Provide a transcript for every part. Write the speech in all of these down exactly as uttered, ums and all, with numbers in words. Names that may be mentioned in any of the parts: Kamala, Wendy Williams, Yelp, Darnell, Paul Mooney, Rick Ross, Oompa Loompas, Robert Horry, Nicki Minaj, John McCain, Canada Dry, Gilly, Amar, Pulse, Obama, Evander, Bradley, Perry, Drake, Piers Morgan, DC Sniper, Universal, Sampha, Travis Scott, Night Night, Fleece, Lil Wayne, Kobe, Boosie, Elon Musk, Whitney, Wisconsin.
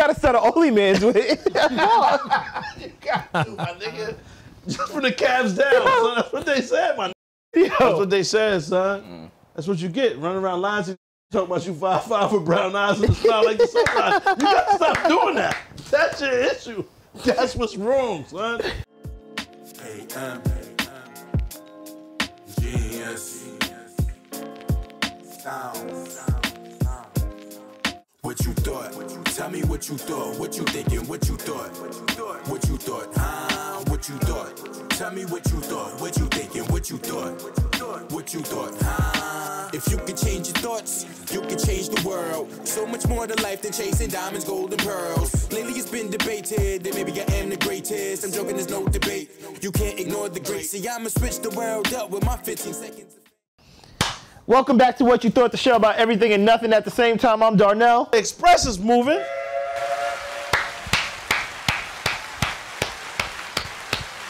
gotta start an OnlyMans with it. You got to, my nigga. Just from the calves down, yo, son. That's what they said, my nigga. Yo. That's what they said, son. Mm. That's what you get. Running around lines and talking about you five five with brown eyes and smile like the sunrise. You gotta stop doing that. That's your issue. That's what's wrong, son. A M Genius. Sounds. What you thought? Tell me what you thought. What you thinking? What you thought? What you thought? Ah, what you thought? Tell me what you thought. What you thinking? What you thought? What you thought? Ah. If you could change your thoughts, you could change the world. So much more to life than chasing diamonds, gold, and pearls. Lately it's been debated that maybe I am the greatest. I'm joking, there's no debate. You can't ignore the great. See, I'ma switch the world up with my fifteen seconds. Welcome back to What You Thought, the show about everything and nothing at the same time. I'm Darnell. Express is moving.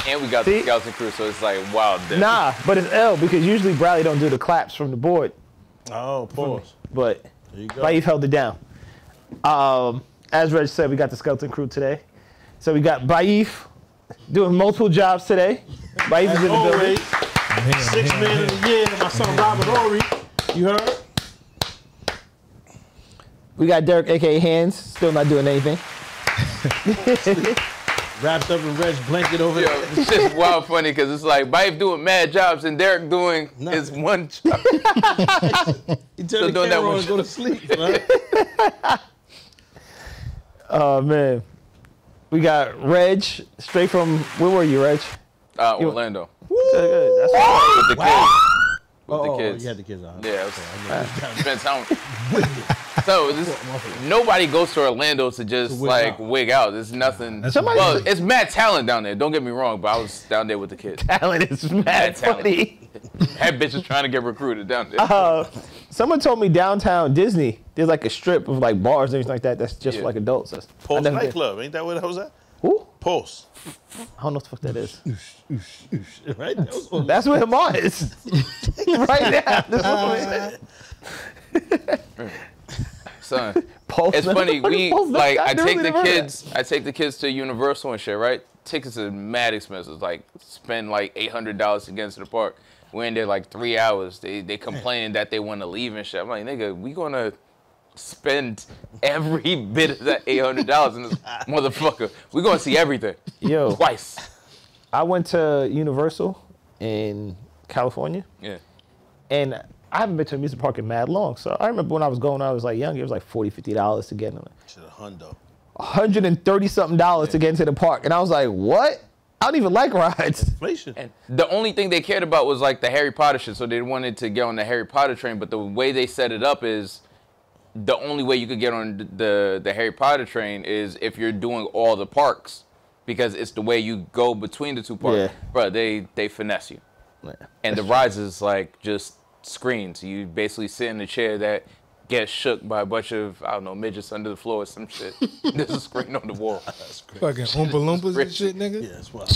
And we got See? the scouts and crew, so it's like wild. Dude. Nah, but it's L because usually Bradley don't do the claps from the board. Oh, pause. But there you go. Baif held it down. Um, as Reg said, we got the skeleton crew today. So we got Baif doing multiple jobs today. Baif is in the building. Yeah, Six yeah, men yeah. in the year, my son yeah. Robert Horry. You heard? We got Derek, A K A Hands, still not doing anything. Wrapped up in Reg's blanket over Yo, there. It's just wild funny because it's like Baif doing mad jobs and Derek doing Nothing. his one job. He turned so the camera that one and go to sleep, man. Oh, man. We got Reg, straight from, where were you, Reg? Uh, Orlando. Woo! That's what with the kids. Wow. With oh, the kids. Oh, you had the kids on. Yeah. Was, okay, I mean, so this, nobody goes to Orlando to just to wig like out. wig out. There's nothing. That's well, funny. It's mad talent down there. Don't get me wrong, but I was down there with the kids. Talent is mad, mad talent. That bitch is trying to get recruited down there. Uh, someone told me downtown Disney, there's like a strip of like bars and everything like that. That's just yeah. for like adults. That's, Pulse nightclub, ain't that what that was at? Who? Pulse. I don't know what the fuck that is. Right? That was cool. That's where Amar is. Right now. Uh, Son, Pulse it's funny. We Pulse like I take the kids. That. I take the kids to Universal and shit. Right? Tickets are mad expensive. Like spend like eight hundred dollars to get into the park. We're in there like three hours. They they complain that they want to leave and shit. I'm like, nigga, we gonna spend every bit of that eight hundred dollars in this motherfucker. We're going to see everything. Yo. Twice. I went to Universal in California. Yeah. And I haven't been to a music park in mad long. So I remember when I was going, I was like young, it was like forty, fifty dollars to get in. To the hundo. one hundred thirty something dollars yeah. to get into the park. And I was like, what? I don't even like rides. Inflation. And the only thing they cared about was like the Harry Potter shit. So they wanted to get on the Harry Potter train. But the way they set it up is, the only way you could get on the the Harry Potter train is if you're doing all the parks, because it's the way you go between the two parks. Yeah. Bro, they they finesse you, yeah. and the rides is like just screens. You basically sit in a chair that gets shook by a bunch of I don't know midgets under the floor or some shit. There's a screen on the wall. That's fucking Oompa Loompas and shit, nigga. Yeah, that's wild.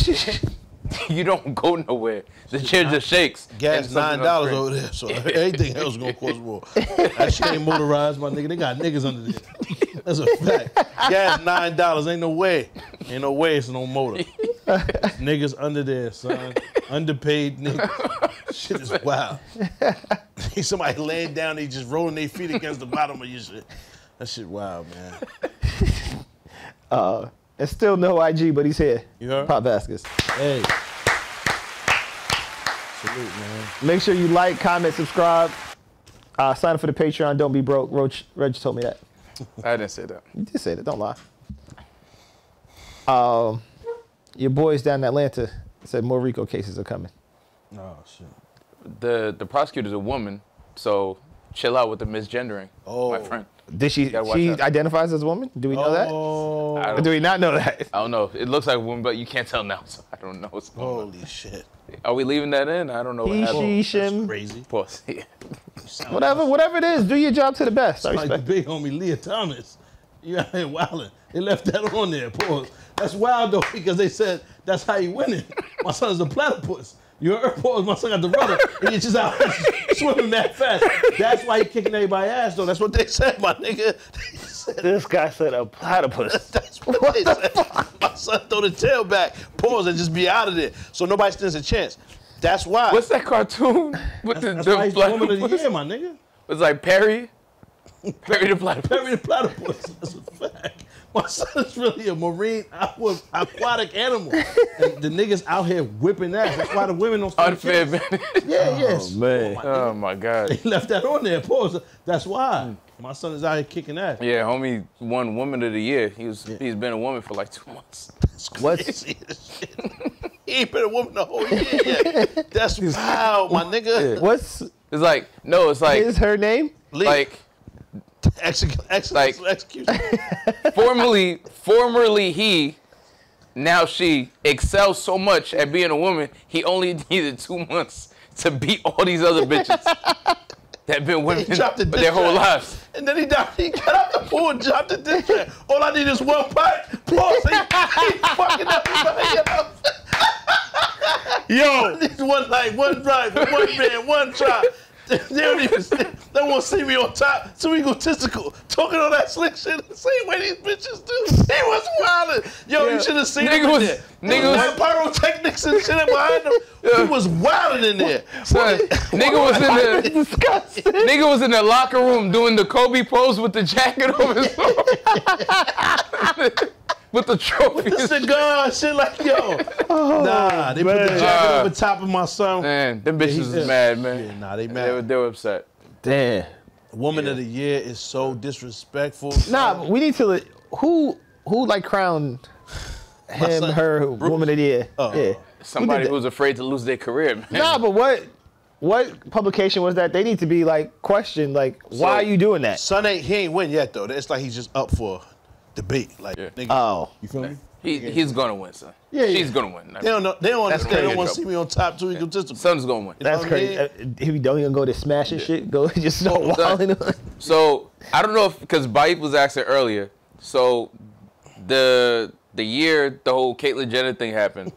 You don't go nowhere. The chair just shakes. Gas nine dollars over there, so anything else is gonna cost more. That shit ain't motorized, my nigga. They got niggas under there. That's a fact. Gas nine dollars. Ain't no way. Ain't no way it's no motor. Niggas under there, son. Underpaid niggas. Shit is wild. Somebody laying down, they just rolling their feet against the bottom of your shit. That shit wild, man. Uh And still no I G, but he's here. You heard? Pop Vasquez. Hey. Salute, man. Make sure you like, comment, subscribe. Uh, sign up for the Patreon. Don't be broke. Roach, Reg told me that. I didn't say that. You did say that. Don't lie. Um, your boys down in Atlanta said more RICO cases are coming. Oh, shit. The, the prosecutor's a woman, so chill out with the misgendering, oh. my friend. Did she? She out. identifies as a woman. Do we know oh. that? Or do we not know that? I don't know. It looks like a woman, but you can't tell now. So I don't know what's going Holy on. Holy shit! Are we leaving that in? I don't know. He, what she, shim. That's crazy. Pause. Yeah. Whatever, whatever it is, do your job to the best. It's like the big homie Leah Thomas. You out here wilding. They left that on there. Pause. That's wild though, because they said that's how you win it. My son is a platypus. You heard? Pause. My son got the rudder. He just out swimming that fast. That's why he kicking everybody's ass, though. That's what they said, my nigga. said. This guy said a platypus. That's what, what they said. Fuck? My son throw the tail back, pause, and just be out of there. So nobody stands a chance. That's why. What's that cartoon with that's, the, that's the platypus? Woman of the year, my nigga. It's like Perry. Perry the platypus. Perry the platypus. That's a fact. My son is really a marine aquatic animal. And the niggas out here whipping ass. That's why the women don't stay. Unfair advantage. Yeah, oh, yes. Man. Oh, man. Oh, my God. They left that on there. Pause. That's why. My son is out here kicking ass. Yeah, homie won Woman of the Year. He was, yeah. He's been a woman for like two months. That's crazy. What? He ain't been a woman the whole year yet. That's wild, my nigga. Yeah. What's... It's like, no, it's like... Is her name? Like... Execu excellent like, execution. formerly, formerly he, now she, excels so much at being a woman, he only needed two months to beat all these other bitches that been women for their whole lives. And then he died, he got out the pool and dropped the dick track. All I need is one pipe. Pulse, he, he fucking up, he up. Yo. This one night, one drive, one man, one try. They don't even see, they won't see me on top, so we go testicle, talking all that slick shit the same way these bitches do. He was wildin'. Yo, yeah. You should have seen nigga him was, in there. Nigga was... pyrotechnics and shit behind him. Yeah. He was wildin' in there. Son, nigga was in the... Disgusting. Nigga was in the locker room doing the Kobe pose with the jacket over his arm. With the trophy. With the cigar and shit like, yo. Oh, nah, they man. Put the jacket uh, over top of my son. Man, them bitches yeah, is yeah. mad, man. Yeah, nah, they mad. They were, they were upset. Damn. Woman yeah. of the Year is so disrespectful. Nah, so. We need to, who, who like crowned him, son, her, Bruce. Woman of the Year? Uh, yeah. Somebody who's afraid to lose their career, man. Nah, but what? What publication was that? They need to be like questioned, like, so, why are you doing that? Son ain't, he ain't win yet, though. It's like he's just up for debate, like, yeah. Nigga, oh, you feel me? He, he's gonna win, son. Yeah, yeah. She's gonna win. I mean, they don't know. They don't understand. They don't want to see me on top too. Yeah. Son's gonna win. That's you know crazy. I mean? He don't even go to smash and yeah. shit. Go just start oh, wilding. So I don't know if because Baif was asking earlier. So the the year the whole Caitlyn Jenner thing happened,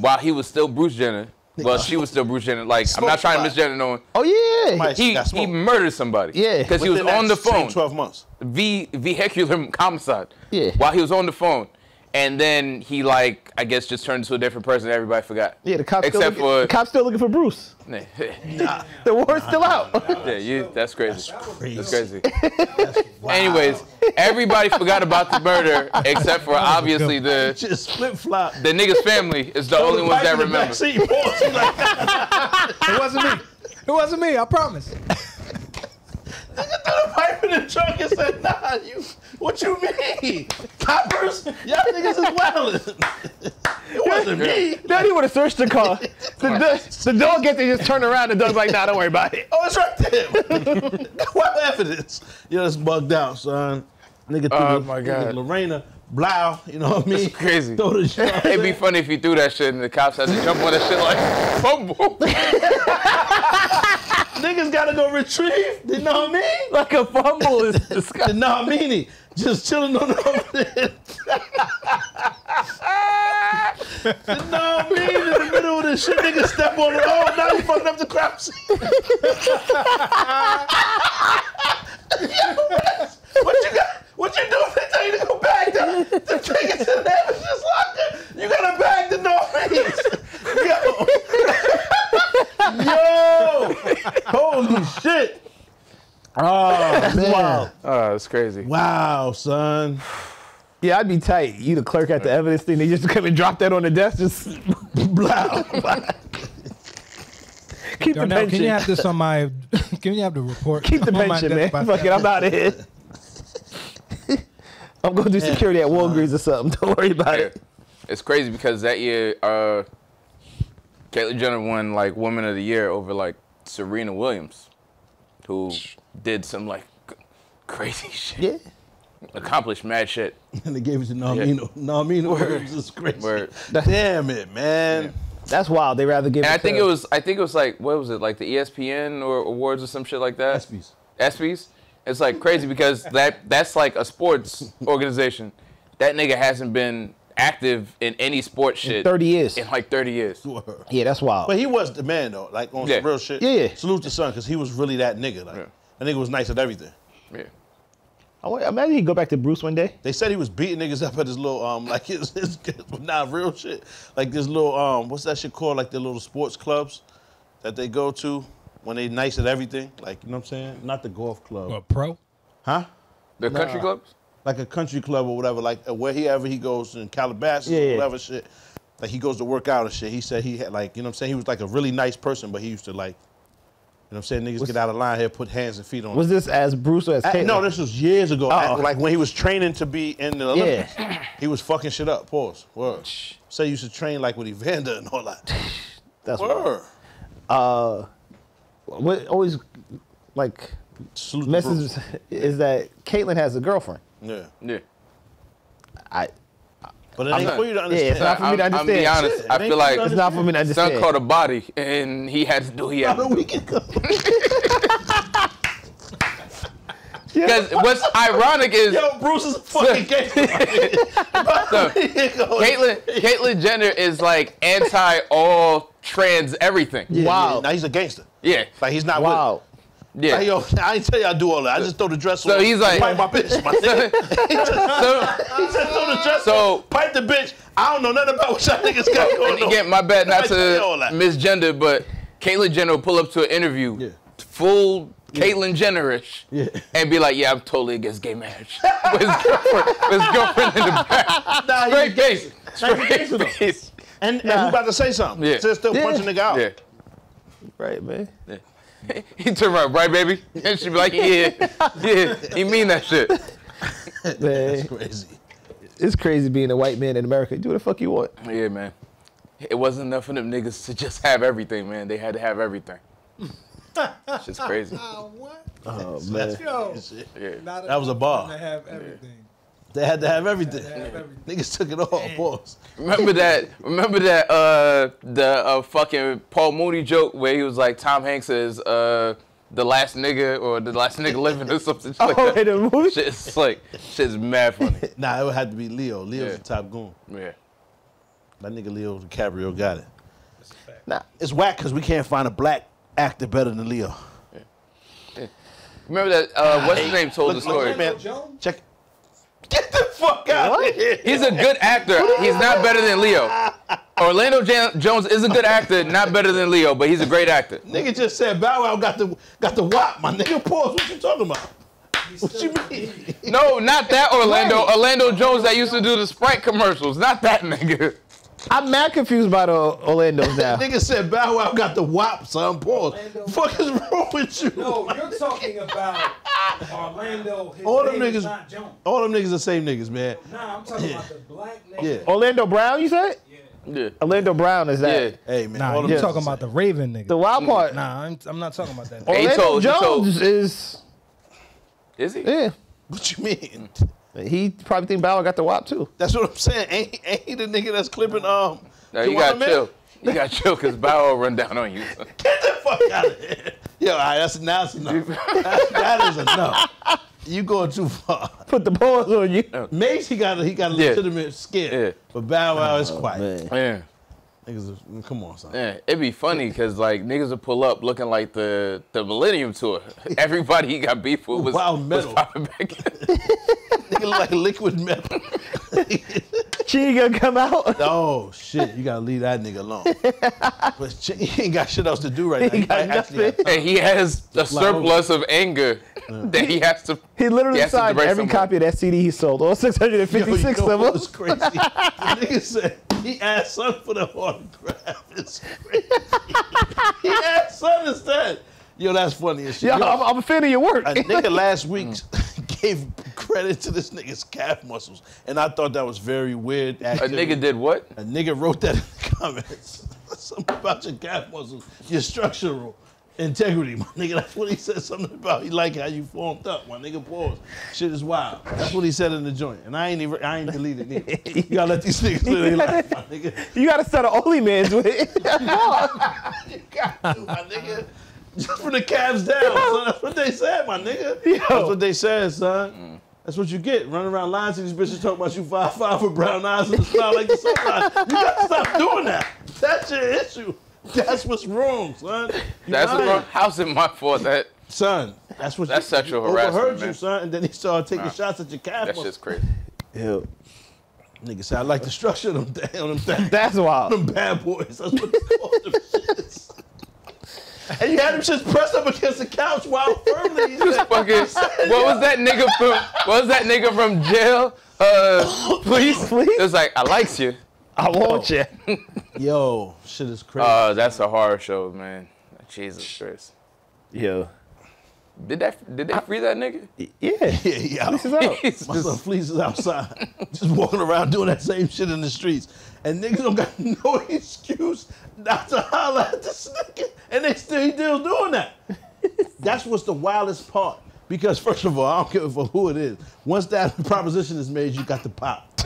while he was still Bruce Jenner, well, she was still Bruce Jenner. Like smoke I'm not trying spot. to miss Jenner no one. Oh yeah, he he murdered somebody. Yeah, because he was on the phone. Twelve months. V vehicular homicide. Yeah. While he was on the phone, and then he like I guess just turned into a different person. Everybody forgot. Yeah, the cops. Except still looking, for the cops still looking for Bruce. Nah. Nah. The war's nah, still out. Nah, nah, nah, yeah, you, that's crazy. That's crazy. That's crazy. That's wow. Anyways, everybody forgot about the murder except for obviously the just flip flop. The nigga's family is the so only the ones that remember. It wasn't me. It wasn't me. I promise. I just threw the pipe in the trunk and said, nah, you, what you mean? Coppers? Y'all niggas is wildin'. It wasn't me. Daddy like, would have searched the car. The, the, the dog gets there, just turn around, and the dog's like, nah, don't worry about it. Oh, it's right there. What evidence? You know, it's bugged out, son. Nigga threw oh, the, my God. Lorena, blow, you know what I mean? It's crazy. It'd there. Be funny if you threw that shit and the cops had to jump on that shit like, fumble. Niggas gotta go retrieve, you know what I mean? Like a fumble is disgusting. You know what I mean? Just chilling on the over there. You know what I mean? In the middle of this shit, niggas step on the road, now you fucking up the crap scene. Yo, what you got? What you doing? They tell you to go back the, the niggas in the Avengers locker. You gotta bag the normies. Yo! Holy shit! Oh, man. Wow. Oh, it's crazy. Wow, son. Yeah, I'd be tight. You the clerk at the evidence thing, they just come and drop that on the desk, just blah, blah. Keep Darnell, the pension. Can you have this on my, can you have the report? Keep the pension, man. Fuck it, I'm out of here. I'm going to do security at Walgreens or something. Don't worry about yeah. it. It's crazy because that year, uh, Caitlyn Jenner won like Woman of the Year over like Serena Williams, who did some like crazy shit. Yeah. Accomplished mad shit. And they gave it to Namino. Yeah. Namino Williams is crazy. Word. Damn it, man. Yeah. That's wild. They rather give. And it I think to... it was. I think it was like what was it like the E S P N or awards or some shit like that. ESPYs. ESPYs. It's like crazy because that that's like a sports organization. That nigga hasn't been active in any sport shit. In thirty years. In like thirty years. Yeah, that's wild. But he was the man though, like on yeah. some real shit. Yeah, yeah. Salute the son, because he was really that nigga. Like, yeah. That nigga was nice at everything. Yeah. Oh, imagine he'd go back to Bruce one day. They said he was beating niggas up at his little, um, like his, his, nah, real shit. Like this little, um, what's that shit called? Like the little sports clubs that they go to when they nice at everything. Like, you know what I'm saying? Not the golf club. What, pro? Huh? The country nah. clubs? Like a country club or whatever. Like wherever he goes in Calabasas, yeah, yeah. whatever shit. Like he goes to work out and shit. He said he had like, you know what I'm saying? He was like a really nice person, but he used to like, you know what I'm saying? Niggas What's, get out of line here, put hands and feet on Was him. this as Bruce or as Caitlyn? No, this was years ago. Uh-oh. At, like when he was training to be in the Olympics. Yeah. He was fucking shit up. Pause. Word. Say so you should train like with Evander and all that. That's Word. Uh, what always like Salute messes is that Caitlyn has a girlfriend. Yeah. Yeah. I But it ain't not, for you to understand. Yeah, it's not for me to understand. I'm, I'm be honest. I feel like it's not for me to understand. Son caught a body, and he had to do. He had to do. Because what's ironic is yo, Bruce is a fucking gay. so, Caitlyn, Caitlyn Jenner is like anti all trans everything. Yeah, wow. Yeah. Now he's a gangster. Yeah. Like he's not. Wow. With Yeah. Like, yo, I ain't tell y'all I do all that. I just throw the dress so on. So he's like, pipe my bitch, my nigga. he, just, so, he just throw the dress so, on, pipe the bitch. I don't know nothing about what y'all niggas got going on. Again, my bad not to misgender, but Caitlyn Jenner will pull up to an interview, yeah. full yeah. Caitlyn Jenner-ish, yeah. and be like, yeah, I'm totally against gay marriage. With his girlfriend, with his girlfriend in the back. Nah, Straight face. Straight face. And, nah. and who about to say something? Yeah. Just still yeah. punch a nigga out. Yeah. Right, man. Yeah. He turned around, right, baby? And she'd be like, yeah, yeah, he mean that shit. Man, that's crazy. It's crazy being a white man in America. Do what the fuck you want. Yeah, man. It wasn't enough for them niggas to just have everything, man. They had to have everything. It's just crazy. Uh, what? Oh, man. Yo, yeah. That was a bar. They had to have everything. Yeah. They had to have everything. To have everything. Yeah. Niggas took it all, boss. Remember that, remember that, uh, the uh, fucking Paul Mooney joke where he was like, Tom Hanks is uh, the last nigga or the last nigga living or something. Like oh, in the movie? Shit's like, shit's mad funny. Nah, it would have to be Leo. Leo's yeah. the top goon. Yeah. That nigga Leo DiCaprio got it. That's a fact. Nah, it's whack because we can't find a black actor better than Leo. Yeah. Yeah. Remember that, uh, what's his name told look, the story? Look, man, check. Get the fuck out what? of here. He's a good actor. He's not better than Leo. Orlando Jan Jones is a good actor, not better than Leo, but he's a great actor. Nigga just said Bow Wow got the got the wop, my nigga. Pause. What you talking about? What you mean? No, not that Orlando. Orlando Jones that used to do the Sprite commercials. Not that nigga. I'm mad confused about Orlando now. Nigga said Bow Wow got the wop, son. Pause. Orlando what the fuck is wrong with you? No, you're talking about Orlando, his all them niggas, not Jones. All them niggas the same niggas, man. Nah, I'm talking yeah. about the black niggas. Yeah. Orlando Brown, you said? Yeah. Yeah. Orlando Brown is that? Yeah. Hey, man. Nah, I'm talking about the Raven nigga. The wild part. Nah, I'm, I'm not talking about that. Orlando hey, told, Jones is... Is he? Yeah. What you mean? He probably think Bauer got the W A P too. That's what I'm saying. Ain't, ain't he the nigga that's clipping um? No, you got chill. You got chill because Bauer run down on you. Get the fuck out of here. Yo, all right, that's, that's enough. That's, that is enough. You going too far. Put the balls on you. No. Mace, he got a, he got a legitimate yeah. skin, yeah. but Bow Wow oh, is quiet. Man. Yeah. Niggas, come on, son. Yeah, it'd be funny because like niggas would pull up looking like the the Millennium Tour. Everybody he got beef with was wild metal. Was nigga look like liquid metal. She ain't gonna come out. Oh shit, you gotta leave that nigga alone. But she, he ain't got shit else to do right he now. He, and he has a surplus over. of anger yeah. that he has to. He literally he signed to every someone. copy of that C D he sold, all six hundred fifty-six yo, you know of them. It was crazy. The nigga said he asked son for the autograph. It's crazy. He asked son instead. Yo, that's funny as shit. Yo, yo, I'm, I'm a fan of your work. A nigga last week mm. gave credit to this nigga's calf muscles, and I thought that was very weird. Activity. A nigga did what? A nigga wrote that in the comments. Something about your calf muscles, your structural integrity, my nigga. That's what he said something about. He like how you formed up, my nigga. Pause. Shit is wild. That's what he said in the joint, and I ain't even, I ain't deleted it. You gotta let these niggas live their life, my nigga. You gotta start an only man's with it. You got to, my nigga. Just from the calves down, yo. Son. That's what they said, my nigga. Yo. That's what they said, son. Mm. That's what you get. Running around lying to these bitches talking about you five five with brown eyes and a smile like the sunrise. You gotta stop doing that. That's your issue. That's what's wrong, son. You That's lying. what's wrong. How's it my fault that? Son, That's what. That's you, sexual you harassment. Overheard man. You, son, and then he started taking nah. shots at your cap. That's just crazy. Hell. Nigga said, I like the structure of them damn them th That's wild. Them bad boys. That's what they call them shits. And you had him just pressed up against the couch while firmly. Fucking, what was that nigga from? What was that nigga from jail? Uh, please, please. It was like, I likes you. I want yo. you. Yo, shit is crazy. Uh, that's a horror show, man. Jesus Christ. Yo. Did that? Did they free that nigga? Yeah, yeah, yeah. Fleece is out. Just... My son Fleece is outside, just walking around doing that same shit in the streets, and niggas don't got no excuse not to holler at this nigga, and they still still doing that. That's what's the wildest part, because first of all, I don't care for who it is. Once that proposition is made, you got to pop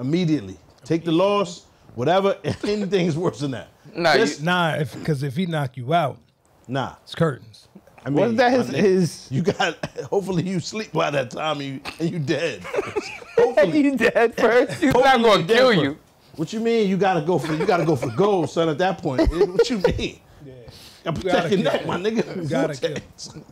immediately. Take the loss, whatever. Anything's worse than that. Nah, just, you... nah, because if, if he knock you out, nah, it's curtains. I mean, was that his, I mean, his? You got. Hopefully, you sleep by that time, and you, and you dead. Hopefully, you dead first. He's not gonna kill you. First. What you mean? You gotta go for. You gotta go for gold, son. At that point, what you mean? Yeah. I'm protecting that, my nigga. You gotta kill.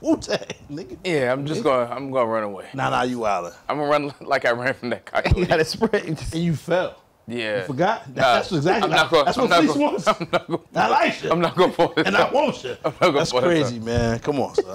Wu-Tang, nigga. Yeah, I'm just gonna. I'm gonna run away. Nah, nah, you out. I'm gonna run like I ran from that car. You gotta sprint, and you fell. Yeah. You forgot? That's nah, exactly I'm not gonna, that's what I'm police wants. I'm not gonna, I like you. I'm not going to pull this And up. I want you. I'm not gonna that's crazy, man. Come on, son.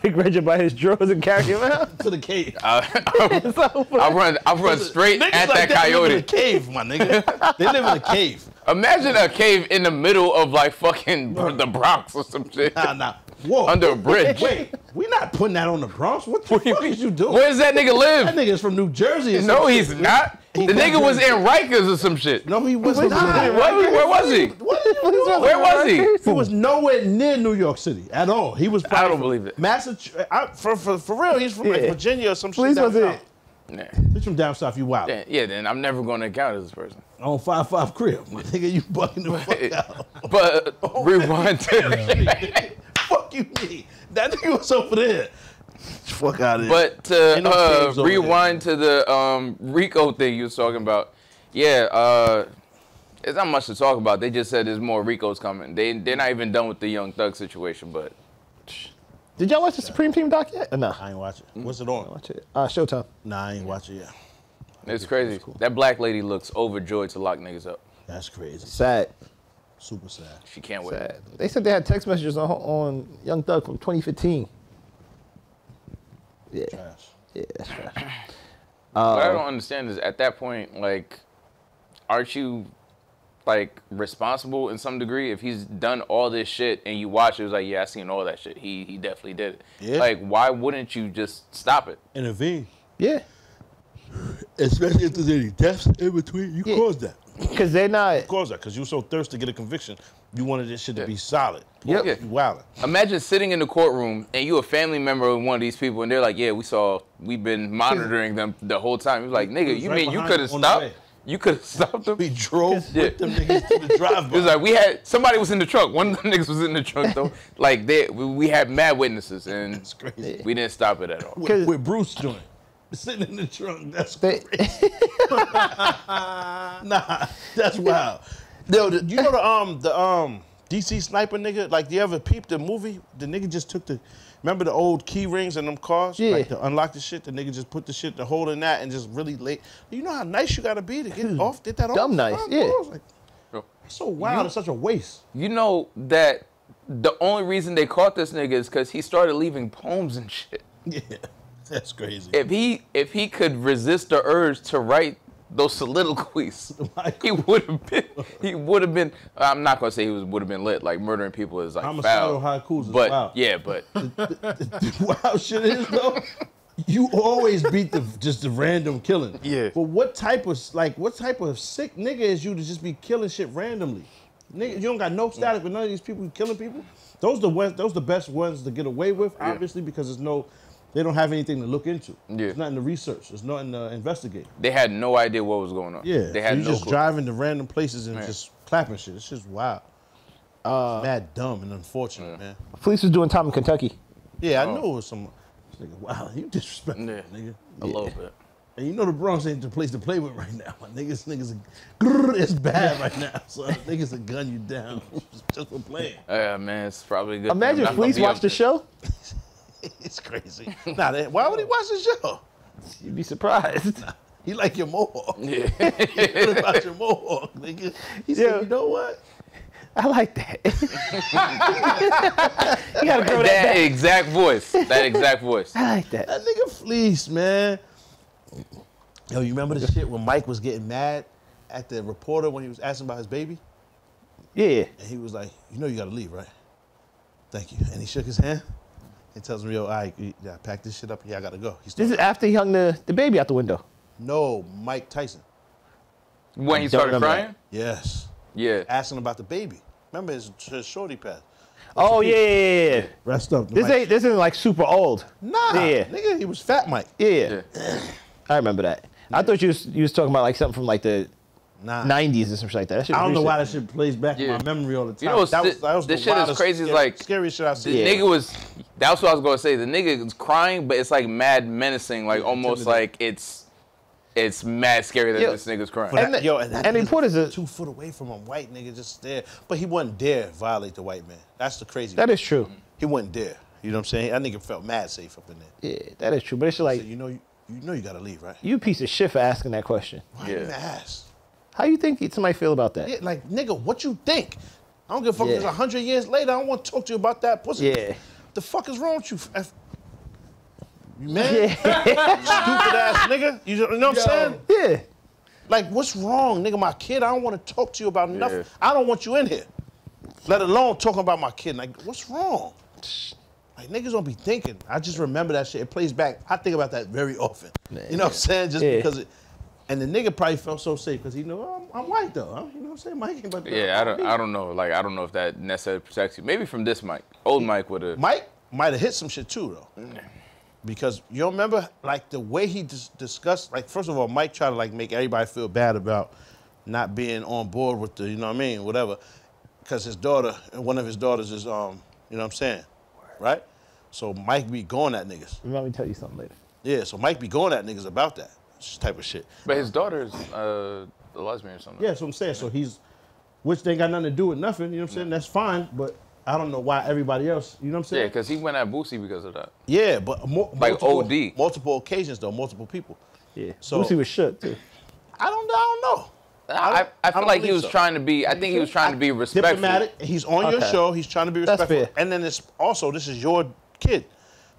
Big Reggie by his drawers and carry him out. To the cave. Uh, I'll so run, I'll run straight at that like coyote. They live in a cave, my nigga. They live in a cave. Imagine a cave in the middle of, like, fucking the Bronx or some shit. Nah, nah. Whoa. Under a bridge. Wait, we're not putting that on the Bronx. What the what fuck is you doing? Where does that nigga live? That nigga's from New Jersey. No, he's shit. not. He the nigga was in Rikers or some shit. No, he wasn't. Was not. Where, where was he? What did you do? Where was he? He was nowhere near New York City at all. He was. I don't believe it. Massachusetts. I, for, for for real, he's from yeah. like Virginia or some shit. Please was it? Nah. He's from down south. You wild. Yeah, yeah, then I'm never going to encounter this person. On five five crib, my nigga, you bucking the fuck out. But oh, rewind to fuck you, me. That nigga was over there. Fuck out of but to no uh, rewind to the um, Rico thing you was talking about, yeah, uh, it's not much to talk about. They just said there's more Ricos coming. They they're not even done with the Young Thug situation. But did y'all watch the Supreme Team doc yet? Or no, I ain't watch it. What's it on? I watch it. Uh, Showtime. Nah, I ain't watch it yet. It's crazy. It's cool. That black lady looks overjoyed to lock niggas up. That's crazy. Sad. Super sad. She can't wait. Sad. They said they had text messages on on Young Thug from twenty fifteen. Yeah, trash. Yeah, that's trash. Uh, what I don't understand is at that point, like, aren't you, like, responsible in some degree? If he's done all this shit and you watch it, it was like, yeah, I seen all that shit. He he definitely did it. Yeah. Like, why wouldn't you just stop it? Intervene. Yeah. Especially if there's any deaths in between, you yeah. caused that. Because they're not. You caused that because you were so thirsty to get a conviction. You wanted this shit to be solid. Yep. Yeah. You wildin'. Imagine sitting in the courtroom and you a family member of one of these people and they're like, yeah, we saw, we've been monitoring them the whole time. You're like, nigga, you right mean you could have stopped? You could have stopped them? We drove yeah. with them niggas to the drive-by. It was like, we had, somebody was in the truck. One of them niggas was in the truck, though. Like, they, we, we had mad witnesses and that's crazy. We didn't stop it at all. With, with Bruce doing sitting in the trunk, that's they... crazy. Nah, that's wild. Yo, the, you know the um the um D C sniper nigga? Like, do you ever peep the movie? The nigga just took the, remember the old key rings in them cars? Yeah. Like, to unlock the shit, the nigga just put the shit, the hole in that, and just really late. You know how nice you gotta be to get off, get that off? Dumb nice, yeah. It's like, so wild, you, it's such a waste. You know that the only reason they caught this nigga is because he started leaving poems and shit. Yeah, that's crazy. If he, if he could resist the urge to write those soliloquies, he would have been. He would have been. I'm not gonna say he was would have been lit. Like, murdering people is like homicidal haikus. But wow. yeah, but wow, shit is though. You always beat the just the random killing. Yeah. But what type of like what type of sick nigga is you to just be killing shit randomly? Nigga, you don't got no static with none of these people who killing people. Those the ones, those the best ones to get away with, obviously, yeah. because there's no. They don't have anything to look into. Yeah. There's nothing to research. There's nothing to investigate. They had no idea what was going on. Yeah. They had so you no just clue. Driving to random places and man. Just clapping shit. It's just wild. Uh, it's mad dumb and unfortunate, yeah. man. Police was doing time in Kentucky. Yeah, oh. I knew it was some. Wow, you disrespectful, yeah. nigga. A yeah. little bit. And you know the Bronx ain't the place to play with right now. My niggas, niggas, grrr, it's bad right now. So niggas will gun you down just for playing. Yeah, man, it's probably a good. Imagine Fleece watched the show. It's crazy. Nah, that, why would he watch the show? You'd be surprised. Nah, he like your mohawk. Yeah. What about your mohawk, nigga? He said, yeah. You know what? I like that. You gotta grow that. That back. exact voice. That exact voice. I like that. That nigga Fleece, man. Yo, you remember the shit when Mike was getting mad at the reporter when he was asking about his baby? Yeah. And he was like, you know you gotta leave, right? Thank you. And he shook his hand and tells him, yo, all right, yeah, pack this shit up. Yeah, I gotta go. He this is after he hung the, the baby out the window? No, Mike Tyson. When he started crying? Yes. Yeah. Asking about the baby. Remember his, his shorty pass. Oh, yeah, yeah, yeah. Rest up. This ain't, this isn't like super old. Nah, yeah. Nigga, he was Fat Mike. Yeah. yeah. I remember that. Yeah. I thought you was, you was talking about like something from like the nah. nineties or something like that. that I don't know why that shit plays back yeah. in my memory all the time. You know, that was, that was this the shit is crazy. Scary, like scary shit I see. The yeah. nigga was, that's what I was gonna say. The nigga was crying, but it's like mad menacing, like yeah, almost intimidating. Like it's it's mad scary that yo, this nigga's crying. And the, yo, and that and nigga was a, two foot away from a white nigga just there, but he wasn't dare violate the white man. That's the crazy. That thing. is true. He wasn't dare. You know what I'm saying? That nigga felt mad safe up in there. Yeah, that is true. But it's like so you know. You, You know you gotta leave, right? You piece of shit for asking that question. Why yeah. you ask? How you think somebody feel about that? Yeah, like, nigga, what you think? I don't give a fuck because yeah. a hundred years later, I don't want to talk to you about that pussy. Yeah. The fuck is wrong with you? F you man? Yeah. Stupid ass nigga. You know what Yo. I'm saying? Yeah. Like, what's wrong, nigga? My kid, I don't want to talk to you about nothing. Yeah. I don't want you in here. Let alone talking about my kid. Like, what's wrong? Like, niggas don't be thinking. I just remember that shit. It plays back. I think about that very often. Man, you know yeah. what I'm saying? Just yeah. because it... And the nigga probably felt so safe because he knew, oh, I'm, I'm white, though. I'm, you know what I'm saying? Mike ain't about to Yeah, I don't, I don't know. Like, I don't know if that necessarily protects you. Maybe from this Mike. Old Mike would have... Mike might have hit some shit, too, though. Mm. Because you remember, like, the way he dis discussed... Like, first of all, Mike tried to, like, make everybody feel bad about not being on board with the, you know what I mean, whatever. Because his daughter, one of his daughters is, um, you know what I'm saying? Right? So Mike be going at niggas. Let me tell you something later. Yeah, so Mike be going at niggas about that type of shit. But his daughter's uh, a lesbian or something. Yeah, that's what I'm saying. So he's, which they got nothing to do with nothing, you know what I'm saying? No. That's fine, but I don't know why everybody else, you know what I'm saying? Yeah, because he went at Boosie because of that. Yeah, but mo like multiple, O D. Multiple occasions, though, multiple people. Yeah, so, Boosie was shook, too. I don't, I don't know. I, I, I feel I like he was so. trying to be, I think he was trying I, to be respectful. Diplomatic, he's on okay. your show, he's trying to be respectful. That's fair. And then it's also, this is your kid.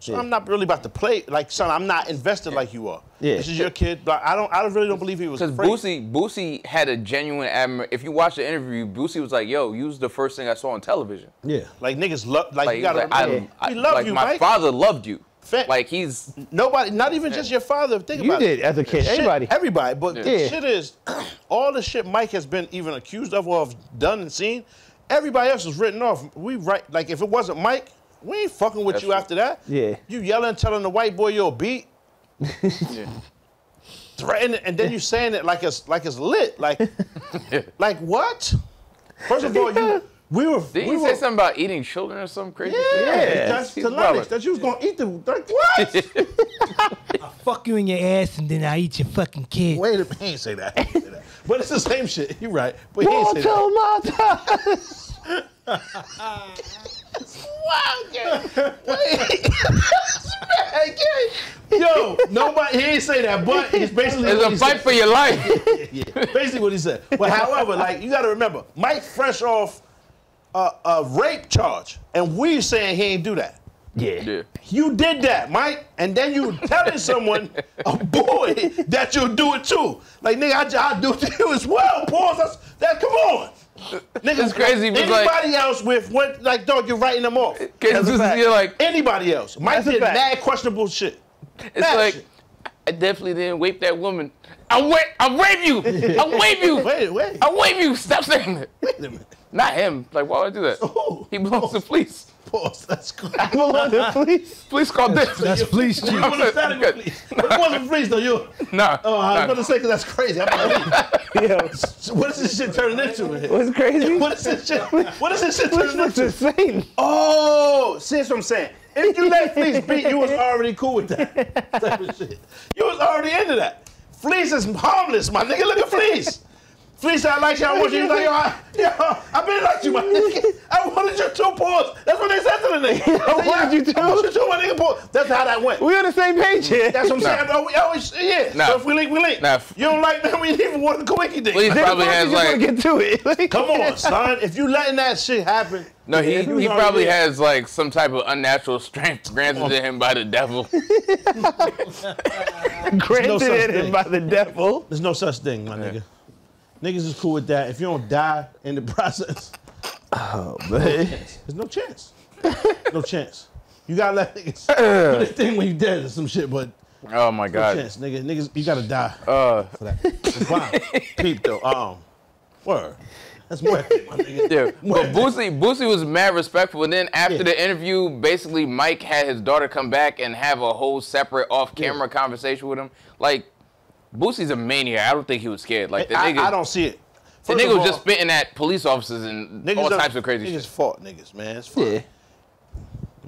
So yeah. I'm not really about to play, like, son, I'm not invested yeah. like you are. Yeah. This is your kid. Like, I don't, I really don't believe he was afraid. Because Boosie, Boosie had a genuine admiration. If you watch the interview, Boosie was like, yo, you was the first thing I saw on television. Yeah. Like, niggas love, like, like you gotta, like, I, I, we love like, you, my Mike. father loved you. Like, he's... Nobody, not even just your father, think about it. You did, as a kid, everybody. Everybody, but the shit is, all the shit Mike has been even accused of or have done and seen, everybody else is written off. We write, like, if it wasn't Mike, we ain't fucking with you after that. Yeah. You yelling, telling the white boy you're a beat. Yeah. Threatening, and then you saying it like it's, like it's lit. Like, like what? First of all, you... We were. Did you we say were, something about eating children or some crazy? Yeah, yeah. That's the knowledge that you was gonna eat them. Like, what? I fuck you in your ass and then I eat your fucking kid. Wait a minute, he ain't say that. He say that. But it's the same shit. You're right. But he ain't say that. Wow, girl. Wait. Yo, nobody, he didn't say that, but it's basically it's what a he fight said. for your life. Yeah, yeah. Basically what he said. But however, like you gotta remember, Mike fresh off Uh, a rape charge, and we saying he ain't do that. Yeah. yeah. You did that, Mike, and then you telling someone, a boy, that you'll do it too. Like, nigga, I, I do it to you as well, Pause. That's, that, come on. Nigga, it's crazy. Anybody like, else with what, like, dog, you're writing them off. That's a fact. You're like, anybody else. Mike did mad questionable shit. It's mad like, shit. I definitely didn't rape that woman. I wait, I wave you. I wave you. Wait, wait. I wave you. Stop saying that. Wait a minute. Not him. Like, why would I do that? Ooh, he belongs Pulse. to police. Pulse, that's cool. I belong to police. Police called this. That's police. You understand it, police? It wasn't police, though. You. Nah. Oh, I was nah. about to say because that's crazy. I'm like, what is this shit turning into? It? What's crazy? What is this shit? What is this shit turning into? Insane. Oh, see what I'm saying. If you let police beat, you was already cool with that type of shit. You was already into that. Fleece is harmless, my nigga. Look at Fleece. Fleece, I like you. I want you. He's like, yo, I, yo, I been like you, my nigga. I wanted you two paws. That's what they said to the nigga. I wanted you two. I wanted you two, my nigga, paws. That's how that went. We on the same page here. That's what I'm saying. Nah. I, I always, yeah. Nah. So if we link, we link. Nah. You don't like that, we even want the quickie thing. Fleece probably has like. Get to it. Come on, son. If you letting that shit happen. No, he, he, he probably good. has like some type of unnatural strength granted to him by the devil. Granted no him by the devil. There's no such thing, my yeah. nigga. Niggas is cool with that. If you don't die in the process, oh, man. There's no chance. No chance. You gotta let niggas do this thing when you dead or some shit, but oh my god, no chance, nigga. Niggas, you gotta die uh. for that. It's wild. Peep though. Um, word. That's more. Yeah, but Boosie, Boosie was mad respectful, and then after yeah. the interview, basically Mike had his daughter come back and have a whole separate off-camera yeah. conversation with him. Like, Boosie's a maniac. I don't think he was scared. Like the I, nigga, I don't see it. First the nigga all, was just spitting at police officers and all types of crazy niggas shit. Niggas fought niggas, man. It's fun. Yeah.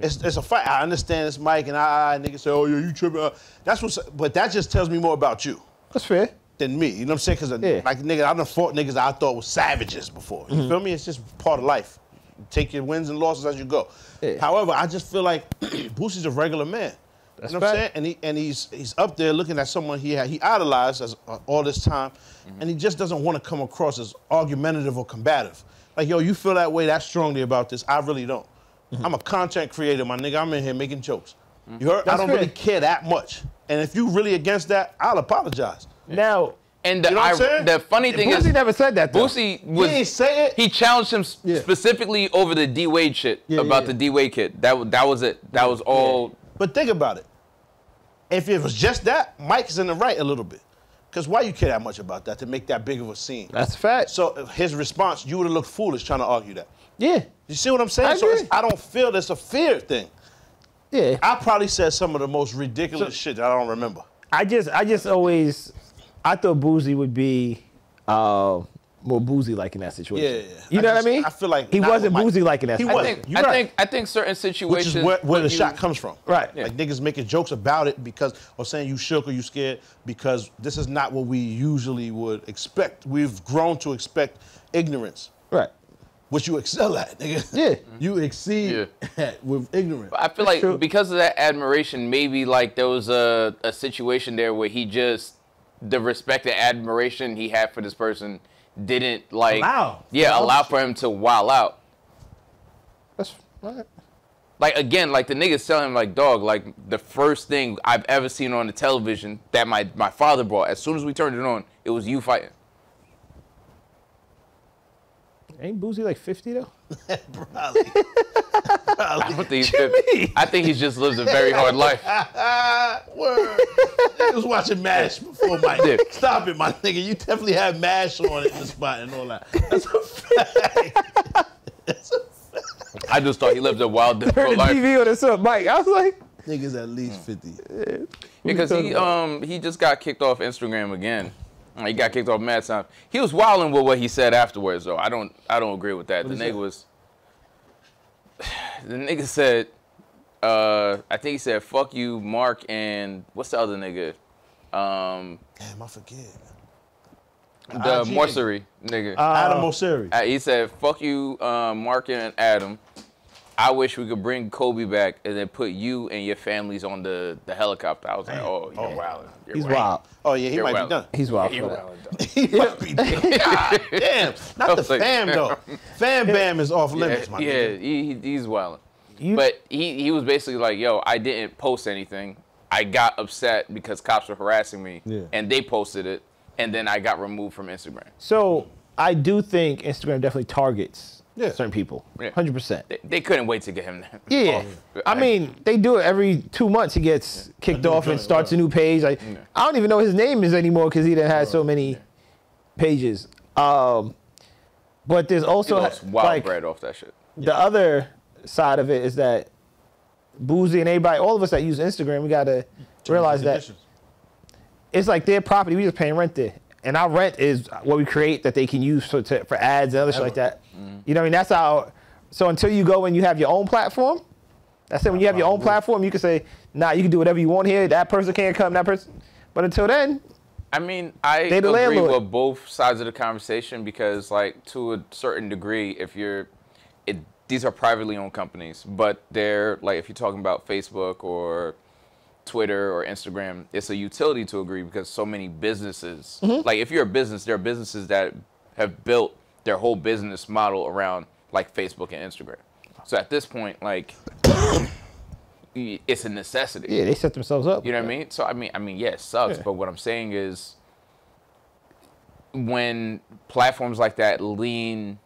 It's, it's a fight. I understand it's Mike, and I, I niggas say, oh yeah, you tripping. That's what's. But that just tells me more about you. That's fair. Than me, you know what I'm saying? Because yeah. like nigga, I done fought niggas I thought was savages before. You mm-hmm. feel me? It's just part of life. You take your wins and losses as you go. Yeah. However, I just feel like Boosie's a regular man. That's you know fact. What I'm saying? And he and he's he's up there looking at someone he had, he idolized as uh, all this time, mm-hmm. and he just doesn't want to come across as argumentative or combative. Like yo, you feel that way that strongly about this? I really don't. Mm-hmm. I'm a content creator, my nigga. I'm in here making jokes. Mm-hmm. You heard? That's I don't fair. Really care that much. And if you really against that, I'll apologize. Now, and the, you know I, the funny thing Boosie is, Boosie never said that. Though. Boosie was, he didn't say it. He challenged him yeah. specifically over the D-Wade shit yeah, about yeah, yeah. the D-Wade kid. That that was it. That was all. Yeah. But think about it. If it was just that, Mike's in the right a little bit, because why you care that much about that to make that big of a scene? That's a fact. So his response, you would have looked foolish trying to argue that. Yeah. You see what I'm saying? I so it's, I don't feel that's a fear thing. Yeah. I probably said some of the most ridiculous so, shit that I don't remember. I just I just always. I thought Boosie would be uh, more Boosie-like in that situation. Yeah, yeah. You know I just, what I mean? I feel like he wasn't Boosie-like in that situation. I think, I, right. think, I think certain situations... Which is where, where the you, shot comes from. Right. Yeah. Like, niggas making jokes about it because... Or saying you shook or you scared because this is not what we usually would expect. We've grown to expect ignorance. Right. Which you excel at, nigga. Yeah. You exceed yeah. with ignorance. I feel That's like true. Because of that admiration, maybe, like, there was a, a situation there where he just... the respect and admiration he had for this person didn't, like... Allow. Yeah, That's allow for him to wild out. That's... What? Like, again, like, the niggas tell him, like, dog, like, the first thing I've ever seen on the television that my, my father brought, as soon as we turned it on, it was you fighting. Ain't Boosie, like, fifty, though? Probably. I don't think he's fifty. I think he just lives a very hard life. Word. I was watching MASH before Mike. Yeah. Stop it, my nigga. You definitely had MASH on it in the spot and all that. That's a fact. That's a fact. I just thought he lived a wild, difficult life. I heard the T V on this up, Mike. I was like... Nigga's at least fifty. Yeah. Because he um he just got kicked off Instagram again. He got kicked off mad time. He was wilding with what he said afterwards, though. I don't, I don't agree with that. What the nigga that? was, the nigga said, uh, I think he said, "Fuck you, Mark," and what's the other nigga? Um, Damn, I forget. The I G Morsery nigga. Uh, Adam Morsery. He said, "Fuck you, uh, Mark and Adam. I wish we could bring Kobe back and then put you and your families on the, the helicopter." I was like, oh, you're oh, wild. You're He's right. wild. Oh, yeah, he you're might wild. be done. He's wild. You're wild. He might be done. God damn. Not the like, fam, though. Fam Bam is off limits, yeah, my yeah, nigga. Yeah, he, he's wild. You... But he, he was basically like, yo, I didn't post anything. I got upset because cops were harassing me, yeah. and they posted it, and then I got removed from Instagram. So I do think Instagram definitely targets Yeah. certain people, yeah. one hundred percent. They, they couldn't wait to get him there. Yeah, oh, I mean, they do it every two months. He gets yeah. kicked off and starts well. a new page. Like, yeah. I don't even know his name is anymore because he didn't have so many yeah. pages. Um, but there's also wild like, bread off that shit. The yeah. other side of it is that Boosie and everybody, all of us that use Instagram, we gotta realize that conditions. It's like their property. We just paying rent there. And our rent is what we create that they can use for, to, for ads and other shit like that. Mm-hmm. You know what I mean? That's how, so until you go and you have your own platform, that's it. When you have your own platform, you can say, nah, you can do whatever you want here. That person can't come, that person. But until then, I mean, I agree landlord. with both sides of the conversation because, like, to a certain degree, if you're, it, these are privately owned companies, but they're, like, if you're talking about Facebook or Twitter or Instagram, it's a utility to agree because so many businesses, mm-hmm. like, if you're a business, there are businesses that have built their whole business model around, like, Facebook and Instagram. So at this point, like, it's a necessity. Yeah, they set themselves up. You know what yeah. I mean? So I mean, I mean, yeah, it sucks. Yeah. But what I'm saying is, when platforms like that lean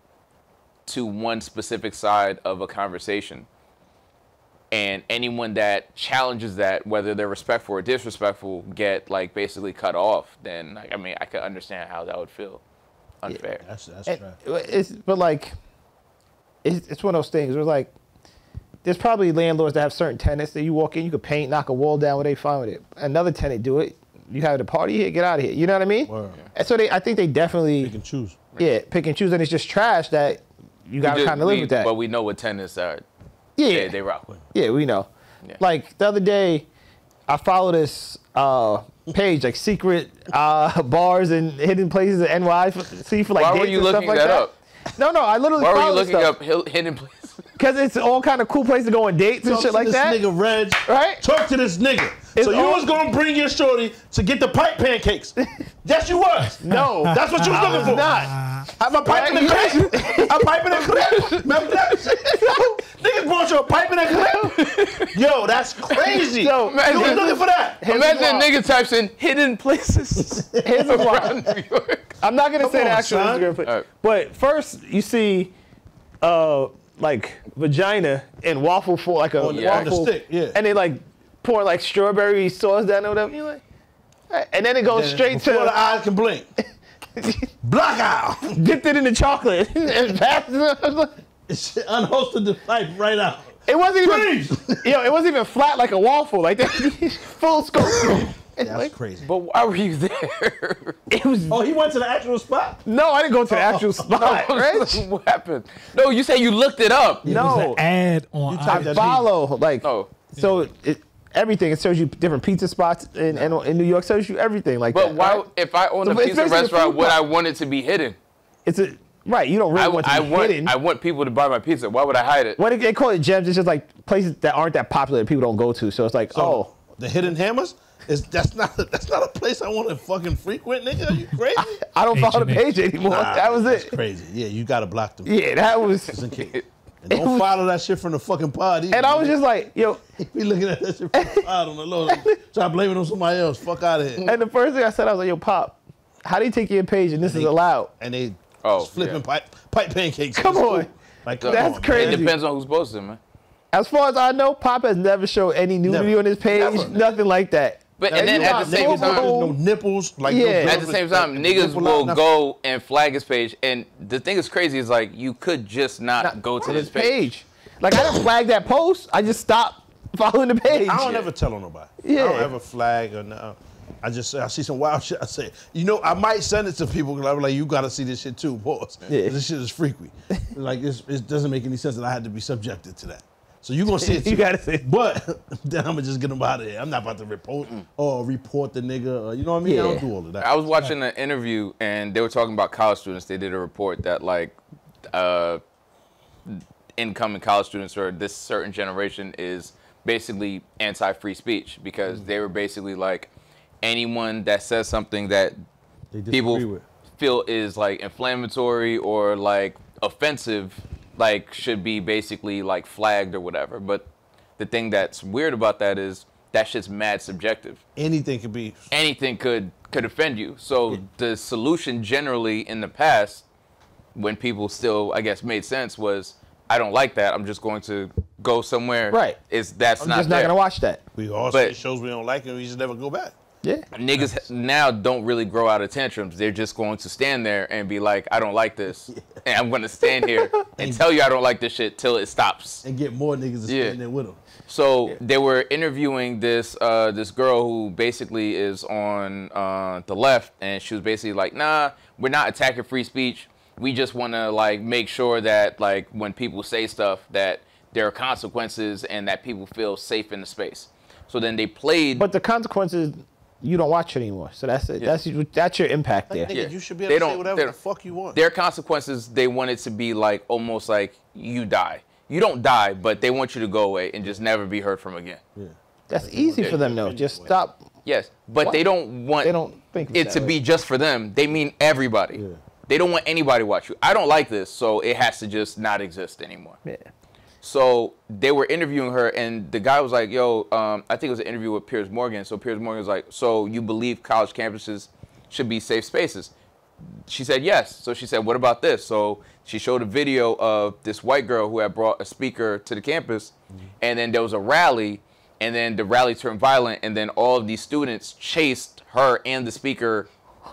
to one specific side of a conversation, and anyone that challenges that, whether they're respectful or disrespectful, get like basically cut off, then like, I mean, I could understand how that would feel unfair. Yeah, that's that's and, true. It's, but like, it's, it's one of those things where like. There's probably landlords that have certain tenants that you walk in, you could paint, knock a wall down where they find it. Another tenant do it. You have a party here, get out of here. You know what I mean? Wow. Yeah. And so they, I think they definitely pick and choose. Yeah, pick and choose, and it's just trash that you got to kind of live we, with that. But we know what tenants are. Yeah, they, they rock with. Yeah, we know. Yeah. Like the other day, I follow this uh, page like secret uh, bars and hidden places in N Y C for like. Why were you looking like that, that up? No, no, I literally. Why were you looking stuff. up hidden places? Because it's all kind of cool places to go on dates and Talk shit to like this that. Nigga, Reg. Right? Talk to this nigga. It's so you was gonna bring your shorty to get the pipe pancakes. Yes, you was. No, that's what you was looking for. Not. I'm a pipe in a clip. I'm piping a clip. Remember that? Niggas brought you a pipe in a clip. Yo, that's crazy. Yo, imagine, you was looking for that. Imagine nigga types in hidden places around New York. I'm not gonna Come say on, the actual son. Instagram, but, right. but first you see. Uh, like vagina and waffle for like a oh, yeah. waffle on the stick, yeah. And they like pour like strawberry sauce down or whatever. You like, right. And then it goes then straight to the eyes can blink. Block out. Dipped it in the chocolate and passed it. It's unhosted the pipe right out. It wasn't Freeze. even yo. Know, it wasn't even flat like a waffle. Like that, full scope. That's like, crazy. But why were you there? It was. Oh, he went to the actual spot? No, I didn't go to the actual oh, spot. No, right? What happened? No, you said you looked it up. It no. It was an ad on I G. I follow. Like, oh. so yeah. it, everything. It shows you different pizza spots in, yeah. in, in New York. It shows you everything like but that. But why, right? if I own so a pizza restaurant, would I want it to be hidden? It's a, right, you don't really I, want to I be want, hidden. I want people to buy my pizza. Why would I hide it? What they call it gems. It's just like places that aren't that popular that people don't go to. So it's like, so oh. The hidden hammers? Is that's not a, that's not a place I want to fucking frequent, nigga. Are you crazy? I, I don't H and H. Follow the page anymore. Nah, that was it. That's crazy. Yeah, you gotta block them. Yeah, that was. Just in case. It, and don't was, follow that shit from the fucking pod. Either, and I was man. just like, yo, we looking at that shit from the pod on the low. Try blaming on somebody else. Fuck out of here. And the first thing I said, I was like, yo, Pop, how do you take your page and this and is they, allowed? And they oh, just flipping yeah. pipe pipe pancakes. Come on, like come that's on, crazy. Man. It depends on who's posting, man. As far as I know, Pop has never showed any nudity never. on his page, never. nothing like that. But now, and then at the same time, no nipples. Like yeah. no at the same time, like, niggas will out, go and flag his page. And the thing that's crazy is like you could just not, not go to his page. page. Like I didn't flag that post. I just stopped following the page. I don't yeah. ever tell on nobody. Yeah. I don't ever flag or no. I just I see some wild shit. I say, you know, I might send it to people because I'm like, you gotta see this shit too, boss. Yeah. This shit is freaky. Like it's, it doesn't make any sense that I had to be subjected to that. So you're going to see it, too. You got to see it. But then I'm going to just get them out of here. I'm not about to report or report the nigga. Or, you know what I mean? Yeah. I don't do all of that. I was watching an interview, and they were talking about college students. They did a report that, like, uh, incoming college students or this certain generation is basically anti-free speech because mm-hmm. they were basically, like, anyone that says something that they people with. feel is, like, inflammatory or, like, offensive like should be basically like flagged or whatever. But the thing that's weird about that is that shit's mad subjective. Anything could be. Anything could could offend you. So yeah. the solution generally in the past, when people still I guess made sense, was I don't like that. I'm just going to go somewhere. Right. Is that's I'm not. I'm just not there. gonna watch that. We all see shows we don't like and we just never go back. Yeah. Niggas nice. now don't really grow out of tantrums. They're just going to stand there and be like, I don't like this. Yeah. And I'm going to stand here and tell you I don't like this shit till it stops. And get more niggas to yeah. stand there with them. So yeah. they were interviewing this uh, this girl who basically is on uh, the left. And she was basically like, nah, we're not attacking free speech. We just want to like make sure that like when people say stuff that there are consequences and that people feel safe in the space. So then they played. But the consequences you don't watch it anymore. So that's it. Yeah. That's that's your impact there. Yeah. You should be able they to say whatever the fuck you want. Their consequences, they want it to be like almost like you die. You don't die, but they want you to go away and just never be heard from again. Yeah. That's, that's easy for them though. Just way. stop. Yes, but what? they don't want they don't think it to way. be just for them. They mean everybody. Yeah. They don't want anybody to watch you. I don't like this, so it has to just not exist anymore. Yeah. So they were interviewing her, and the guy was like, yo, um, I think it was an interview with Piers Morgan. So Piers Morgan was like, so you believe college campuses should be safe spaces? She said, yes. So she said, what about this? So she showed a video of this white girl who had brought a speaker to the campus, mm-hmm. and then there was a rally, and then the rally turned violent, and then all of these students chased her and the speaker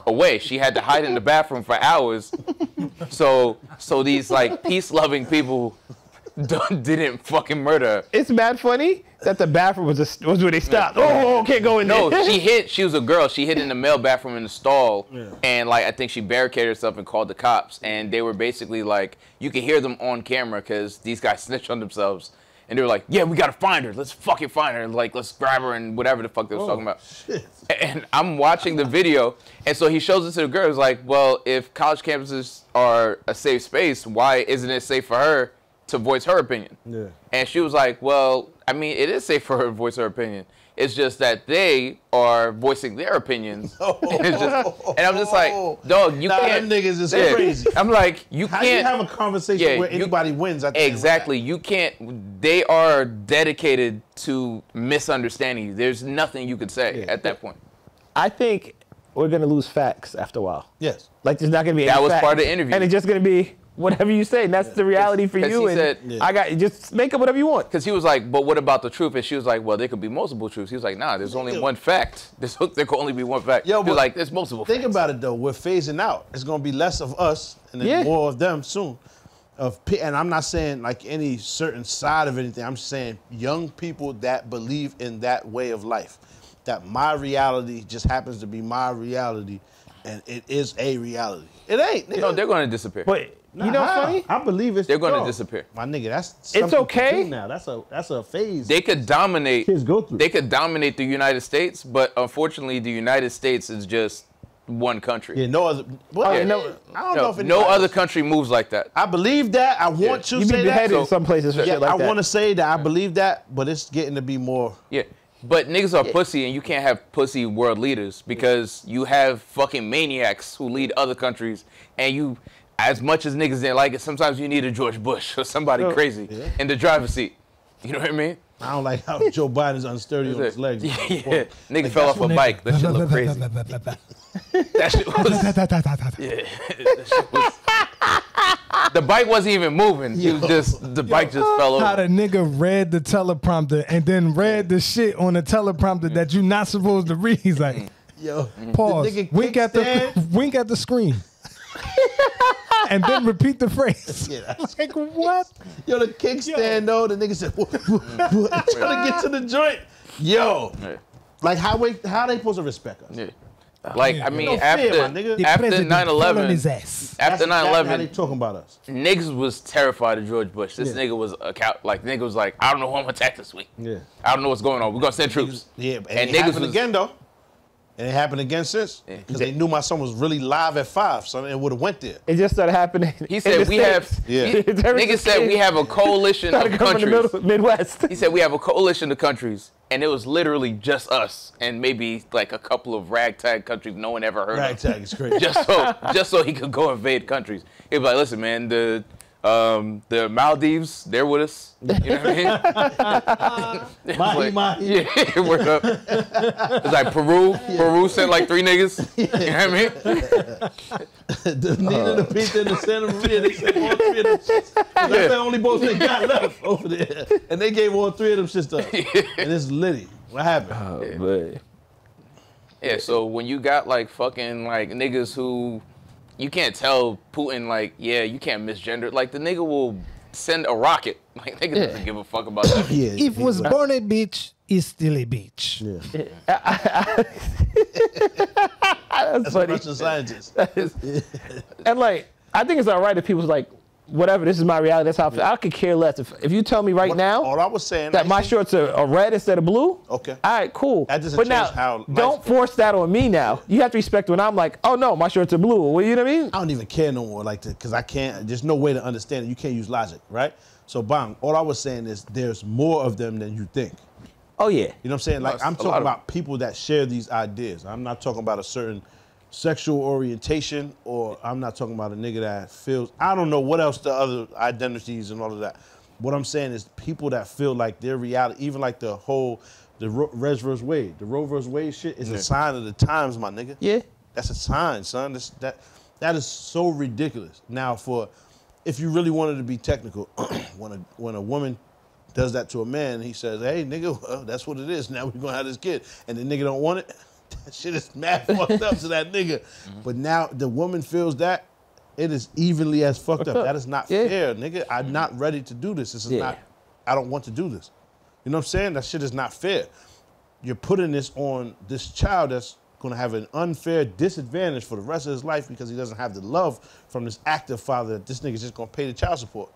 away. She had to hide in the bathroom for hours. So, so these like peace-loving people didn't fucking murder her. It's mad funny that the bathroom was a, was where they stopped. Yeah. Oh, can't go in there. No, she hid. She was a girl. She hid in the male bathroom in the stall, yeah. and like I think she barricaded herself and called the cops. And they were basically like, you could hear them on camera because these guys snitched on themselves, and they were like, yeah, we gotta find her. Let's fucking find her. Like, let's grab her and whatever the fuck they were oh, talking about. Shit. And I'm watching the video, and so he shows it to the girl. He's like, well, if college campuses are a safe space, why isn't it safe for her to voice her opinion? Yeah. And she was like, well, I mean, it is safe for her to voice her opinion. It's just that they are voicing their opinions. No. And, just, and I'm just like, dog, you nah, can't. Them niggas is yeah. crazy. I'm like, you How can't. How do you have a conversation yeah, where anybody you, wins? I think exactly. You can't. They are dedicated to misunderstanding you. There's nothing you could say yeah. at that point. I think we're going to lose facts after a while. Yes. Like, there's not going to be any That was facts. part of the interview. And it's just going to be whatever you say, and that's yeah. the reality for you. And said, yeah. I got just make up whatever you want. Because he was like, "But what about the truth?" And she was like, "Well, there could be multiple truths." He was like, "Nah, there's only yeah. one fact. There's, there could only be one fact." Yo, but like, "There's multiple." Think facts. about it though. We're phasing out. It's gonna be less of us and then yeah. more of them soon. Of and I'm not saying like any certain side of anything. I'm saying young people that believe in that way of life. That my reality just happens to be my reality, and it is a reality. It ain't. Nigga. No, they're gonna disappear. But, Nah, you know what's funny? I believe it's They're going to disappear. My nigga, that's It's okay. Now. That's a that's a phase. They could dominate kids go through. They could dominate the United States, but unfortunately the United States is just one country. Yeah, no other well, yeah. no, I don't no, know if No other country moves like that. I believe that. I want yeah. to you say that. So, in some places for yeah, shit like I that. I want to say that I believe that, but it's getting to be more Yeah. But niggas are yeah. pussy, and you can't have pussy world leaders because yeah. you have fucking maniacs who lead other countries, and you as much as niggas didn't like it, sometimes you need a George Bush or somebody no. crazy yeah. in the driver's seat. You know what I mean? I don't like how Joe Biden's unsturdy on his legs. Yeah, yeah. Nigga like, fell off a nigga. bike. That shit looked crazy. That shit was... Yeah. That shit was... The bike wasn't even moving. Yo, it was just the yo, bike just fell over. How the nigga read the teleprompter and then read the shit on the teleprompter that you're not supposed to read. He's like, yo, pause. Wink at the wink at the screen. And then repeat the phrase. Yeah, like, what? Yo, the kickstand, though, the nigga said, what, what, what? Trying to get to the joint. Yo. Yeah. Like, how, we, how they supposed to respect us? Yeah. Like, yeah. I mean, no after nine eleven, after nine eleven, after they talking about us. Niggas was terrified of George Bush. This yeah. nigga was, a cow, like, nigga was like, I don't know who I'm going to attack this week. Yeah. I don't know what's going on. We're going to send troops. Yeah, and, and niggas was, again, though. And it happened again since, because yeah. they knew my son was really live at five, so it would have went there. It just started happening. He said we States. have, yeah. he, nigga said we have a coalition of countries. In the middle, Midwest. He said we have a coalition of countries, and it was literally just us, and maybe like a couple of ragtag countries no one ever heard ragtag of. Ragtag is crazy. Just so, just so he could go invade countries. He was like, listen, man, the. Um, the Maldives, they're with us. You know what I mean? Uh, mahi, like, mahi. Yeah, it worked up. It's like Peru. Yeah. Peru sent like three niggas. Yeah. You know what I mean? The Nina, the Pizza, and the Santa Maria, they sent all three of them shits. That's yeah. the only boats they got left over there. And they gave all three of them shits up. Yeah. And it's litty. What happened? Oh, yeah. Man. Yeah, so when you got like fucking like niggas who... You can't tell Putin, like, yeah, you can't misgender. Like, the nigga will send a rocket. Like, nigga yeah. doesn't give a fuck about that. Yeah, if he was born a bitch, is still a bitch. Yeah. Yeah. I, I, I, that's that's funny. A Russian scientist. Is, and, like, I think it's all right if people's like, whatever, this is my reality, that's how I feel. I could care less. If, if you tell me right what, now all I was saying, that I my shorts are, are red instead of blue, okay. All right, cool. That doesn't but change now, how don't force that on me now. You have to respect when I'm like, oh no, my shorts are blue. Well, you know what I mean? I don't even care no more like that because I can't, there's no way to understand it. You can't use logic, right? So, bang, all I was saying is there's more of them than you think. Oh, yeah. You know what I'm saying? Like, I'm talking about people that share these ideas. I'm not talking about a certain sexual orientation, or I'm not talking about a nigga that feels, I don't know what else the other identities and all of that. What I'm saying is people that feel like their reality, even like the whole, the Reg versus Wade, the Roe versus Wade shit is yeah. a sign of the times, my nigga. Yeah. That's a sign, son. That's, that, that is so ridiculous. Now, for, if you really wanted to be technical, when, a, when a woman does that to a man, he says, hey, nigga, well, that's what it is. Now we're gonna have this kid. And the nigga don't want it. That shit is mad fucked up to that nigga. Mm-hmm. But now the woman feels that, it is evenly as fucked up. That is not yeah. fair, nigga. I'm not ready to do this. This is yeah. not, I don't want to do this. You know what I'm saying? That shit is not fair. You're putting this on this child that's gonna have an unfair disadvantage for the rest of his life because he doesn't have the love from this active father that this nigga's just gonna pay the child support.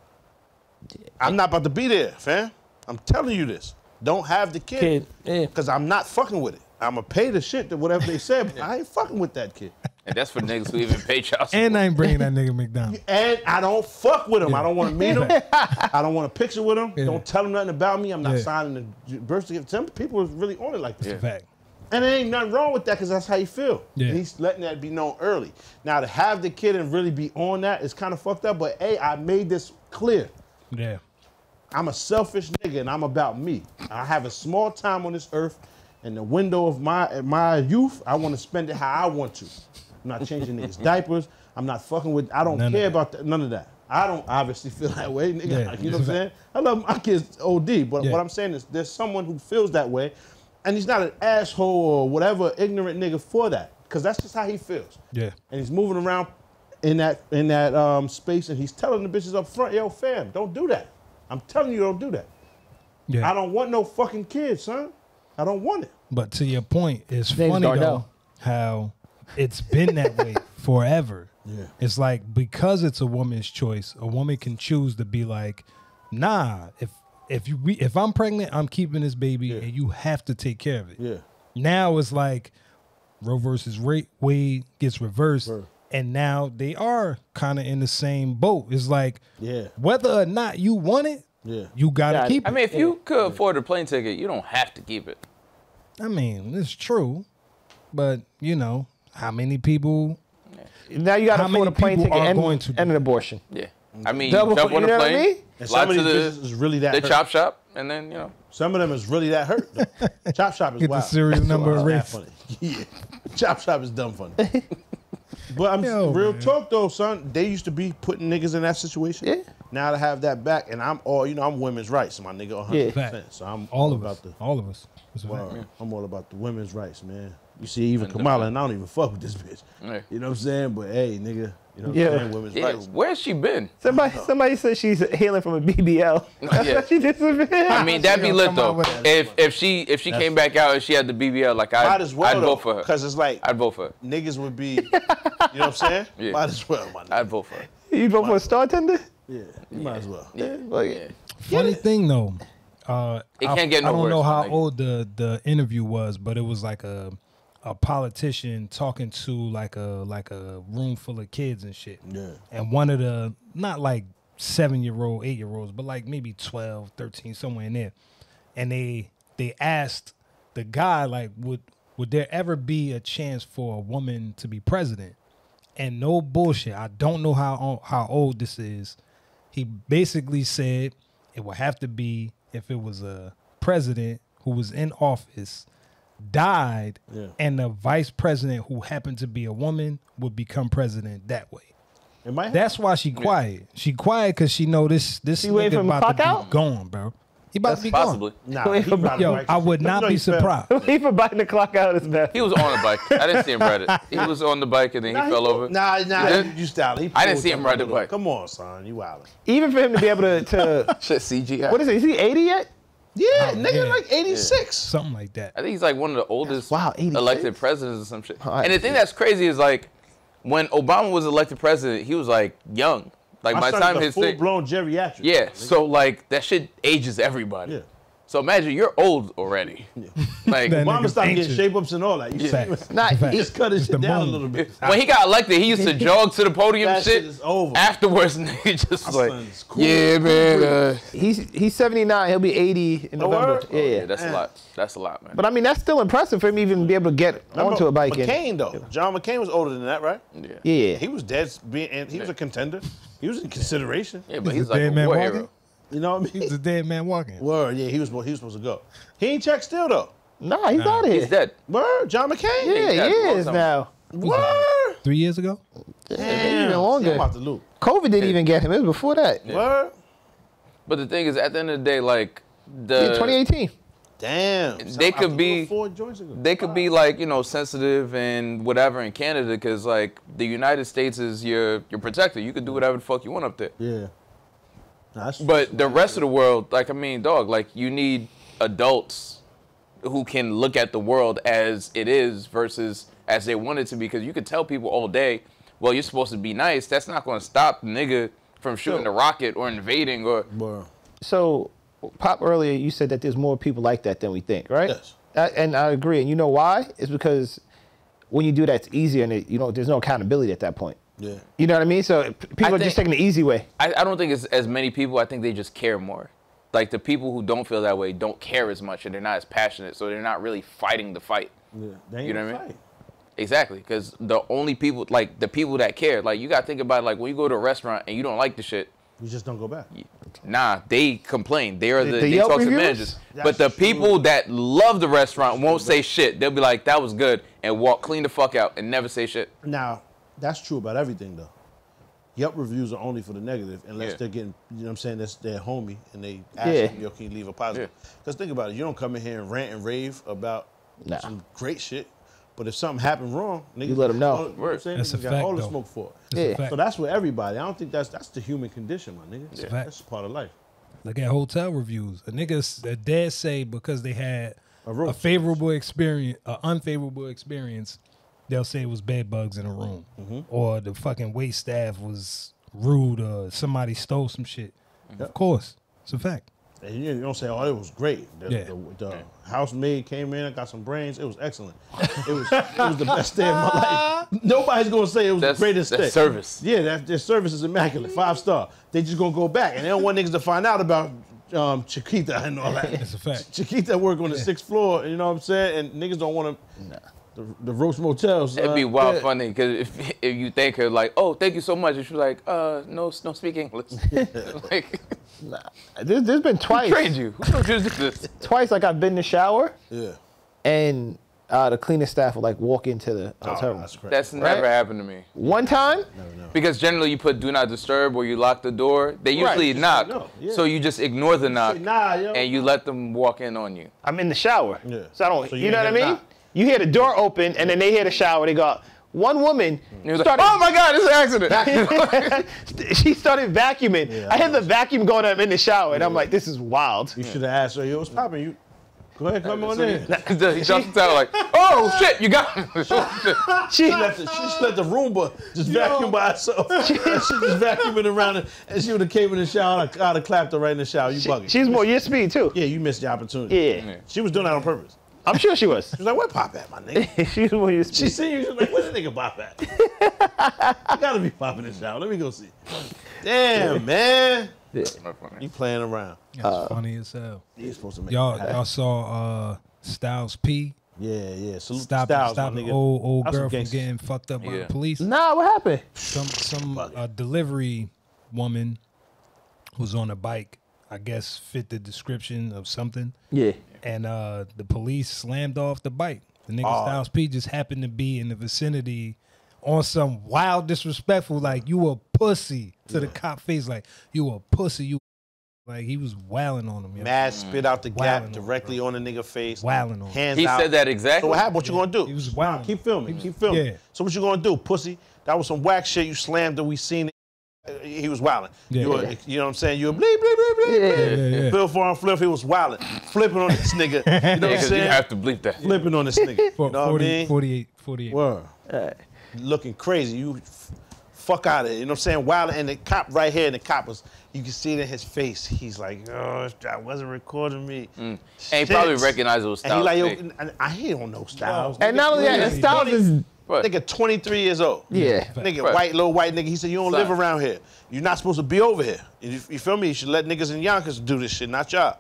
Yeah. I'm not about to be there, fam. I'm telling you this. Don't have the kid because yeah. I'm not fucking with it. I'm going to pay the shit to whatever they said, but I ain't fucking with that kid. And that's for niggas who even pay child support. And I ain't bringing that nigga McDonald's. And I don't fuck with him. Yeah. I don't want to meet him. I don't want a picture with him. Yeah. Don't tell him nothing about me. I'm not yeah. signing the birth certificate. Some people is really on it like that. Yeah. Fact. And there ain't nothing wrong with that because that's how you feel. Yeah. And he's letting that be known early. Now, to have the kid and really be on that is kind of fucked up, but hey, I made this clear. Yeah. I'm a selfish nigga and I'm about me. I have a small time on this earth. And the window of my my youth, I want to spend it how I want to. I'm not changing niggas' diapers. I'm not fucking with, I don't none care about that, none of that. I don't obviously feel that way, nigga. Yeah, you know what I'm saying? I love my kids O D, but yeah. what I'm saying is there's someone who feels that way, and he's not an asshole or whatever ignorant nigga for that, because that's just how he feels. Yeah. And he's moving around in that in that um, space, and he's telling the bitches up front, yo, fam, don't do that. I'm telling you, don't do that. Yeah. I don't want no fucking kids, son. I don't want it. But to your point, it's funny though how it's been that way forever. Yeah. It's like because it's a woman's choice, a woman can choose to be like, nah, if if you we, if I'm pregnant, I'm keeping this baby yeah. and you have to take care of it. Yeah. Now it's like Roe versus Wade gets reversed. Right. And now they are kind of in the same boat. It's like yeah. whether or not you want it, yeah. you gotta yeah, keep I it. I mean, if you could yeah. afford a plane ticket, you don't have to keep it. I mean, it's true, but you know, how many people? Yeah. Now you gotta afford a plane ticket and, and an abortion. Yeah, I mean, double, double you on the plane. I mean? And some of these is really that. They hurt. Chop shop, and then you know, some of them is really that hurt. Chop shop is get wild. Get the serial number of race. Yeah, chop shop is dumb funny. But I'm Yo, real man. Talk though, son. They used to be putting niggas in that situation. Yeah. Now to have that back, and I'm all, you know, I'm women's rights, my nigga, one hundred percent. Yeah. So I'm all, all about us. the all of us. Well, I'm all about the women's rights, man. You see, even and Kamala, and I don't even fuck with this bitch. Yeah. You know what I'm saying? But hey, nigga, you know what yeah. I'm saying? Women's yeah. rights. Where's she been? Somebody, somebody said she's healing from a B B L. That's yeah. what she did. I mean, that'd be lit though. If if she if she That's came back out and she had the B B L, like I, I'd, well, I'd vote for her. Cause it's like I'd vote for her. Niggas would be, you know what I'm saying? Yeah. Might as well. My nigga. I'd vote for her. You vote for a star tender? Yeah, you yeah. might as well. Yeah, well, yeah. Funny yeah. thing though, uh, it can't I, get no I don't worse, know how like. old the the interview was, but it was like a a politician talking to like a like a room full of kids and shit. Yeah. And one of the not like seven year old, eight year olds, but like maybe twelve, thirteen, somewhere in there. And they they asked the guy like, would would there ever be a chance for a woman to be president? And no bullshit, I don't know how how old this is. He basically said it would have to be if it was a president who was in office, died, yeah. and the vice president who happened to be a woman would become president that way. That's why she quiet. Yeah. She quiet because she know this this nigga about to out? be gone, bro. He about That's to be possibly. gone. Nah, he he yo, I would not no, be surprised. He for biting the clock out of his back. He was on a bike. I didn't see him ride it. He was on the bike and then nah, he, he fell over. Nah, nah, you, you style. He I didn't see him ride the bike. Come on, son, you wildin'. Even for him to be able to, to shit C G I. What is it? Is he eighty yet? Yeah, oh, nigga, man. like eighty-six. Yeah. Something like that. I think he's like one of the oldest wow, elected presidents or some shit. Oh, and the thing that's crazy is like when Obama was elected president, he was like young. Like I by the time his full thing, blown geriatric. Yeah. So like that shit ages everybody. Yeah. So imagine you're old already. Yeah. Like mama stopped ancient. Getting shape-ups and all that. You yeah. Nah, he just cut his shit down moment. a little bit. When he got elected, he used to jog to the podium that shit. shit is over. Afterwards, nigga just was like, cool. yeah, man. Uh, he's he's seventy-nine. He'll be eighty in November. Oh, yeah, yeah, yeah, that's man. a lot. That's a lot, man. But I mean, that's still impressive for him to even be able to get Remember onto a bike. McCain and, though, John McCain was older than that, right? Yeah. Yeah. He was dead. Being he was a contender. He was in consideration. Yeah, but he's like a war hero. You know what I mean? He's a dead man walking. Word, yeah, he was, he was supposed to go. He ain't checked still, though. Nah, he's nah. out of here. He's dead. Word, John McCain? Yeah, he, he is now. Word. Three years ago? Damn. Even longer. I'm about to loop. COVID didn't yeah. even get him. It was before that. Yeah. Word. But the thing is, at the end of the day, like, the... Yeah, twenty eighteen. Damn. They so could be... Four joints ago. They could wow. be, like, you know, sensitive and whatever in Canada, because, like, the United States is your, your protector. You could do whatever the fuck you want up there. Yeah. Nah, but the rest of the world, like, I mean, dog, like, you need adults who can look at the world as it is versus as they want it to be. Because you could tell people all day, well, you're supposed to be nice. That's not going to stop the nigga from shooting a rocket or invading or... Bro. So, Pop, earlier, you said that there's more people like that than we think, right? Yes. I, and I agree. And you know why? It's because when you do that, it's easier and, it, you know, there's no accountability at that point. Yeah. You know what I mean? So people I are think, just taking the easy way. I, I don't think it's as many people. I think they just care more. Like the people who don't feel that way don't care as much and they're not as passionate. So they're not really fighting the fight. Yeah. They ain't you know what I mean? Exactly. Because the only people, like the people that care, like you got to think about it, like when you go to a restaurant and you don't like the shit. You just don't go back. Nah, they complain. They are the, the, the they talk to managers. That's but the true. people that love the restaurant won't say shit. They'll be like, that was good and walk clean the fuck out and never say shit. Now. That's true about everything, though. Yelp reviews are only for the negative, unless yeah. they're getting, you know what I'm saying, that's their homie, and they ask yeah. them, yo, can you leave a positive? Because yeah. think about it. You don't come in here and rant and rave about nah. some great shit, but if something happened wrong, nigga, you let them know. You know what I'm that's a got fact, all the smoke for it. Yeah. So that's what everybody. I don't think that's that's the human condition, my nigga. Yeah. That's part of life. Look at hotel reviews. A nigga dare say because they had a, a favorable experience, an unfavorable experience, they'll say it was bed bugs in a room, mm-hmm. or the fucking wait staff was rude, or somebody stole some shit. Mm-hmm. Of course, it's a fact. And you don't say, "Oh, it was great." The, yeah. the, the yeah. housemaid came in, I got some brains. It was excellent. It was, it was the best day of my life. Nobody's gonna say it was that's, the greatest that's day. Service. Yeah, that, their service is immaculate, five star. They just gonna go back, and they don't want niggas to find out about um, Chiquita and all that. That's a fact. Chiquita work on the yeah. sixth floor. You know what I'm saying? And niggas don't want to. Nah. The, the roast motels. It'd be uh, wild yeah. funny because if, if you thank her like, oh, thank you so much, and she's like, uh, no, no, speak English. Like, nah, there, there's been twice. Who trained you? Who introduced this? Twice, like I've been in the shower. Yeah. And uh, the cleaning staff will like walk into the hotel room. Oh, that's that's right? never happened to me. One time? No, no. Because generally you put do not disturb or you lock the door. They usually right, knock, no, yeah. so you just ignore the knock, say, nah, yo, and you nah. let them walk in on you. I'm in the shower, yeah. so I don't. So you, you know what I mean? Knock. You hear the door open, and then they hear the shower. They go, one woman started, like, oh, my God, it's an accident. She started vacuuming. Yeah, I hear the vacuum going up in the shower, and yeah. I'm like, this is wild. You should have asked her, yo, what's poppin'? You Go ahead, come on in. He jumps out like, oh, shit, you got me. Oh, she, she, left the, she just let the Roomba just yo. vacuum by herself. She, she just vacuumed around, and, and she would have came in the shower, and I'd have clapped her right in the shower. You she, bugging. She's more your speed, too. Yeah, you missed the opportunity. Yeah. yeah. She was doing that on purpose. I'm sure she was. She was like, where Pop at, my nigga? she, was she seen you, she was like, where's the nigga Pop at? I gotta be popping this out. Let me go see. Damn, yeah. man. Yeah. You playing around. That's uh, funny as hell. He's supposed to make Y'all Y'all saw uh, Styles P. Yeah, yeah. Salute stop Styles, stop the old, old girl from getting fucked up yeah. by the police. Nah, what happened? Some, some uh, delivery woman who's on a bike, I guess, fit the description of something. Yeah. And uh, the police slammed off the bike. The nigga oh. Styles P just happened to be in the vicinity on some wild disrespectful, like, you a pussy, to yeah. the cop face, like, you a pussy, you. Like, he was wailing on him. Mad spit out the gap directly on the nigga face. Wailing on him. Hands he out. Said that exactly. So what happened? What you gonna do? He was wailing. Keep filming. Was, Keep filming. Yeah. So what you gonna do, pussy? That was some whack shit you slammed that we seen. He was wilding. Yeah. You, were, you know what I'm saying? You were bleep, bleep, bleep, bleep, bleep. Yeah, yeah, yeah. Bill Farm Flip, he was wilding. Flipping on this nigga. You know yeah, what I'm saying? You have to bleep that. Flipping on this nigga. For, you know forty, what I mean? forty-eight, forty-eight. Word. Right. Looking crazy. You fuck out of it. You know what I'm saying? Wild. And the cop right here, and the cop was, you can see it in his face. He's like, oh, I wasn't recording me. Mm. And he probably recognized it was Styles. And he like, yo, and I don't know Styles. And not only that, Styles is... Right. Nigga, twenty-three years old. Yeah. Nigga, right. white, little white nigga. He said, you don't Stop. live around here. You're not supposed to be over here. You, you feel me? You should let niggas in Yonkers do this shit, not y'all.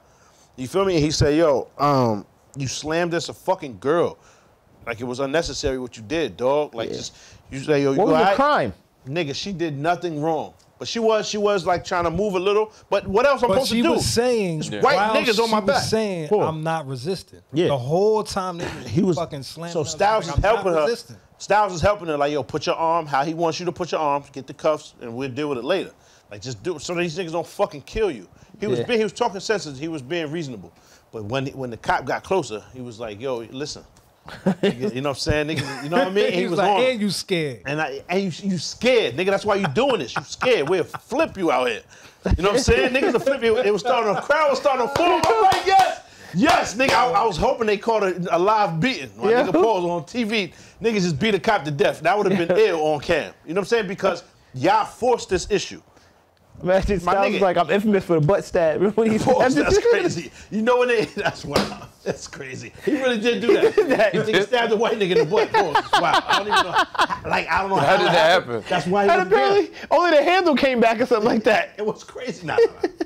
You feel me? And he said, yo, um, you slammed this a fucking girl. Like, it was unnecessary what you did, dog. Like, yeah. just, you say, yo, you What was the right? crime? Nigga, she did nothing wrong. But she was, she was, like, trying to move a little. But what else I'm but supposed to do? But she was saying, yeah. white wow, niggas on my back. saying, cool. I'm not resisting. Yeah. The whole time, nigga, he was fucking slamming So Styles was like, helping her. Resistant. Styles was helping her, like, yo, put your arm, how he wants you to put your arms, get the cuffs, and we'll deal with it later. Like, just do it so these niggas don't fucking kill you. He yeah. was being, he was talking senses, he was being reasonable. But when, when the cop got closer, he was like, yo, listen. Nigga, you know what I'm saying? Nigga, you know what I mean? He, he was, was like, on. and you scared. And I, and you, you scared, nigga. That's why you doing this. You scared. We'll flip you out here. You know what I'm saying? Niggas will flip you. It was starting, the crowd was starting to fall. I'm like, yes. Yes, nigga, I, I was hoping they caught a, a live beating. My yeah. nigga Paul's on T V, niggas just beat a cop to death. That would have been ill on cam. You know what I'm saying? Because y'all forced this issue. Man, it sounds like I'm infamous for the butt stab. Forced, that's crazy. You know what it is? That's wild. That's crazy. He really did do that. He did that. He stabbed a white nigga in the butt. Forced. Wow. I don't even know. Like, I don't know how, how did that happen. happen. That's why he and was apparently, dead. Only the handle came back or something like that. It was crazy. Nah,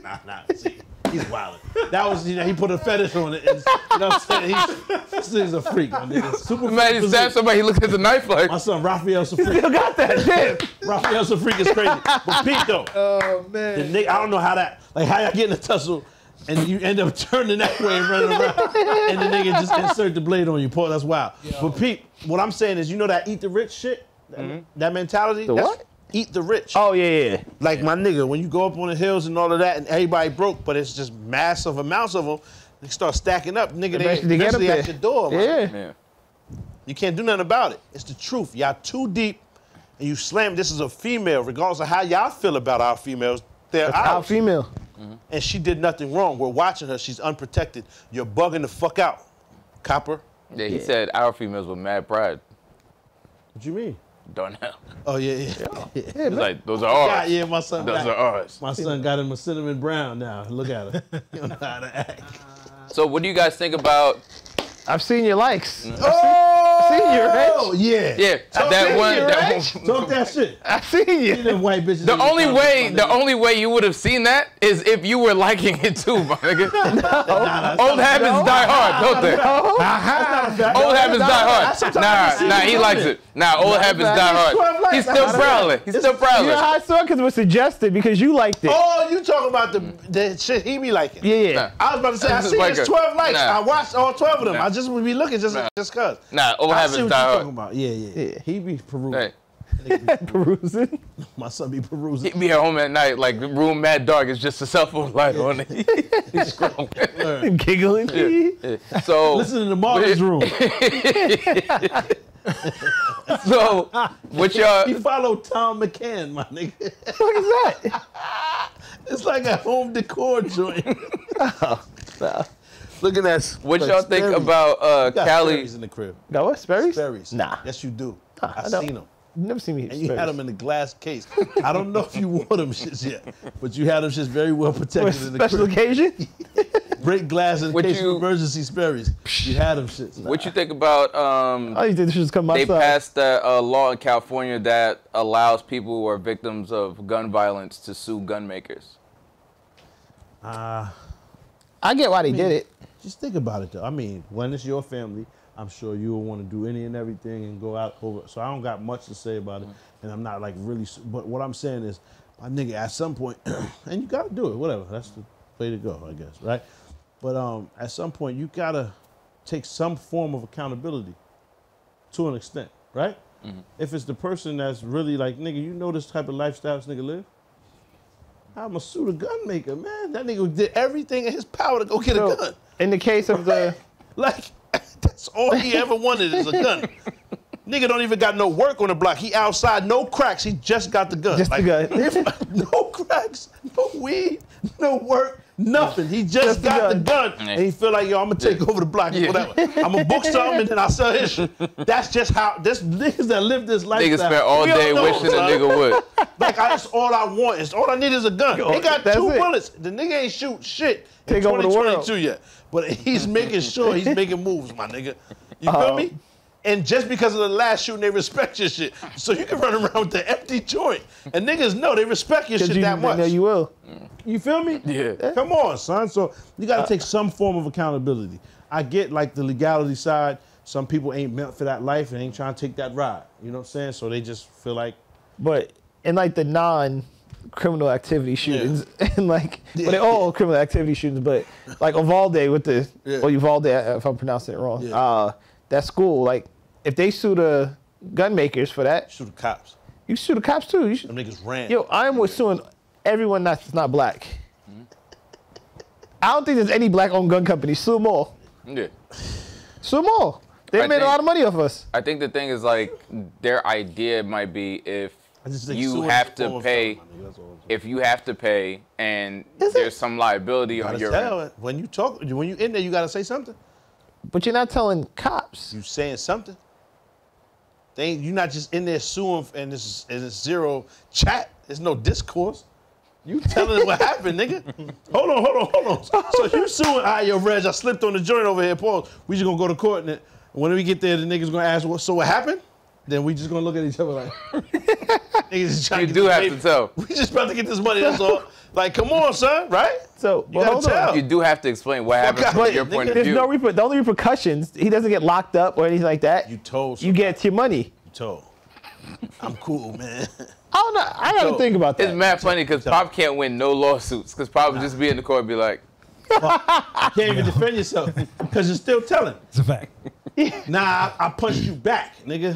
nah, nah. nah. See. He's wild. That was, you know, he put a fetish on it. And, you know what I'm saying? He's, this nigga's a freak, my nigga. Super Man, he stabbed somebody, he looked at the knife like. My son, Raphael's a freak. He still got that, damn. Raphael's a freak is crazy. But Pete, though. Oh, man. The nigga, I don't know how that, like, how y'all get in a tussle and you end up turning that way and running around. And the nigga just insert the blade on you, Paul. That's wild. Yo. But Pete, what I'm saying is, you know that eat the rich shit? That, mm-hmm. that mentality? The what? Eat the rich. Oh, yeah, yeah. Like, yeah. my nigga, when you go up on the hills and all of that and everybody broke, but it's just massive amounts of them, they start stacking up. Nigga, they, they get at your door. Yeah. Like, yeah. You can't do nothing about it. It's the truth. Y'all too deep and you slam. This is a female. Regardless of how y'all feel about our females, they're That's ours. our female. Mm-hmm. And she did nothing wrong. We're watching her. She's unprotected. You're bugging the fuck out, copper. Yeah, he yeah. said our females with mad pride. What you mean? Darnell. Oh, yeah, yeah. yeah. yeah it's like, those are ours. God, yeah, my son Those got, are ours. My son got him a cinnamon brown now. Look at him. He don't know how to act. So what do you guys think about... I've seen your likes. Mm-hmm. Oh! I've seen, seen you, Reg. Oh, yeah. Yeah. Talk that one. You, that one. Talk that shit. I've seen you. Them white bitches the only way, the only way you would have seen that is if you were liking it too, my nigga. no. nah, nah, Old habits no. die hard, don't they? No. Nah, old habits die hard. Nah, nah, he likes it. Nah, old habits die hard. He's still prowling. He's still prowling. You know how I saw it? Because it was suggested because you liked it. Oh, you talking about the the shit he be liking? Yeah, yeah. I was about to say I see his twelve likes. I watched all twelve of them. I just would be looking just nah. just cause. Nah, old habits die hard. Talking about. Yeah, yeah, yeah. He be perusing. Hey. Be perusing. My son be perusing. He be at home at night, like the room mad dark. It's just a cell phone light yeah. on it. He's scrolling, giggling. Yeah. Yeah. So listen to the Marvin's room. So what y'all? He followed Tom McCann, my nigga. What is that? It's like a home decor joint. oh, no. Look at that. What y'all think Sperry's. about uh, Cali? Sperry's in the crib. Got what? Sperry's? Sperry's. Nah. Yes, you do. Nah, I've seen them. Never seen me. And Sperry's. You had them in a glass case. I don't know if you wore them shits yet, but you had them shits very well protected For in the special crib. Special occasion? Break glass in what case you, of emergency Sperry's. You had them shits. Nah. What you think about? Um, I think this should come outside. They passed a uh, law in California that allows people who are victims of gun violence to sue gun makers. Uh, I get why they I mean, did it. Just think about it, though. I mean, when it's your family, I'm sure you will want to do any and everything and go out over. So I don't got much to say about it, and I'm not, like, really. But what I'm saying is, my nigga, at some point, and you got to do it, whatever. That's the way to go, I guess, right? But um, at some point, you got to take some form of accountability to an extent, right? Mm-hmm. If it's the person that's really like, nigga, you know this type of lifestyle this nigga live? I'm a sue the gun maker, man. That nigga did everything in his power to go get so, a gun. In the case of the... Like, that's all he ever wanted is a gun. Nigga don't even got no work on the block. He outside, no cracks. He just got the gun. Just like, the gun. No cracks, no weed, no work, Nothing. He just, just got the gun. the gun, and he feel like, yo, I'm gonna take yeah. over the block or yeah. whatever. I'm gonna book something, and then I sell his shit. That's just how this niggas that live this life. Niggas spend all day all know, wishing son. a nigga would. Like, I, that's all I want. It's all I need is a gun. Yo, he got two it. bullets. The nigga ain't shoot shit in take twenty twenty-two yet, but he's making sure he's making moves, my nigga. You feel um, me? And just because of the last shooting, they respect your shit. So you can run around with the empty joint. And niggas know they respect your shit you, that much. Yeah, you will. You feel me? Yeah. Come on, son. So you got to uh, take some form of accountability. I get, like, the legality side. Some people ain't meant for that life and ain't trying to take that ride. You know what I'm saying? So they just feel like... But in, like, the non-criminal activity shootings, yeah. and, like, yeah. but they're all criminal activity shootings, but, like, Uvalde with the... Yeah. Or Uvalde, if I'm pronouncing it wrong. Yeah. Uh, that school, like... If they sue the gun makers for that, sue the cops. You sue the cops too. You should. Them niggas ran. Yo, I am with suing everyone that's not black. Mm-hmm. I don't think there's any black-owned gun company. Sue them all. Yeah. Sue them all. They I made think, a lot of money off us. I think the thing is, like, their idea might be if you have to pay, if you have to pay, and is there's it? some liability you on your end. When you talk, when you in there, you gotta say something. But you're not telling cops. You saying something. They, you're not just in there suing, and it's, and it's zero chat. There's no discourse. You telling them what happened, nigga. Hold on, hold on, hold on. So you suing, all right, yo, Reg, I slipped on the joint over here, Paul. We just gonna go to court, and when we get there, the nigga's gonna ask, well, so what happened? Then we just gonna look at each other like, niggas trying to get this money. You do have to tell. We just about to get this money, that's all. Like, come on, son, right? So, you well, gotta tell. On. You do have to explain what happened from your nigga, point of view. No reper the only repercussions, he doesn't get locked up or anything like that. You told somebody. You get your money. You told. I'm cool, man. I don't know. I gotta told. think about that. It's mad funny because Pop can't win no lawsuits because Pop would just be in the court and be like, well, you can't even defend yourself because you're still telling. It's a fact. Nah, I, I punched you back, nigga.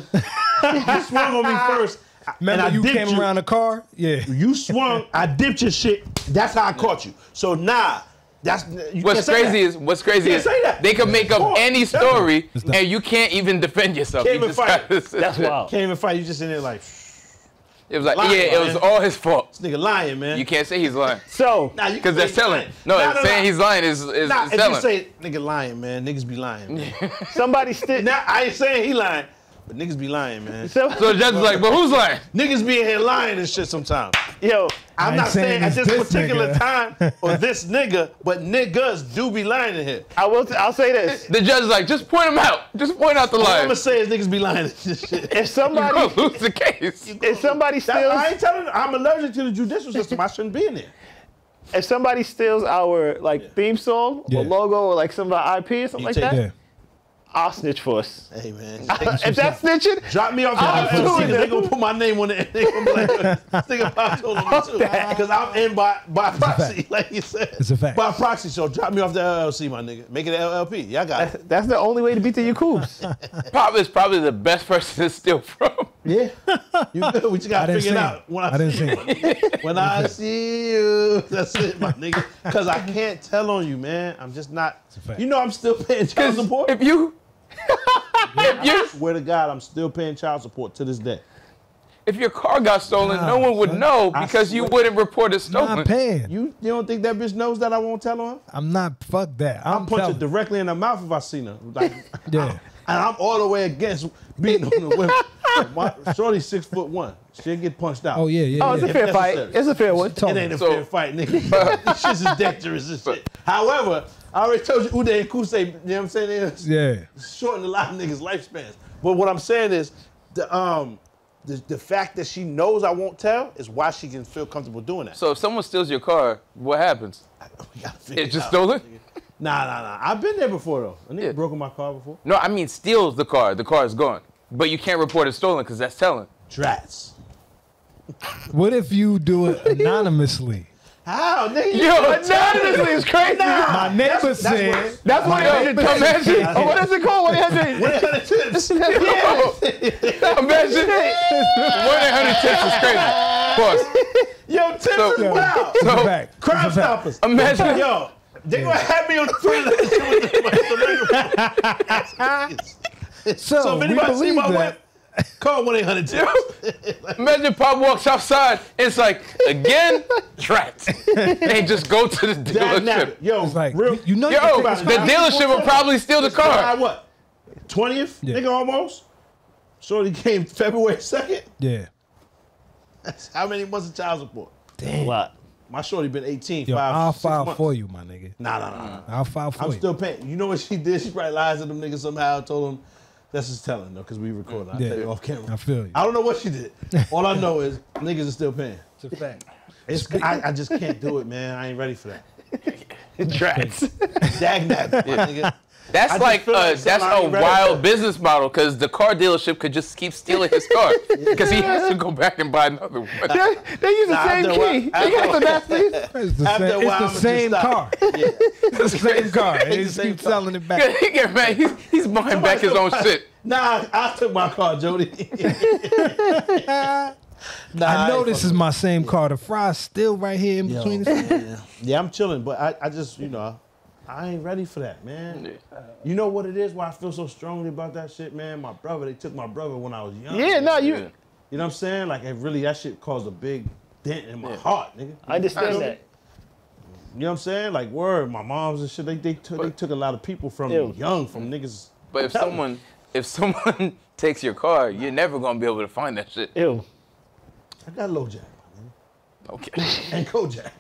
You swung on me first. Remember, and I you came you. around the car? Yeah. You swung, I dipped your shit. That's how I caught you. So, nah. That's, you what's crazy that. is, what's crazy you is, say that. they can make up oh, any story and you can't even defend yourself. Can't you even fight. That's wild. Can't even fight. You just in there like, it was like, lying, yeah, man. It was all his fault. This nigga lying, man. You can't say he's lying. So, nah, because that's telling. No, nah, no, saying no. he's lying is, is, nah, is if telling. If you say, nigga lying, man, niggas be lying. Man. Somebody still. Now, I ain't saying he lying. But niggas be lying, man. So the judge is like, but who's lying? Niggas be in here lying and shit sometimes. Yo, I'm not saying, saying at this, this particular nigga. time or this nigga, but niggas do be lying in here. I will. T I'll say this. The judge is like, just point them out. Just point out the lies. All I'm gonna say is niggas be lying in this shit. If somebody you gonna lose the case, if, if somebody steals, that, I ain't telling. I'm allergic to the judicial system. I shouldn't be in there. If somebody steals our like yeah. theme song yeah. or logo or like some of our I P or something you like that. Yeah. I'll snitch for us. Hey, man. If that's snitching, drop me off to the L L C. They're going to put my name on it. They're going to be like, think about too. Because I'm in by, by proxy, like you said. It's a fact. By proxy, so drop me off the L L C, my nigga. Make it an L L P. Y'all got that's, it. That's the only way to beat the Yakubs. Pop is probably the best person to steal from. Yeah. You good? We just got to figure it out. When I, I didn't see you. When I see you. That's it, my nigga. Because I can't tell on you, man. I'm just not. You know I'm still paying child support. If you... Yeah, I swear to God, I'm still paying child support to this day. If your car got stolen, nah, no one would know because you wouldn't report it stolen. Not paying. You, you don't think that bitch knows that I won't tell her? I'm not. Fuck that. I'm I'll punch her directly in the mouth if I seen her. Like, yeah. I'm, and I'm all the way against beating on the women. Shorty's six foot one. She'll get punched out. Oh, yeah, yeah. Oh, it's yeah. a fair if fight. Necessary. It's a fair one. It ain't a so, fair fight, nigga. This shit is dangerous and shit. However, I already told you Uday and Kuse, you know what I'm saying? It's yeah. shortened a lot of niggas' lifespans. But what I'm saying is, the, um, the, the fact that she knows I won't tell is why she can feel comfortable doing that. So if someone steals your car, what happens? I, we gotta figure it just out. Stolen? Nah, nah, nah. I've been there before, though. I nigga yeah. broken my car before. No, I mean steals the car. The car is gone. But you can't report it stolen because that's telling. Drats. What if you do it anonymously? How, nigga? Yo, anonymously is crazy. Nah, my neighbor said. That's what it is. Imagine. What is it called? one hundred tips. Imagine. one hundred tips is crazy. Of course. Yo, tips so, is wild. So, Crime Stoppers. Imagine. Yo, they gonna have me on the three list with the microphone. So if anybody see my whip, Call one eight hundred tips. Imagine Pop walks outside. It's like, again, trapped. They just go to the dealership. That, yo, like, real, you know, yo, you the dealership will probably steal the car. July, what? twentieth? Yeah. Nigga, almost. Shorty came February second? Yeah. That's how many months of child support? Damn. A lot. My shorty been eighteen. Yo, five, I'll file months. for you, my nigga. Nah, nah, nah, nah. I'll file for I'm you. I'm still paying. You know what she did? She probably lied to them niggas somehow, told them. That's just telling, though, because we recorded. I'll yeah. tell you off camera. I feel you. I don't know what she did. All I know is niggas are still paying. It's a fact. It's, I, I just can't do it, man. I ain't ready for that. Drats. Dag-nabbit, yeah. nigga. That's I like, a, like that's a wild business model because the car dealership could just keep stealing his car because he has to go back and buy another one. They, they use the nah, same key. They got the back piece. It's the after same, it's the same car. Yeah. It's the same car. And he just keeps selling it back. Yeah, man, he's, he's buying Somebody back his own buy. shit. Nah, I took my car, Jody. Nah, I know I this is my same yeah. car. The fry's still right here in Yo, between. Yeah. yeah, I'm chilling, but I, I just, you know, I ain't ready for that, man. You know what it is? Why I feel so strongly about that shit, man? My brother, they took my brother when I was young. Yeah, no, you... Yeah. You know what I'm saying? Like, it really, that shit caused a big dent in my yeah. heart, nigga. I understand I that. You know what I'm saying? Like, word, my moms and shit, they, they, took, but, they took a lot of people from ew. young, from niggas. But if someone, if someone takes your car, you're never going to be able to find that shit. Ew. I got LoJack. Okay. And Kojak.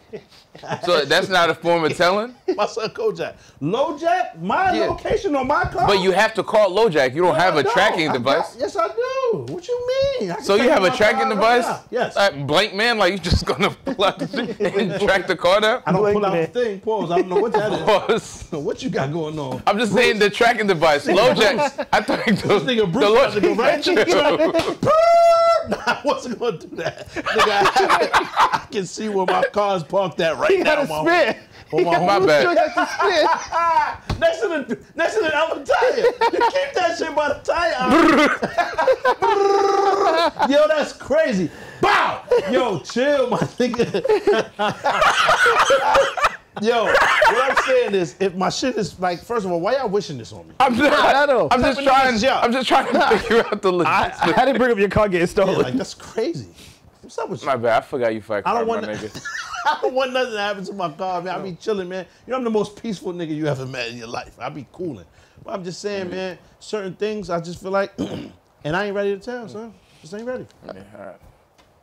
So that's not a form of telling? My son Kojak. LoJack, my yeah. location on my car. But you have to call LoJack. You don't no, have a don't. tracking I device. Got, yes, I do. What you mean? I so you have a tracking device? Right yes. Like, blank man, like you just gonna pull out the thing and track the car down? I don't blank pull out man. the thing, pause. I don't know what that is. Pause. What you got going on? I'm just Bruce. saying the tracking device. LoJack. I thought you was thinking Bruce was going to right you. Nah, I wasn't gonna do that. Nigga, I, I can see where my car's parked at right he now. My, my, he my bad. next to the next to the other tire. You keep that shit by the tire. Yo, that's crazy. Bow. Yo, chill, my nigga. Yo, what I'm saying is, if my shit is like, first of all, why y'all wishing this on me? I'm not. I know. I'm just trying. I'm just trying to figure out the logistics. I, I had to bring up your car getting stolen. Yeah, like that's crazy. What's up with you? My bad. I forgot you fight. I don't want. I don't want nothing to happen to my car, man. No. I be chilling, man. You know I'm the most peaceful nigga you ever met in your life. I be cooling. But I'm just saying, mm-hmm. man. Certain things I just feel like, and I ain't ready to tell, mm-hmm. son. Just ain't ready. Yeah, all right.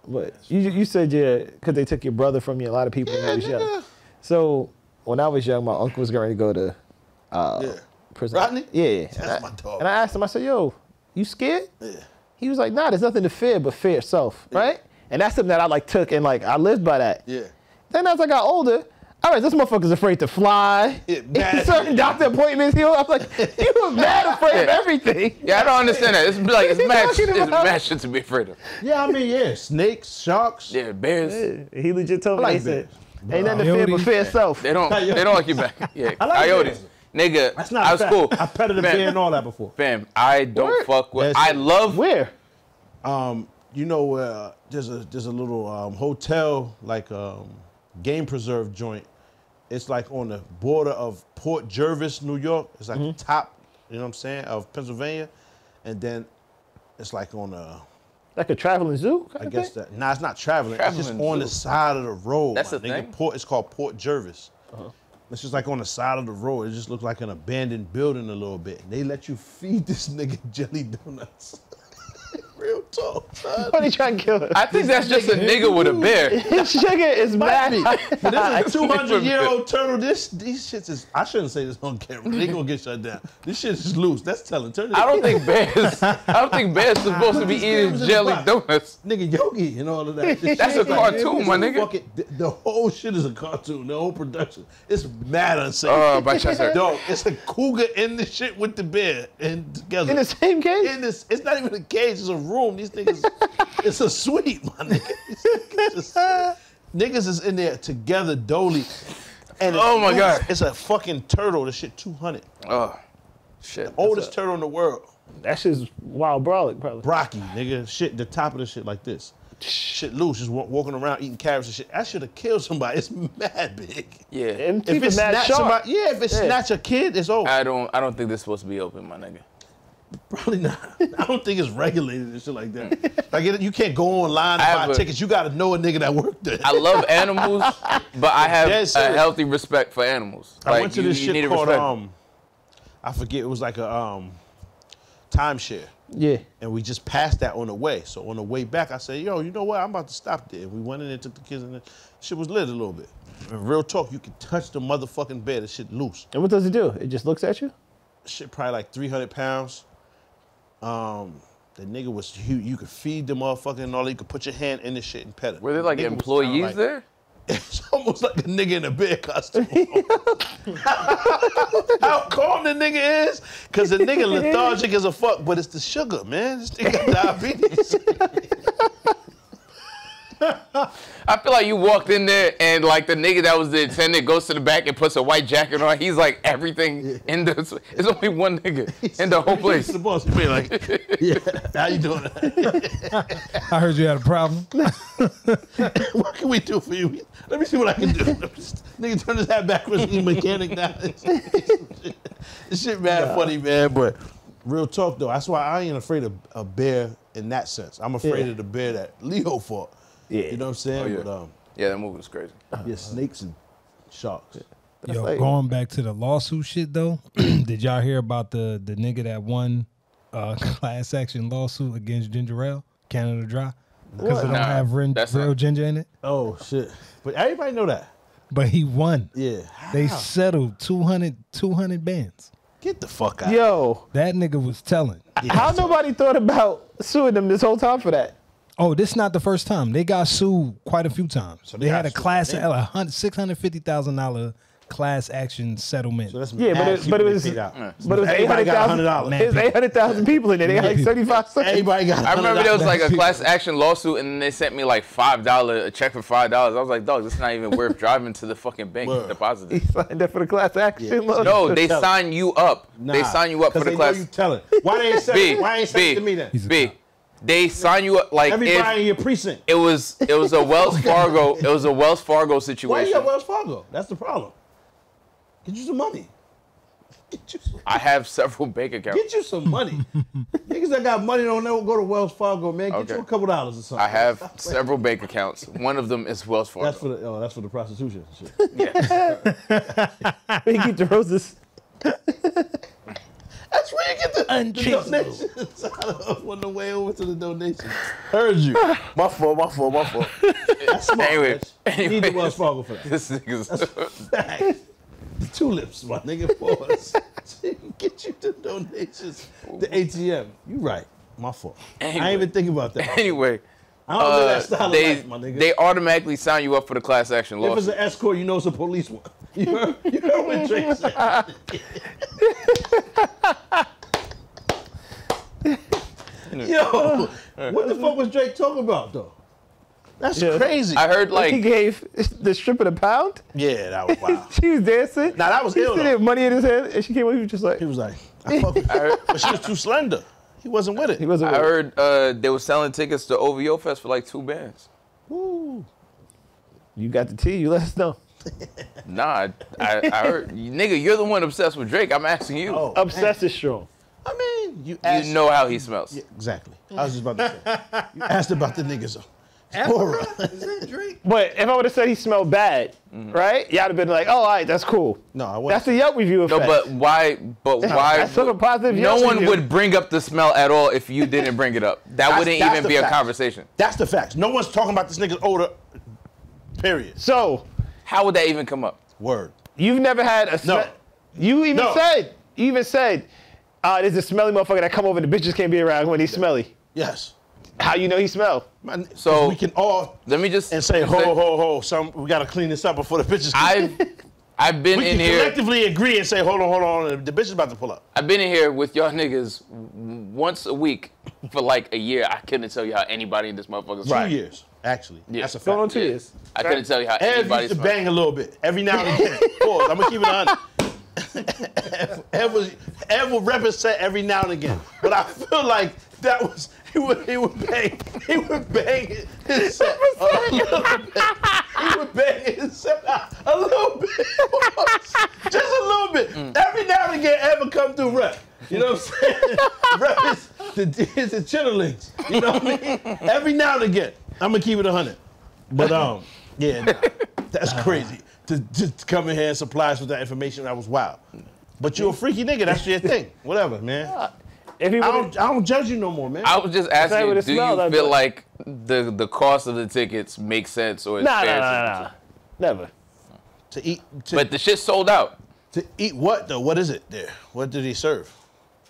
But you you said yeah, because they took your brother from you. A lot of people. Yeah, yeah. So when I was young, my uncle was going to go to uh, yeah. prison. Rodney? Yeah, yeah. That's and I, my dog. And I asked him, I said, "Yo, you scared?" Yeah. He was like, "Nah, there's nothing to fear but fear itself, yeah. right?" And that's something that I like took and like I lived by that. Yeah. Then as I got older, all right, this motherfucker's afraid to fly. Yeah, mad certain doctor appointments, you know, I'm like, you was mad afraid yeah. of everything. Yeah, I don't understand that. It's like it's mad, it's mad shit to be afraid of. Yeah, I mean, yeah, snakes, sharks, yeah, bears. Yeah. He legit told me like he said. Bro, ain't nothing to fear but fear itself. They don't, they don't like you back. Yeah, I like coyotes. Nigga, that's not I was fact. cool. I petted a bear and all that before. Fam, I don't Where? fuck with. That's I love where, um, you know, uh, there's a there's a little um, hotel like um, game preserve joint. It's like on the border of Port Jervis, New York. It's like mm-hmm. the top, you know what I'm saying, of Pennsylvania, and then it's like on a. Like a traveling zoo? I guess that. Nah, it's not traveling. traveling it's just on zoo. the side of the road. That's the thing. Port, it's called Port Jervis. Uh-huh. It's just like on the side of the road. It just looks like an abandoned building a little bit. They let you feed this nigga jelly donuts. Real talk. Son. Why are they trying to kill him? I think that's just a nigga with a bear. His sugar is mad. This is a two hundred year old turtle. This, these shits is, I shouldn't say this on camera. They gonna get shut down. This shit is loose. That's telling. Turn I don't think bears, I don't think bears supposed to be eating jelly donuts. Nigga Yogi and all of that. That's a cartoon, my nigga. Fucking, the, the whole shit is a cartoon. The whole production. It's mad unsafe. Oh, by Chester. Dog, it's a cougar in the shit with the bear and together. In the same cage? In this, it's not even a cage. It's a room. These niggas, it's a suite, my nigga. Niggas, just, niggas is in there together, dolly. And oh my god, it's a fucking turtle. This shit, two hundred. Oh, shit. The oldest a, turtle in the world. That shit's wild, brolic, probably. Brocky, nigga. Shit, the top of the shit like this. Shit loose, just walking around eating carrots and shit. That should have killed somebody. It's mad big. Yeah, and if it's snatch somebody, yeah, if it yeah. snatch a kid, it's over. I don't, I don't think this is supposed to be open, my nigga. Probably not. I don't think it's regulated and shit like that. Like it, you can't go online and I buy a, tickets. You got to know a nigga that worked there. I love animals, but I have yes, a healthy respect for animals. I like, went to this you, shit you called um, I forget. It was like a um, timeshare. Yeah. And we just passed that on the way. So on the way back, I said, yo, you know what? I'm about to stop there. We went in there, took the kids in there. Shit was lit a little bit. And real talk, you can touch the motherfucking bed. That shit loose. And what does it do? It just looks at you? Shit probably like three hundred pounds. Um, the nigga was huge. You could feed the motherfucker and all that. You could put your hand in the shit and pet it. Were there like the employees like, there? It's almost like a nigga in a bed costume. How calm the nigga is, because the nigga lethargic as a fuck, but it's the sugar, man. This nigga got diabetes. I feel like you walked in there and like the nigga that was the attendant goes to the back and puts a white jacket on. He's like everything yeah. in the. There's only one nigga he's in the whole place. He's the boss. He'd be like, yeah, how you doing? I heard you had a problem. What can we do for you? Let me see what I can do. Nigga turn his hat backwards. He's a mechanic now. This shit mad yeah. funny, man. But real talk though, that's why I ain't afraid of a bear in that sense. I'm afraid yeah. of the bear that Leo fought. Yeah. You know what I'm saying? Oh, yeah. But, um, yeah, that movie was crazy. Yeah, snakes and sharks. Yeah. Yo, like, going back to the lawsuit shit though, did y'all hear about the the nigga that won uh, class action lawsuit against ginger ale, Canada Dry, because it don't nah, have real not... ginger in it? Oh shit! But everybody know that. But he won. Yeah. How? They settled two hundred, two hundred bands. Get the fuck out! Yo, that nigga was telling. Yeah, how nobody thought about suing them this whole time for that? Oh, this is not the first time. They got sued quite a few times. So they, they had a class, a six hundred fifty thousand dollar class action settlement. So that's yeah, but it, but it was, yeah. but it was eight hundred thousand. There's eight hundred thousand people in there. They had like seventy-five seconds. Everybody got. I remember there was like a class action lawsuit, and they sent me like five dollars, a check for five dollars. I was like, dog, this is not even worth driving to the fucking bank to deposit it. You signed up for the class action yeah. lawsuit. No, they sign you up. Nah, they sign you up for the class. You telling? Why they ain't send? Why ain't send to me then? B. They sign you up like everybody in your precinct. It was it was a Wells Fargo. It was a Wells Fargo situation. Why you at Wells Fargo? That's the problem. Get you some money. Get you some I have several bank accounts. Get you some money. Niggas that got money don't never go to Wells Fargo, man. Get okay. you a couple dollars or something. I have Stop several playing. bank accounts. One of them is Wells Fargo. That's for the oh, that's for the prostitution and shit. Yeah. They get the roses. That's where you get the, the donations. I went the way over to the donations. Heard you. My fault, my fault, my fault. That's my anyway, anyway, need the Wells Fargo for that. This nigga's fact. The tulips, my nigga, for us. Get you the donations. The A T M. You right. My fault. Anyway, I ain't even thinking about that. Anyway. I don't uh, know that style they, of life, my nigga. They automatically sign you up for the class action law. If it's an escort, you know it's a police one. You heard, you heard what Drake said. Yo, what the fuck was Drake talking about, though? That's yeah. crazy. I heard like... He gave the stripper a pound? Yeah, that was wild. She was dancing. Now, that was ill, though. He had money in his hand, and she came away, he was just like... He was like, I fuck with her. But she was too slender. He wasn't with it. He wasn't with I heard uh, they were selling tickets to O V O Fest for like two bands. Woo. You got the tea, you let us know. Nah, I, I heard. Nigga, you're the one obsessed with Drake. I'm asking you. Oh, obsessed is strong. I mean, you asked. You know how he smells. Yeah, exactly. I was just about to say. You asked about the niggas. Afro? Is that Drake? But if I would have said he smelled bad, mm-hmm. right? Y'all would have been like, oh, all right, that's cool. No, I wouldn't. That's a Yelp review effect. No, but why? But why? That's would, a positive no Yelp one review. Would bring up the smell at all if you didn't bring it up. That that's, wouldn't that's even be facts. A conversation. That's the facts. No one's talking about this nigga's odor, period. So. How would that even come up? Word. You've never had a smell. No. You even no. said, you even said, uh, there's a smelly motherfucker that come over and the bitches can't be around when he's smelly. Yes. How you know he smell? Man, so we can all let me just and say ho ho ho. Some we gotta clean this up before the bitches. I've I've been we in can here. Collectively agree and say hold on hold on. The bitch is about to pull up. I've been in here with y'all niggas once a week for like a year. I couldn't tell you how anybody in this motherfucker smells. Two right. years actually. Yeah. That's a fact. On two yeah. years. I right. couldn't tell you how every anybody used to bang a little bit every now and again. Pause. I'm gonna keep it on. Ever ever represent every now and again, but I feel like that was. He would, he would bang, he would bang his set a little bit. He would bang his set out a little bit, just a little bit. Mm. Every now and again, ever come through rep. You know what I'm saying? the it's the chitterlings. You know what I mean? Every now and again, I'm gonna keep it a hundred. But um, yeah, nah, that's crazy to just come in here and supply us with that information. That was wild. But you're a freaky nigga. That's your thing. Whatever, man. Yeah. If he I, don't, I don't judge you no more, man. I was just asking, do you feel like, like the the cost of the tickets makes sense or is nah, fair? Nah, nah, nah, never. To eat, to, but the shit sold out. To eat what though? What is it there? What did he serve?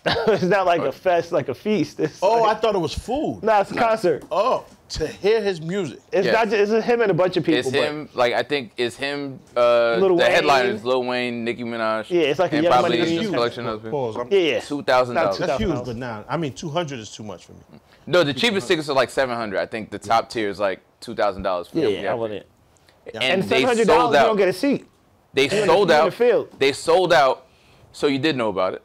It's not like a fest, like a feast. It's oh, like, I thought it was food. No, nah, it's a concert. Oh, to hear his music. It's yes. not just it's him and a bunch of people. It's him. Like I think it's him. Uh, Lil the Wayne. Headliners: Lil Wayne, Nicki Minaj. Yeah, it's like and a probably just huge. Collection of people. Yeah, yeah. Two thousand dollars. That's huge, but now nah, I mean, two hundred is too much for me. No, the cheapest tickets are like seven hundred. I think the top yeah. tier is like two thousand dollars for yeah, every yeah, I want it. Yeah. And, and seven hundred dollars, you don't get a seat. They yeah, sold out. The they sold out. So you did know about it.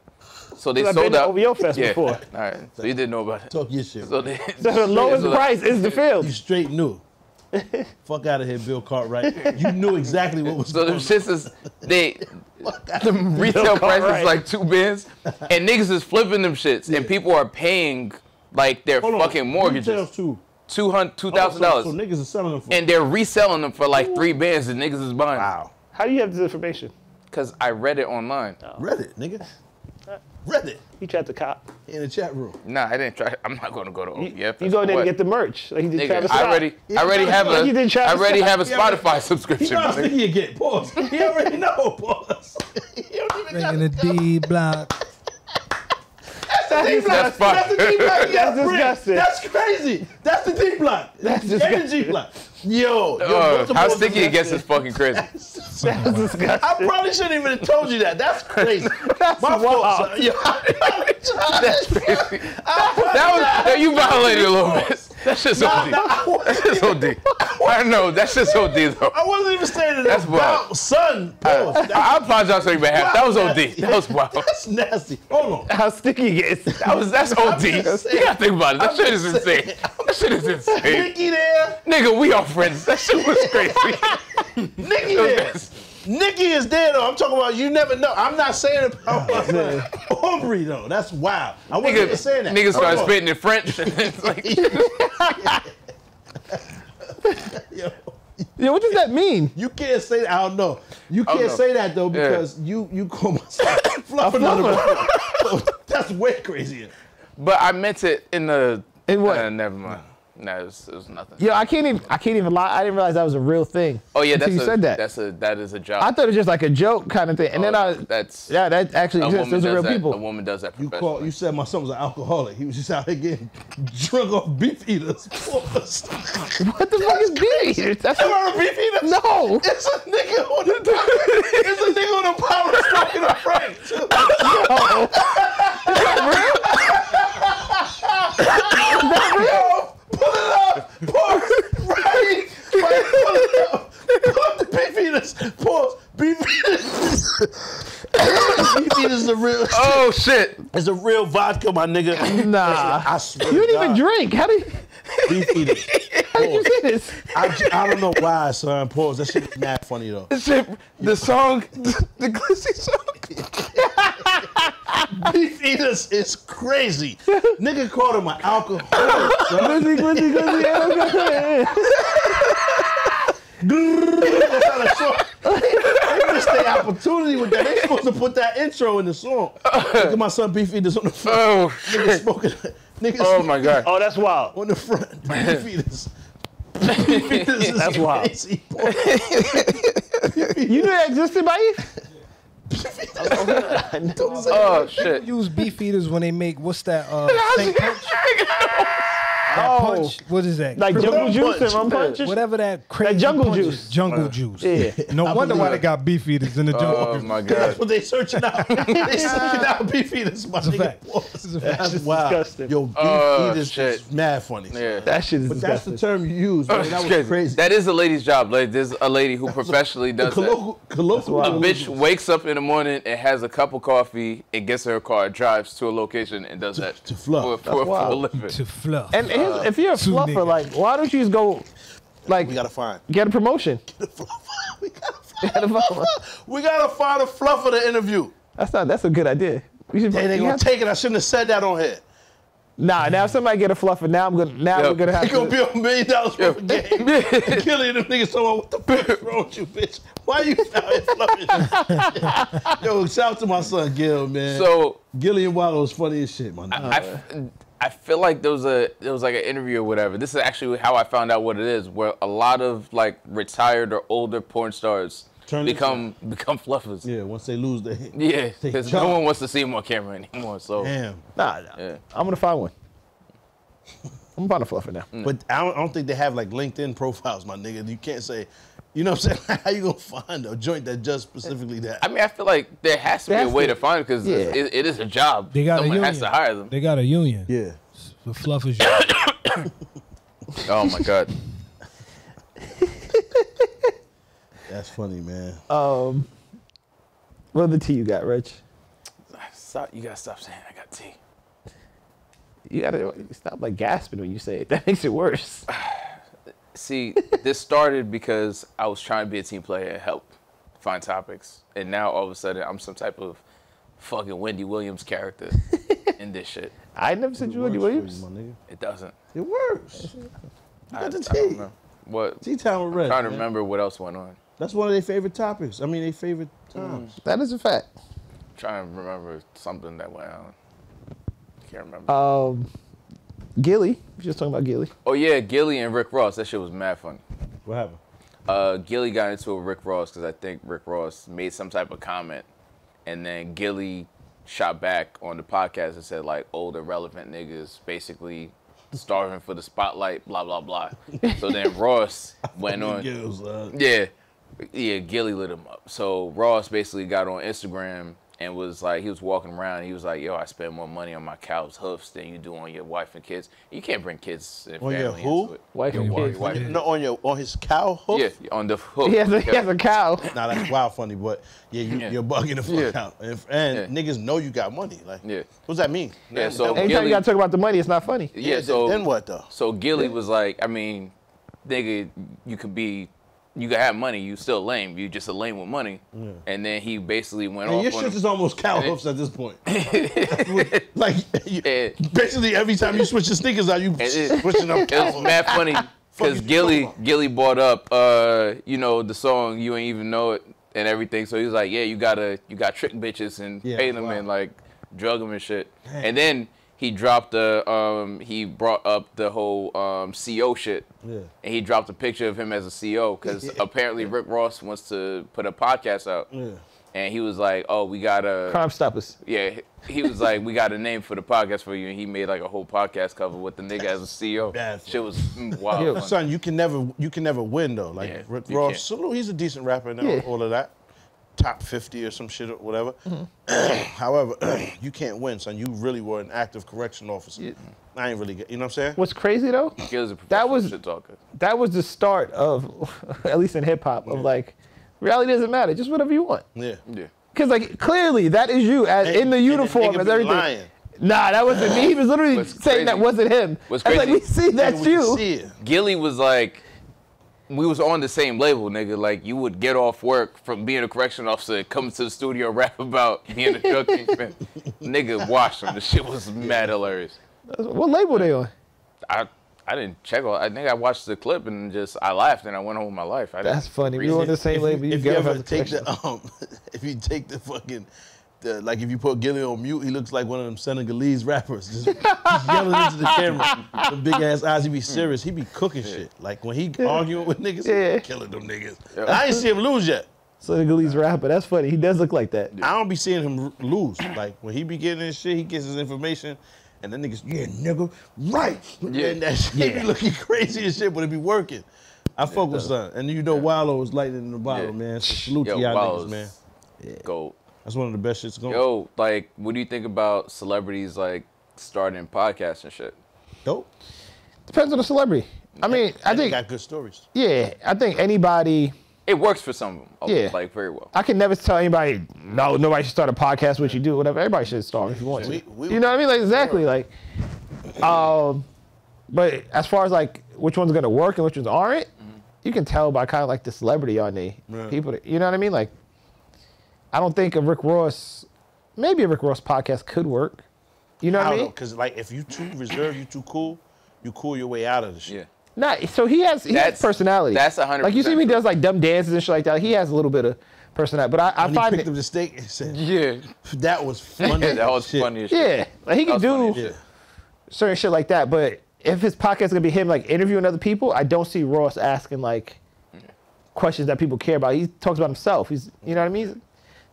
So they sold out. I've been to O V O Fest yeah. before. All right. So, so you didn't know about it. Talk your shit. So, they, so the lowest price is the field. You straight knew. Fuck out of here, Bill Cartwright. You knew exactly what was so going on. So the shits is, they, the retail price is like two bins, and niggas is flipping them shits, yeah. and people are paying like their Hold fucking on. mortgages. Too. Two hundred, two thousand dollars. Oh, so, so niggas is selling them for. And they're reselling them for like Ooh. three bins, and niggas is buying. Wow. How do you have this information? Because I read it online. Oh. Read it, nigga. Read it. He tried to cop. In the chat room. Nah, I didn't try. I'm not going to go to O V F. You, you go there and get the merch. Like he did Travis Scott. I already, I already have a, like I already have a Spotify subscription. He knows what you get. Pause. He already know. Pause. He don't even got to go. D block. That's the D block. That's the D block. That's disgusting. That's crazy. That's the D block. That's energy block. Yo, yo uh, how sticky it gets is fucking crazy. That's, that's disgusting. I probably shouldn't even have told you that. That's crazy. That's my fault. Yo, that's crazy. That was, you violated a little bit. That's just O D. That's just O D. I know, that's just O D though. I wasn't even saying that. That's wild. Son, I, I apologize on your behalf. That was O D. That was wild. That's nasty. Hold on. How sticky it is. That was, that's O D. You gotta think about it. That shit is insane. That shit is insane. Sticky there. Nigga, we are friends. That shit was crazy. Nikki is. Nikki is there though. I'm talking about you never know. I'm not saying about Aubrey though. That's wild. I wasn't nigga, even saying that. Niggas start spitting in French. And it's like, yo. Yo, what does that mean? You can't say that. I don't know. You can't say that though because yeah. you you call myself fluffing on the That's way crazier. But I meant it in the. In what? Uh, never mind. No, it was, it was nothing. Yo, I can't even. I can't even lie. I didn't realize that was a real thing. Oh yeah, that's you a, said that. That's a that is a joke. I thought it was just like a joke kind of thing, and oh, then I. That's yeah, that actually exists. Those are real that, people. A woman does that. You call, You said my son was an alcoholic. He was just out here getting drunk off beef eaters. What the fuck is beef eaters? That's Am I a beef eater? No, it's a nigga on the it's a nigga on the power stroking a prank. No, is that real? Is that real? Pull it up! Pause! Right! Right! Pull it up! Pull up the beef eaters! Pause! Beef eaters! Beef eaters is a real... Oh, shit! It's a real vodka, my nigga. Nah. I swear You didn't even drink. How did... Beef eaters. How did you say this? I, I don't know why, son. Pause. That shit is mad funny, though. Shit, the song... The, the glitzy song? Beef eaters is crazy. Nigga called him an alcoholic, son. Glizzy, glizzy, glizzy, alcoholic. That's not a song. They missed their opportunity with that. They supposed to put that intro in the song. Look at my son, Beef Eaters on the front. Oh, nigga smoking. Nigga oh smoking. My God. Oh, that's wild. On the front, Beef Eaters. Beef Eaters is that's wild. Crazy, you knew that existed, Baif? Oh, oh shit! People use Beef Eaters when they make what's that? Uh, Saint Punch? That punch, oh. What is that? Like jungle juice and rum punch? Whatever that crazy That jungle punch juice. Is. Jungle uh, juice. Yeah. No I wonder why that. They got beef eaters in the jungle. Oh, my God. That's what they searching out. They searching out beef eaters. My nigga. That's a fact. That's wow. disgusting. Yo, beef oh, eaters shit. Is mad funny. Yeah. That shit is but disgusting. But that's the term you use. Man. That was crazy. That is a lady's job. Like, there's a lady who professionally does that. A bitch wakes up in the morning and has a cup of coffee and gets her car, drives to a location and does that. To fluff. For a living. To fluff. Uh, if you're a fluffer, niggas. Like, why don't you just go, like, we gotta find, get a promotion? Get a fluffer. We gotta find a fluffer. We gotta find a fluffer to interview. That's not. That's a good idea. We should. They, they gonna take it. I shouldn't have said that on here. Nah, now if somebody get a fluffer, now I'm gonna now yep. we're gonna have it's to gonna be a million dollars for a game. Killing them niggas so what the fuck wrong with you, bitch? Why you out here fluffing? Yo, shout out to my son Gil, man. So Gilly and Waddle was funny as shit, my nigga. I feel like there was a there was like an interview or whatever. This is actually how I found out what it is, where a lot of like retired or older porn stars Turn become become fluffers. Yeah, once they lose their head. Yeah, because no one wants to see them on camera anymore. So damn, nah, nah. Yeah. I'm gonna find one. I'm gonna find a fluffer now. Mm. But I don't, I don't think they have like LinkedIn profiles, my nigga. You can't say, you know what I'm saying? How you gonna find a joint that just specifically that? I mean, I feel like there has to there be has a way to, to find it because yeah. it, it is a job. They got Someone a union. has to hire them. They got a union. Yeah, the fluffers. Oh my god. That's funny, man. Um, what other tea you got, Reg? Stop, you gotta stop saying I got tea. You gotta stop like gasping when you say it. That makes it worse. See, this started because I was trying to be a team player and help find topics, and now all of a sudden I'm some type of fucking Wendy Williams character in this shit. I never said you Wendy Williams. You, my nigga. It doesn't. It works. You got I, the tea. I don't know. What? Tea time with Reg. I'm trying to man. remember what else went on. That's one of their favorite topics. I mean, their favorite times. Mm. That is a fact. I'm trying to remember something that went on. I can't remember. Um, Gilly. We just talking about Gilly. Oh, yeah, Gilly and Rick Ross. That shit was mad funny. What happened? Uh, Gilly got into it with Rick Ross because I think Rick Ross made some type of comment. And then Gilly shot back on the podcast and said, like, old irrelevant niggas basically starving for the spotlight, blah, blah, blah. So then Ross went on. Gills, uh, yeah. Yeah, Gilly lit him up. So Ross basically got on Instagram and was like, he was walking around and he was like, yo, I spend more money on my cow's hoofs than you do on your wife and kids. You can't bring kids and family into it. On your who? Wife and kids. Wife. No, on, your, on his cow hoof? Yeah, on the hoof. He has a, he has a cow. Nah, that's wild funny, but yeah, you, yeah. you're bugging the fuck yeah. out. And, and yeah. niggas know you got money. Like, yeah. what does that mean? Yeah, yeah, so anytime Gilly, you got to talk about the money, it's not funny. Yeah, yeah so, then what, though? So Gilly yeah. was like, I mean, nigga, you could be... You can have money, you still lame. You just a lame with money. Yeah. And then he basically went and off. Your shit is almost cow hoofs at this point. Like, you, and, basically every time you switch your sneakers out, you it, switching up cow hoofs. It was mad funny because Gilly Gilly brought up, uh, you know, the song "You Ain't Even Know It" and everything. So he was like, "Yeah, you gotta, you got trick bitches and yeah, pay them wow. and like drug them and shit." Dang. And then he dropped the, um, he brought up the whole um, C O shit. Yeah. And he dropped a picture of him as a C O because yeah. apparently yeah. Rick Ross wants to put a podcast out. Yeah. And he was like, oh, we got a... Crime Stoppers. Yeah. He was like, we got a name for the podcast for you. And he made like a whole podcast cover with the nigga as a C O. Bad shit was wild. Yeah. Son, you can never you can never win, though. Like, yeah, Rick Ross, salute, he's a decent rapper and yeah. all of that. top fifty or some shit or whatever. Mm-hmm. However, you can't win, son. You really were an active correction officer. Yeah. I ain't really get, you know what I'm saying? What's crazy though? Was a that was shit talker. That was the start of, at least in hip hop, of yeah. like reality doesn't matter. Just whatever you want. Yeah, yeah. Because like clearly that is you as and, in the uniform as everything. Lying. Nah, that wasn't me. He was literally What's saying crazy. that wasn't him. What's crazy? Like we see that's yeah, we you. See it. Gilly was like. We was on the same label, nigga. Like, you would get off work from being a correction officer, come to the studio, rap about being a drug kingpin. Nigga, watch them. The shit was mad hilarious. What label they on? I I didn't check. All, I think I watched the clip and just, I laughed and I went home with my life. I That's funny. We were on the same label. You if you ever take the, um, if you take the fucking... The, like if you put Gilly on mute, he looks like one of them Senegalese rappers, just, just yelling into the camera. The big ass eyes, he be serious. He be cooking yeah. shit. Like when he yeah. arguing with niggas, yeah. he be killing them niggas. Yeah. I ain't see him lose yet. Senegalese rapper, that's funny. He does look like that. I don't be seeing him lose. Like when he be getting his shit, he gets his information, and then niggas, yeah, nigga, right. Yeah. And that shit yeah. be looking crazy as shit, but it be working. I fuck with son, and you know yeah. Wallow is lightning in the bottle, yeah. man. So salute Yo, to y'all niggas, man. Yeah. Gold. That's one of the best shit's going. Yo, like, what do you think about celebrities like starting podcasts and shit? Dope. Depends on the celebrity. I mean, and I think they got good stories. Yeah, I think anybody. It works for some of them. Yeah, like very well. I can never tell anybody. No, nobody should start a podcast. What you do, whatever. Everybody should start if you want we, to. We, you know what I mean? Like exactly. Like, um, but as far as like which one's gonna work and which ones aren't, mm-hmm. you can tell by kind of like the celebrity on the right. people. That, you know what I mean? Like. I don't think a Rick Ross, maybe a Rick Ross podcast could work. You know what I mean? Because like, if you too reserved, you too cool, you cool your way out of the shit. Yeah. Nah, so he has he that's, has personality. That's a hundred. Like you see, me does like dumb dances and shit like that. He has a little bit of personality, but I, I when find he picked it, up the steak and said, "Yeah, that was funny." That was funny as shit. Yeah, like he can do certain shit like that, but if his podcast is gonna be him like interviewing other people, I don't see Ross asking like questions that people care about. He talks about himself. He's, you know what I mean.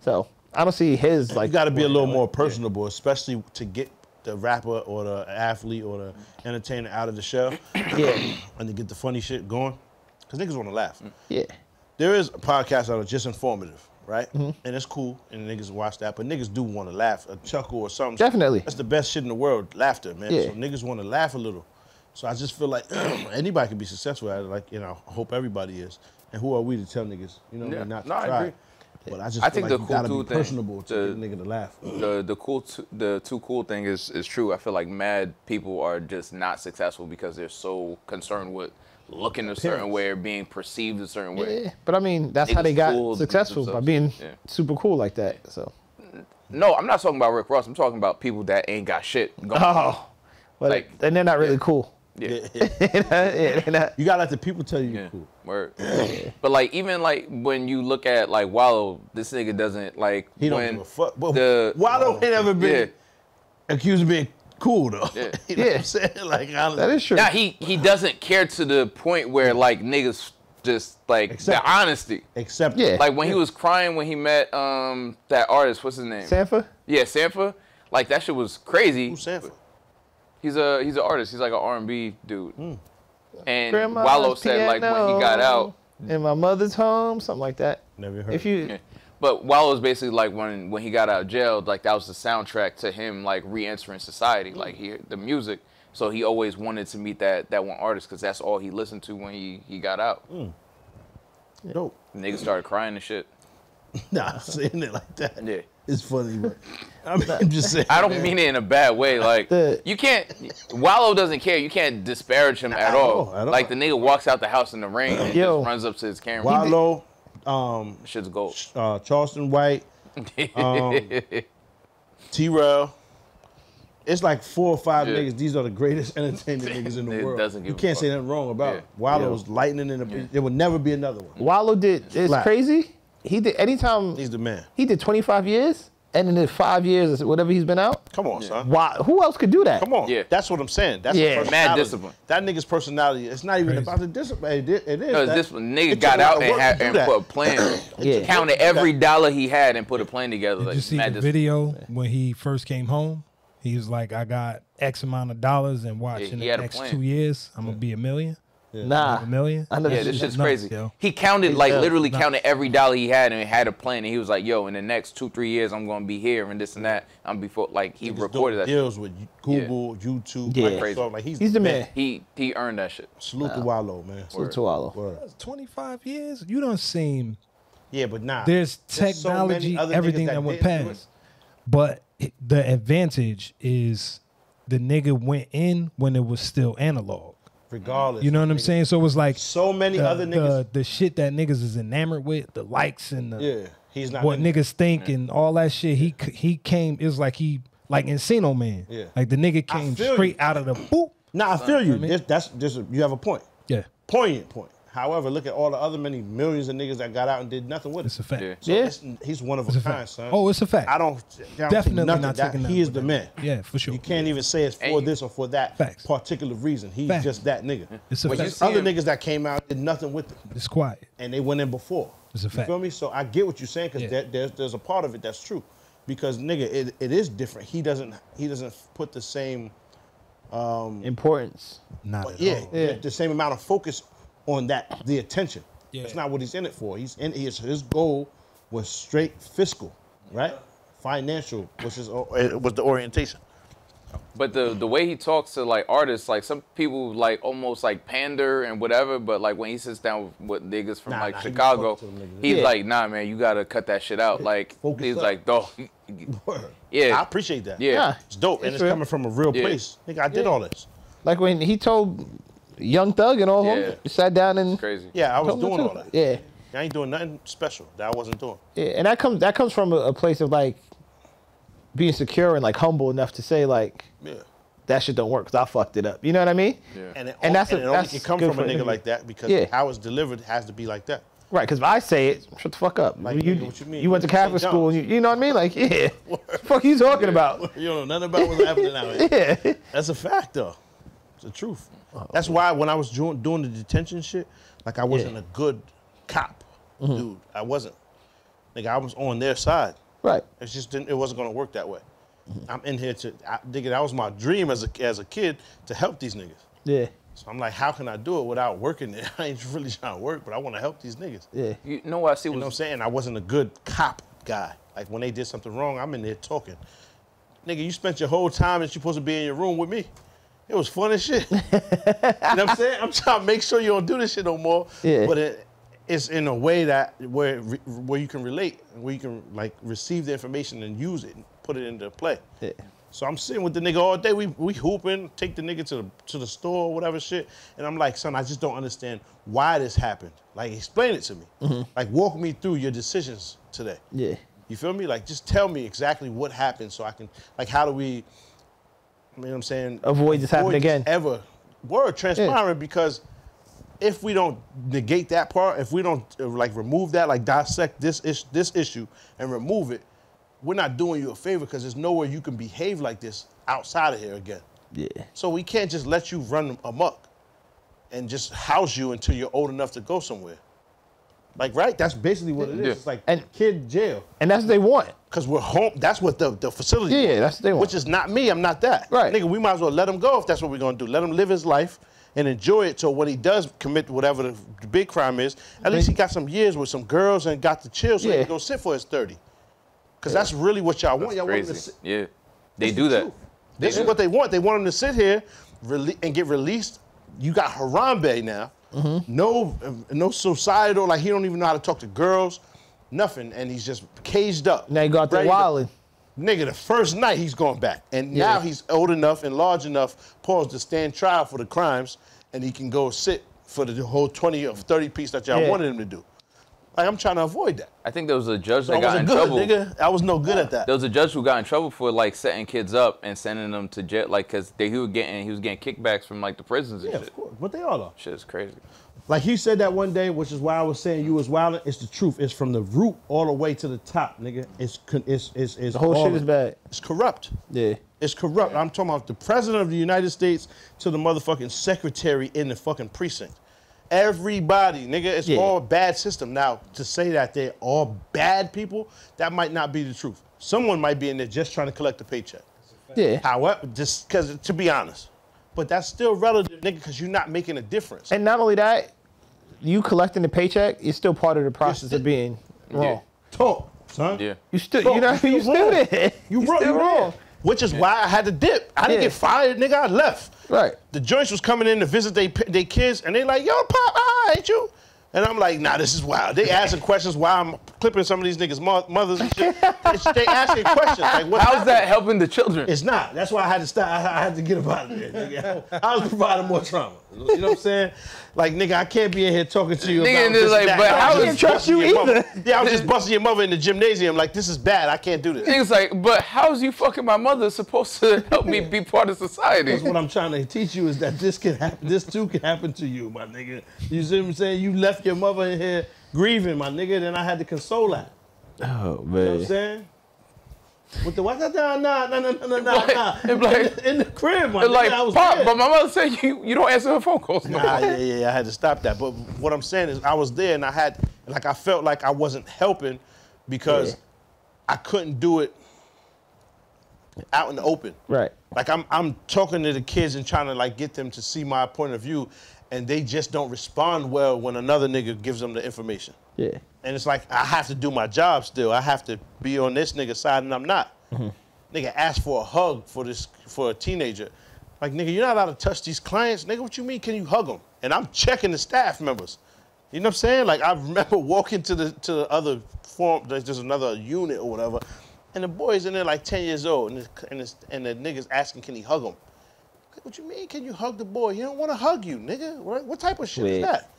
So I don't see his like. You got to be a little more personable, yeah. especially to get the rapper or the athlete or the entertainer out of the show, yeah, and to get the funny shit going, because niggas want to laugh. Yeah, there is podcasts that are just informative, right? Mm-hmm. And it's cool, and niggas watch that, but niggas do want to laugh, a chuckle or something. Definitely, that's the best shit in the world, laughter, man. Yeah. So niggas want to laugh a little. So I just feel like anybody can be successful at it. Like, you know, I hope everybody is. And who are we to tell niggas, you know, yeah. not to no, try? I agree. But I just I feel think like the you cool gotta cool be personable thing, to the, get a nigga to laugh. The the cool t the too cool thing is is true. I feel like mad people are just not successful because they're so concerned with looking a certain way or being perceived a certain way. Yeah, but I mean that's niggas how they got successful themselves. by being yeah. super cool like that. So no, I'm not talking about Rick Ross. I'm talking about people that ain't got shit going on. Oh, well, like, and they're not really yeah. cool. Yeah. yeah, yeah. yeah you gotta let the people tell you you're yeah. cool. Word. Yeah. But like even like when you look at like Wallow, this nigga doesn't like he don't when give a fuck. But the, Wallow ain't ever been yeah. accused of being cool though. Yeah. You know yeah. what I'm saying? Like I, that is true. Now he he doesn't care to the point where like niggas just like Except, the honesty. Except yeah. like when yeah. he was crying when he met um that artist, what's his name? Sampha? Yeah, Sampha. Like that shit was crazy. Who's Sampha? He's a he's an artist. He's like an R and B dude. Mm. And Grandma's Wallow said like when he got out in my mother's home, something like that. Never heard. If you, yeah. but Wallow's basically like when when he got out of jail, like that was the soundtrack to him like re-entering society. Mm. Like he the music, so he always wanted to meet that that one artist because that's all he listened to when he he got out. Mm. Dope. Niggas started crying and shit. Nah, I'm saying it like that. Yeah. It's funny, but I mean, I'm just saying. I don't man. mean it in a bad way. Like you can't. Wallow doesn't care. You can't disparage him at all. Know, like the nigga walks out the house in the rain and Yo, just runs up to his camera. Wallow, um, shit's gold. Uh, Charleston White, um, T-Rail. It's like four or five yeah. niggas. These are the greatest entertainment niggas in the it world. Doesn't give you can't a say nothing wrong about yeah. it. Wallow's yeah. lightning in the. Yeah. There will never be another one. Wallow did. It's Flat. crazy. He did anytime. He's the man. He did twenty-five years, and in the five years, whatever he's been out. Come on, yeah. son. Why? Who else could do that? Come on. Yeah. That's what I'm saying. That's yeah. mad discipline. That nigga's personality. It's not even Crazy. about the discipline. It is. It is. No, that, discipline. Nigga got out and, had, and put a plan. yeah. Counted every dollar he had and put a plan together. Did like, you see the discipline. video when he first came home? He was like, "I got X amount of dollars, and watch yeah, in the next two years, I'm yeah. gonna be a million." Yeah. Nah, a million. I know yeah, this shit's crazy. Yo. He counted like literally nuts. counted every dollar he had and had a plan. And he was like, "Yo, in the next two, three years, I'm gonna be here and this and that." I'm before like he, he recorded that deals shit. with Google, yeah. YouTube, yeah. Microsoft. Yeah. Like he's, he's the man. man. He he earned that shit. Salute to Wallow, man. Salute to Wallow. twenty-five years. You don't seem. Yeah, but nah. There's technology, so everything that, that went past, but the advantage is the nigga went in when it was still analog. Regardless, you know what I'm niggas. saying? So it was like so many the, other niggas, the, the shit that niggas is enamored with, the likes and the yeah, he's not what niggas it. think yeah. and all that shit. He he came. It was like he like Encino Man. Yeah, like the nigga came straight you. out of the boop. Nah, I feel you. I mean, this, that's just you have a point. Yeah, poignant point. However, look at all the other many millions of niggas that got out and did nothing with it. It's a fact. Yeah, so yeah. It's, he's one of it's a kind, fact. son. Oh, it's a fact. I don't, I don't definitely nothing not taking that. He is the man. Yeah, for sure. You can't yeah. even say it's for and this or for that facts. particular reason. He's facts. just that nigga. It's a but fact. There's other niggas that came out and did nothing with it. It's quiet. And they went in before. It's a fact. You feel me? So I get what you're saying because yeah. there, there's there's a part of it that's true, because nigga, it, it is different. He doesn't he doesn't put the same um, importance. Not at yeah, all. Yeah, the same amount of focus on that, the attention. Yeah. That's not what he's in it for. He's in his his goal was straight fiscal, right? Financial, which is was the orientation. But the the way he talks to like artists, like some people like almost like pander and whatever. But like when he sits down with, with niggas from nah, like nah, Chicago, he niggas. he's yeah. like, "Nah, man, you gotta cut that shit out." Like Focus he's up. like, "Dog, yeah." I appreciate that. Yeah, yeah. It's dope, it's and it's real. coming from a real yeah. place. Nigga, I did yeah. all this. Like when he told Young Thug and all yeah. of them sat down and crazy. Yeah, I was doing all that. Yeah, I ain't doing nothing special that I wasn't doing. Yeah, and that comes that comes from a, a place of like being secure and like humble enough to say like, yeah, that shit don't work because I fucked it up. You know what I mean? Yeah. And, it and that's and a, it only can come from a nigga me. like that because yeah. how it's delivered has to be like that. Right, because if I say it, shut the fuck up. Like, you, what you mean? You went to Catholic school, and you, you know what I mean? Like, yeah. What the fuck you talking yeah. about? You don't know nothing about what's happening now. Yeah. That's a fact, though. It's the truth. Oh, That's man. why when I was doing, doing the detention shit, like, I wasn't yeah. a good cop, mm-hmm. dude. I wasn't. Like, I was on their side. Right. It just didn't, it wasn't going to work that way. Mm-hmm. I'm in here to, I, nigga, that was my dream as a, as a kid, to help these niggas. Yeah. So I'm like, how can I do it without working there? I ain't really trying to work, but I want to help these niggas. Yeah. You know what I see? You was... know what I'm saying? I wasn't a good cop guy. Like, when they did something wrong, I'm in there talking. Nigga, you spent your whole time that you're supposed to be in your room with me. It was fun as shit. You know what I'm saying? I'm trying to make sure you don't do this shit no more. Yeah. But it, it's in a way that where, where you can relate, where you can, like, receive the information and use it and put it into play. Yeah. So I'm sitting with the nigga all day. We we hooping, take the nigga to the to the store or whatever shit. And I'm like, son, I just don't understand why this happened. Like, explain it to me. Mm-hmm. Like, walk me through your decisions today. Yeah. You feel me? Like, just tell me exactly what happened so I can, like, how do we, you know what I'm saying? Avoid this happening again. Ever. Word, transparent, yeah. because if we don't negate that part, if we don't, like, remove that, like, dissect this is this issue and remove it, we're not doing you a favor because there's nowhere you can behave like this outside of here again. Yeah. So we can't just let you run amok and just house you until you're old enough to go somewhere. Like, right? That's basically what it is. Yeah. It's like and, kid jail. And that's what they want. Because we're home. That's what the, the facility Yeah, wants, that's what they want. Which is not me. I'm not that. Right. Nigga, we might as well let him go if that's what we're going to do. Let him live his life and enjoy it. So when he does commit whatever the big crime is, at least he got some years with some girls and got to chill so yeah. he can go sit for his thirty. Because yeah. that's really what y'all want. Y'all want them to sit. Yeah, they that's do the that. They this do. is what they want. They want them to sit here and get released. You got Harambe now. Mm-hmm. No, no societal. Like, he don't even know how to talk to girls. Nothing, and he's just caged up. Now he got the wilding. Nigga, the first night he's going back, and yeah. now he's old enough and large enough, pause, to stand trial for the crimes, and he can go sit for the whole twenty or thirty piece that y'all yeah. wanted him to do. Like, I'm trying to avoid that. I think there was a judge that I got in good, trouble. Nigga. I was no good at that. There was a judge who got in trouble for, like, setting kids up and sending them to jail, like, because he was getting he was getting kickbacks from, like, the prisons and yeah, shit. Yeah, of course. But they all are. Shit is crazy. Like, he said that one day, which is why I was saying you was wilding. It's the truth. It's from the root all the way to the top, nigga. It's it's it's, it's the whole shit is bad. It's corrupt. Yeah. It's corrupt. Yeah. I'm talking about the president of the United States to the motherfucking secretary in the fucking precinct. Everybody, nigga, it's yeah. all a bad system. Now, to say that they're all bad people, that might not be the truth. Someone might be in there just trying to collect a paycheck. Yeah. However, just because, to be honest. But that's still relative, nigga, because you're not making a difference. And not only that, you collecting the paycheck is still part of the process still, of being wrong. Yeah. Talk, son. Yeah. You still, Talk. you know, you still there. You wrong. You wrong. Which is why I had to dip. I didn't yeah. get fired, nigga. I left. Right. The joints was coming in to visit their they kids, and they like, yo, Pop, I ain't you. And I'm like, nah, this is wild. They asking questions why I'm clipping some of these niggas' mo mothers and shit. They asking questions. Like, what How's happened? that helping the children? It's not. That's why I had to stop. I, I had to get up out of there, nigga. I was providing more trauma. You know what I'm saying? Like, nigga, I can't be in here talking to you nigga, about this like, that. But I was trust you either. Yeah, I was just busting your mother in the gymnasium. Like, this is bad. I can't do this. Nigga's like, but how's you fucking my mother supposed to help me be part of society? That's what I'm trying to teach you is that this can happen. This too can happen to you, my nigga. You see what I'm saying? You left your mother in here grieving, my nigga. Then I had to console her. Oh, man. You know what I'm saying? With the what? Nah, nah, nah, nah, nah, nah. Like, like, in, in the crib, my nigga. Like, I was Pop, there. But my mother said you, you don't answer her phone calls no nah, more. Yeah, yeah, yeah, I had to stop that. But what I'm saying is I was there and I had, like, I felt like I wasn't helping because yeah. I couldn't do it out in the open. Right. Like, I'm, I'm talking to the kids and trying to, like, get them to see my point of view, and they just don't respond well when another nigga gives them the information. Yeah. And it's like, I have to do my job still. I have to be on this nigga's side, and I'm not. Mm-hmm. Nigga, ask for a hug for this for a teenager. Like, nigga, you're not allowed to touch these clients. Nigga, what you mean can you hug them? And I'm checking the staff members. You know what I'm saying? Like, I remember walking to the, to the other form, there's just another unit or whatever, and the boy's in there like ten years old, and, it's, and, it's, and the nigga's asking, can he hug him? Like, what you mean can you hug the boy? He don't want to hug you, nigga. What, what type of shit Wait. is that?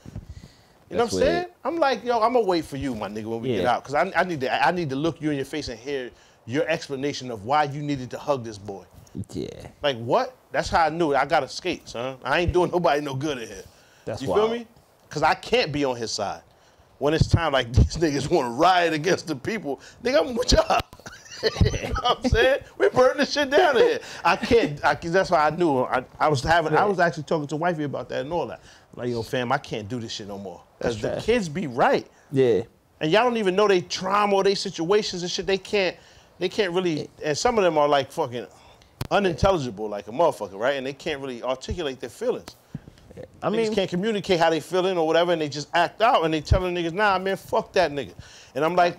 You know what I'm saying? I'm like, yo, I'm gonna wait for you, my nigga, when we yeah. get out, cause I, I need to, I need to look you in your face and hear your explanation of why you needed to hug this boy. Yeah. Like, what? That's how I knew it. I gotta skate, son. I ain't doing nobody no good in here. That's you wild. Feel me? Because I can't be on his side. When it's time, like, these niggas want to riot against the people, nigga, I'm with y'all. You know what I'm saying? We're burning this shit down here. I can't, I, that's why I knew. I, I was having, I was actually talking to wifey about that and all that. I'm like, yo, fam, I can't do this shit no more. Because the trash. Kids be right. Yeah. And y'all don't even know they trauma or they situations and shit. They can't, they can't really, and some of them are like fucking unintelligible, like a motherfucker, right? And they can't really articulate their feelings. I mean, niggas can't communicate how they feeling or whatever, and they just act out, and they telling niggas, nah, man, fuck that nigga. And I'm like,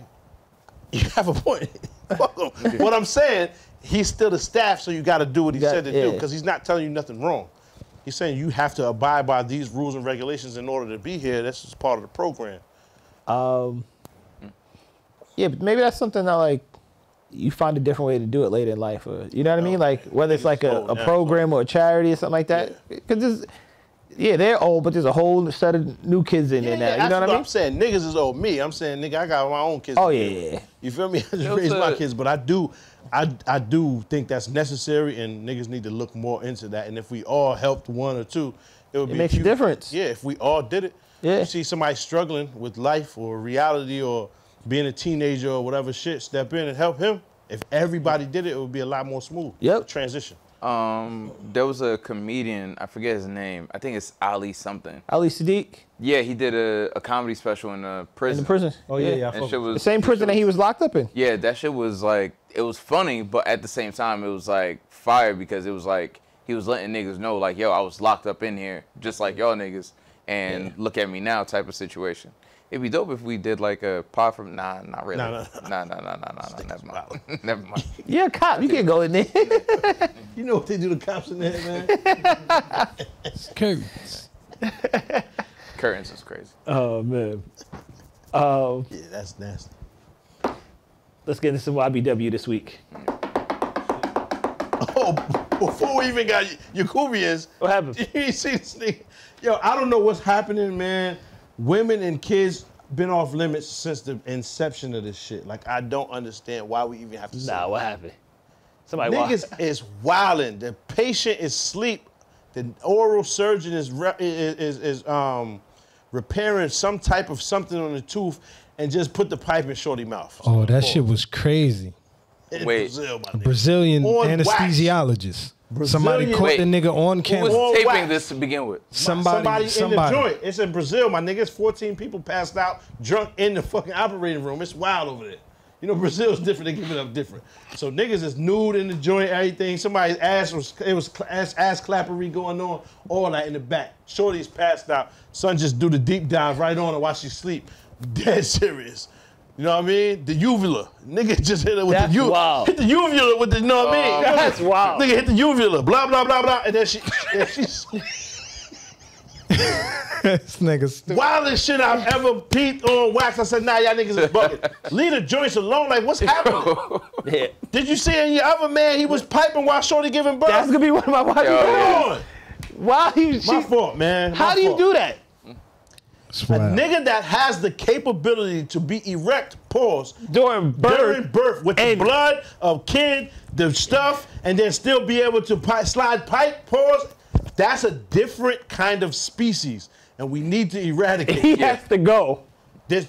you have a point. Fuck him. What I'm saying, he's still the staff, so you got to do what he got, said to yeah. do, because he's not telling you nothing wrong. He's saying you have to abide by these rules and regulations in order to be here. That's just part of the program. Um, yeah, but maybe that's something that, like, you find a different way to do it later in life. Or, you know what no, I mean? Like, whether it's like a, a program or a charity or something like that. Because yeah. it's... Yeah, they're old, but there's a whole set of new kids in yeah, there now. You yeah, know what I mean? I'm saying niggas is old. Me, I'm saying nigga, I got my own kids. Oh yeah, yeah, yeah. You feel me? I just Yo, raise so... my kids, but I do, I I do think that's necessary, and niggas need to look more into that. And if we all helped one or two, it would it be makes cute. a difference. Yeah, if we all did it. Yeah. You see somebody struggling with life or reality or being a teenager or whatever shit, step in and help him. If everybody did it, it would be a lot more smooth. Yep. Transition. Um, there was a comedian, I forget his name. I think it's Ali something. Ali Sadiq? Yeah, he did a, a comedy special in a prison. In the prison. Oh, yeah, yeah. And shit was, the same prison that he was locked up in. Yeah, that shit was like, it was funny, but at the same time, it was like fire because it was like, he was letting niggas know, like, yo, I was locked up in here, just like y'all niggas, and yeah. look at me now type of situation. It'd be dope if we did like a pod from, nah, not really. Nah, nah, nah, nah, nah, nah, nah, nah never mind. Never mind. You're a cop, you can't go in there. You know what they do to cops in there, man? Curtains. Curtains is crazy. Oh, man. Um, yeah, that's nasty. Let's get into some Y B W this week. Oh, before we even got Yakubians. What happened? You see this nigga? Yo, I don't know what's happening, man. Women and kids been off limits since the inception of this shit. Like, I don't understand why we even have to say Nah, what happened? Somebody Niggas wild. is wilding. The patient is asleep. The oral surgeon is, is, is um, repairing some type of something on the tooth and just put the pipe in shorty mouth. Oh, so that cool. shit was crazy. In Wait. Brazil, my nigga. A Brazilian on anesthesiologist. Wax. Brazilian. Somebody caught Wait, the nigga on camera. Who was taping Wax. this to begin with? Somebody, somebody in somebody. the joint. It's in Brazil, my nigga. It's fourteen people passed out, drunk in the fucking operating room. It's wild over there. You know, Brazil's different. They give it up different. So niggas is nude in the joint, everything. Somebody's ass was, it was ass, ass clappery going on, all that in the back. Shorty's passed out. Son just do the deep dive right on her while she sleep. Dead serious. You know what I mean? The uvula. Nigga just hit it with that's the uvula. Wild. Hit the uvula with the, you know what I mean? Um, that's wild. Nigga hit the uvula, blah, blah, blah, blah, and then she, and she's... This nigga's stupid. Wildest shit I've ever peeped on Wax. I said, nah, y'all niggas is bugging. Leave the joints alone, like, what's happening? Yeah. Did you see any other man, he was piping while shorty giving birth? That's gonna be one of my wives. Yo, Why he, she, My fault, man. My how do fault. you do that? A nigga that has the capability to be erect, pause, during birth, during birth with the blood of kid, the stuff, and then still be able to pi slide pipe, pause, that's a different kind of species, and we need to eradicate it. He yeah. has to go. There's,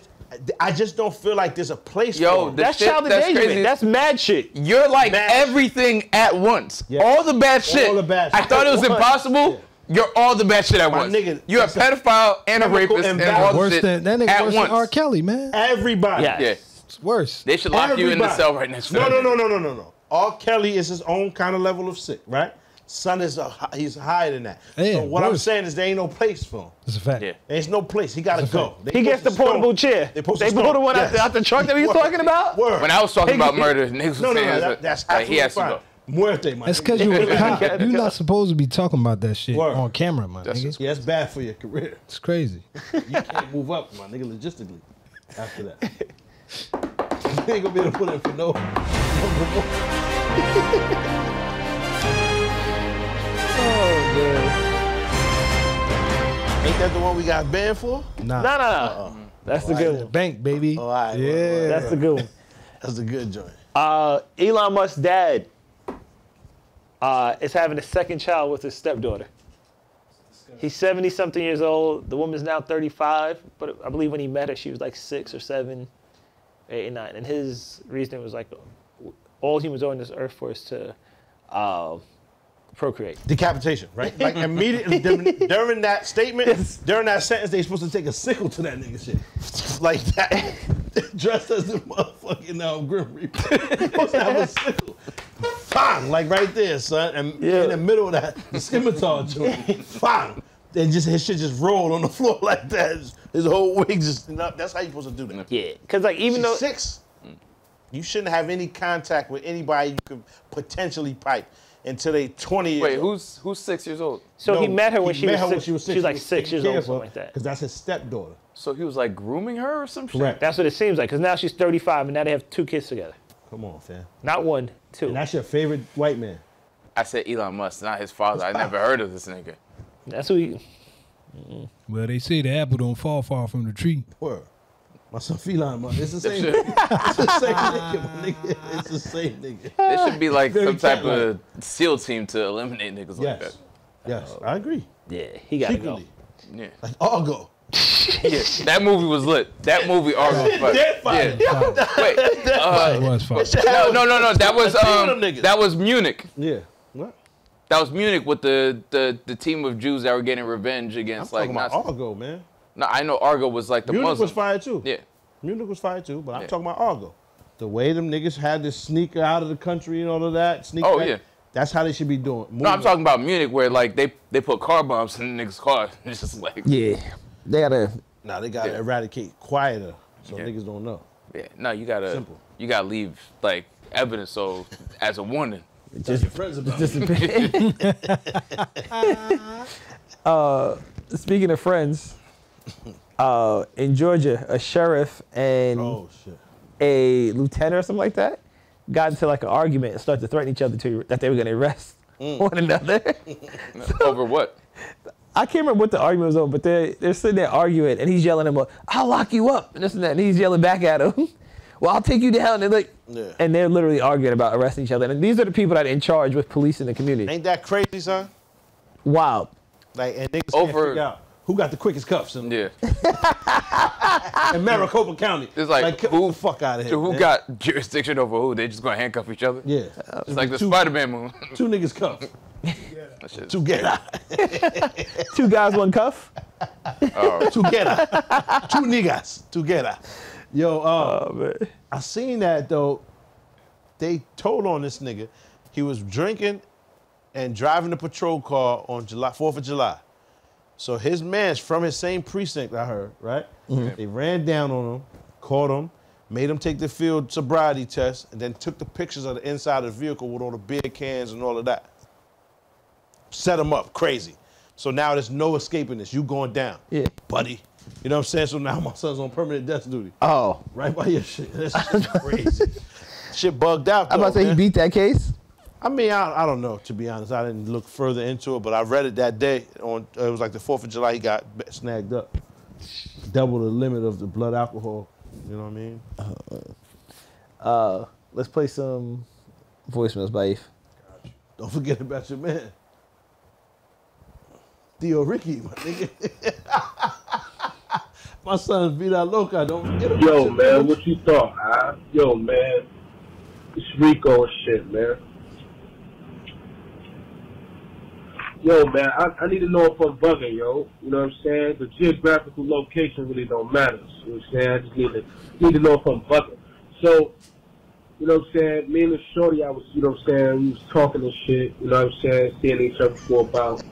I just don't feel like there's a place Yo, for it. That's shit, child endangerment. That's, that's mad shit. You're like mad everything shit. at once. Yeah. All the bad shit. All the bad shit. I thought it was impossible. Yeah. You're all the bad shit at My once. Nigga, You're a pedophile and a rapist and, and all the shit than, that nigga at worse once. Than R. Kelly, man. Everybody. Yes. Yeah. It's worse. They should lock Everybody. you in the cell right next to No, no, no, no, no, no, no. R. Kelly is his own kind of level of sick, right? Son is a, he's higher than that. Man, so what worse. I'm saying is there ain't no place for him. It's a fact. Yeah. There's no place. He gotta go. He gets the portable chair. They pulled the one yes. out, the, out the truck that we were talking about. Word. When I was talking about murder, niggas were saying that's absolutely fine. Muerte, my That's because you're a cop. You're not supposed to be talking about that shit Word. on camera, my that's nigga. Yeah, it's bad for your career. It's crazy. You can't move up, my nigga, logistically after that. You ain't gonna be able to put in for no. Oh, man. Ain't that the one we got banned for? Nah. Nah, nah, nah. Uh-uh. That's oh, the good right. one. Bank, baby. Oh, all right. Yeah. Well, well, that's the good one. That's the good joint. Uh, Elon Musk's dad uh, is having a second child with his stepdaughter. He's seventy-something years old. The woman's now thirty-five, but I believe when he met her, she was like six or seven, eight, and nine. And his reasoning was like, all humans on this earth for us to uh, procreate. Decapitation, right? Like immediately during that statement, yes. during that sentence, they supposed to take a sickle to that nigga shit, like that. Dressed as a motherfucking uh, Grim Reaper. Supposed to have a sickle. Bang! Like right there, son. And yeah. in the middle of that, the scimitar joint. Bang! And just his shit just rolled on the floor like that. His, his whole wig just. That's how you supposed to do that. Yeah, because like even She's though six, you shouldn't have any contact with anybody you could potentially pipe until they twenty. Wait, years who's who's six years old? So no, he met her when, he she, met was her when she was six. She was like six years old, something like that. Because that's his stepdaughter. So he was like grooming her or some shit? Correct. That's what it seems like, because now she's thirty-five and now they have two kids together. Come on, fam. Not one, two. And that's your favorite white man? I said Elon Musk, not his father. That's I never heard of this nigga. That's who he... Mm. Well, they say the apple don't fall far from the tree. Word. My son Elon Musk. It's the same nigga. It's the same nigga, my nigga. It's the same nigga. There should be like Very some type of SEAL team to eliminate niggas yes. like that. Yes, uh, I agree. Yeah, he got to go. Yeah. Like Argo. Yeah, that movie was lit. That movie, Argo. Yeah. Wait, uh, no, no, no, no. That was um, that was Munich. Yeah. What? That was Munich with the the the team of Jews that were getting revenge against I'm like talking Nazis. About Argo, man. No, I know Argo was like the Munich Muslim. Munich was fire too. Yeah. Munich was fire too, but I'm yeah. talking about Argo. The way them niggas had to sneak out of the country and all of that. Sneak oh back. yeah. That's how they should be doing. Munich. No, I'm talking about Munich, where like they they put car bombs in the niggas' car. It's just like yeah. They gotta. Nah, they gotta yeah. eradicate quieter, so yeah. niggas don't know. Yeah, no, you gotta. Simple. You gotta leave like evidence, so as a warning. Just your friends about it. uh, speaking of friends, uh, in Georgia, a sheriff and oh, shit. a lieutenant or something like that got into like an argument and started to threaten each other to that they were gonna arrest mm. one another. So, over what? I can't remember what the argument was on, but they're, they're sitting there arguing, and he's yelling at him, I'll lock you up, and this and that, and he's yelling back at him, well, I'll take you down, and they're like, yeah. and they're literally arguing about arresting each other, and these are the people that are in charge with police in the community. Ain't that crazy, son? Wow. Like, and niggas Over, can't figure out who got the quickest cuffs in yeah. in Maricopa County. It's like, like who the fuck out of here, Who man. got jurisdiction over who? They just gonna handcuff each other? Yeah. Uh, it's like the Spider-Man movie. Two niggas cuffed. Two get out. Two guys, one cuff. Oh. Two get out. Two niggas. Two get out. Yo, uh, oh, I seen that though. They told on this nigga. He was drinking and driving the patrol car on July Fourth of July. So his man's from his same precinct. I heard, right? Mm-hmm. They ran down on him, caught him, made him take the field sobriety test, and then took the pictures of the inside of the vehicle with all the beer cans and all of that. Set him up crazy. So now there's no escaping this. You going down. Yeah. Buddy. You know what I'm saying? So now my son's on permanent death duty. Oh. Right by your shit. That's crazy. Shit bugged out. Though, I'm about to say man. You beat that case? I mean, I, I don't know, to be honest. I didn't look further into it, but I read it that day. On It was like the fourth of July, he got snagged up. Double the limit of the blood alcohol. You know what I mean? Uh, uh, let's play some voicemails, Baif. Don't forget about your man. Theo Ricky, my nigga. My son Vida Loca, don't forget about Yo, man, bitch. What you thought, huh? Yo, man, it's Rico shit, man. Yo, man, I, I need to know if I'm bugging, yo. You know what I'm saying? The geographical location really don't matter. You know what I'm saying? I just need to, need to know if I'm bugging. So, you know what I'm saying? Me and the shorty, I was, you know what I'm saying? We was talking and shit, you know what I'm saying? Seeing each other for about...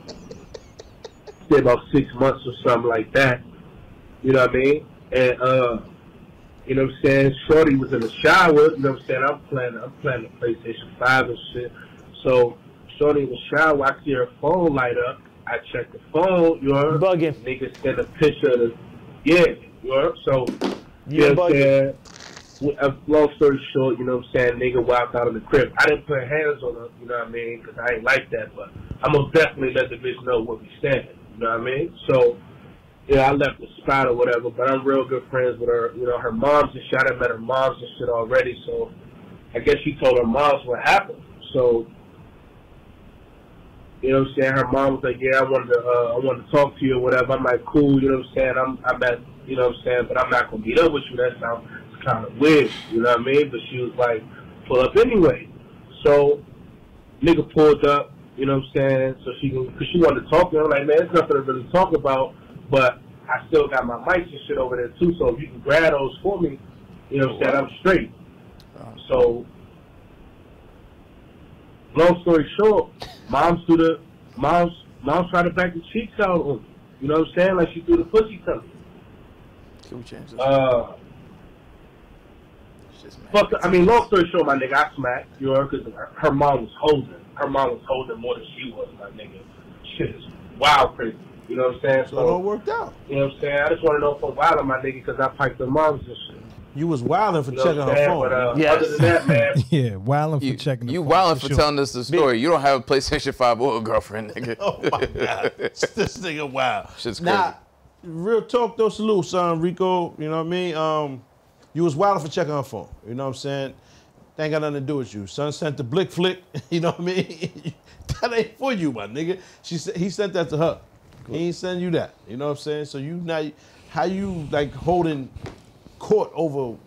say about six months or something like that. You know what I mean? And uh you know what I'm saying, shorty was in the shower, you know what I'm saying? I'm playing I'm playing the PlayStation five and shit. So shorty in the shower, I see her phone light up, I check the phone, you know. Bugging. Niggas send a picture of the yeah, you know. So you You're know what I'm saying? Long story short, you know what I'm saying, nigga wiped out of the crib. I didn't put hands on her, you know what I mean, because I ain't like that, but I'm gonna definitely let the bitch know where we standing. You know what I mean? So, yeah, I left the spot or whatever, but I'm real good friends with her. You know, her mom's and shit. I met her mom's and shit already, so I guess she told her moms what happened. So, you know what I'm saying? Her mom was like, yeah, I wanted to, uh, I wanted to talk to you or whatever. I'm like, cool, you know what I'm saying? I'm, I'm at, you know what I'm saying? But I'm not going to meet up with you. That sounds kind of weird, you know what I mean? But she was like, pull up anyway. So, nigga pulled up, you know what I'm saying? So she, because she wanted to talk to me. I'm like, man, there's nothing to really talk about, but I still got my mics and shit over there too, so if you can grab those for me, you know what I'm saying, I'm straight. So, long story short, mom's threw the, mom's, mom's trying to back the cheeks out on me. You know what I'm saying? Like she threw the pussy to me. Can we change this? Uh, Fuck, I mean, long story short, my nigga, I smacked, you know, because her, her mom was holding. Her mom was holding more than she was, my nigga. Shit is wild crazy. You know what I'm saying? So, so it all worked out. You know what I'm saying? I just want to know if I'm wilding, my nigga, because I piped the moms and shit. You was wilding for you know checking her phone. But, uh, yes. Other than that, man. Yeah, wilding for you, checking the you phone. You wilding for sure. Telling us the story. You don't have a PlayStation five or a girlfriend, nigga. Oh, my God. This nigga wild. Shit's crazy. Now, real talk, though, salute, son, Rico. You know what I mean? Um... You was wilding for checking her phone. You know what I'm saying? That ain't got nothing to do with you. Son sent the blick flick. You know what I mean? That ain't for you, my nigga. She said he sent that to her. Cool. He ain't send you that. You know what I'm saying? So you now, how you like holding court over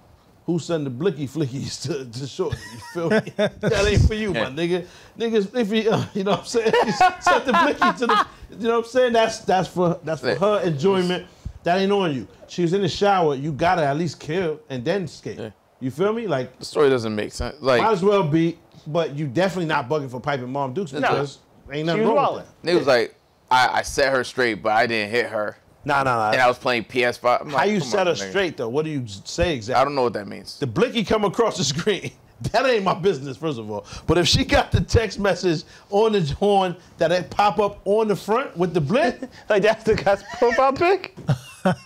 who sent the blicky flickies to, to short? You feel me? That ain't for you, my nigga. Niggas, if you, uh, you know what I'm saying? She sent the blicky to the. You know what I'm saying? That's that's for that's for her enjoyment. That ain't on you. She was in the shower. You gotta at least kill and then escape. Yeah. You feel me? Like the story doesn't make sense. Like might as well be, but you definitely not bugging for piping Mom Dukes because no. Ain't nothing wrong with that. It was like I, I set her straight, but I didn't hit her. Nah, nah, nah. And I was playing P S five. I'm like, how you set her nigga. Straight though? What do you say exactly? I don't know what that means. The blicky come across the screen. That ain't my business, first of all. But if she got the text message on the horn that it pop up on the front with the blink, like that's the guy's profile pic.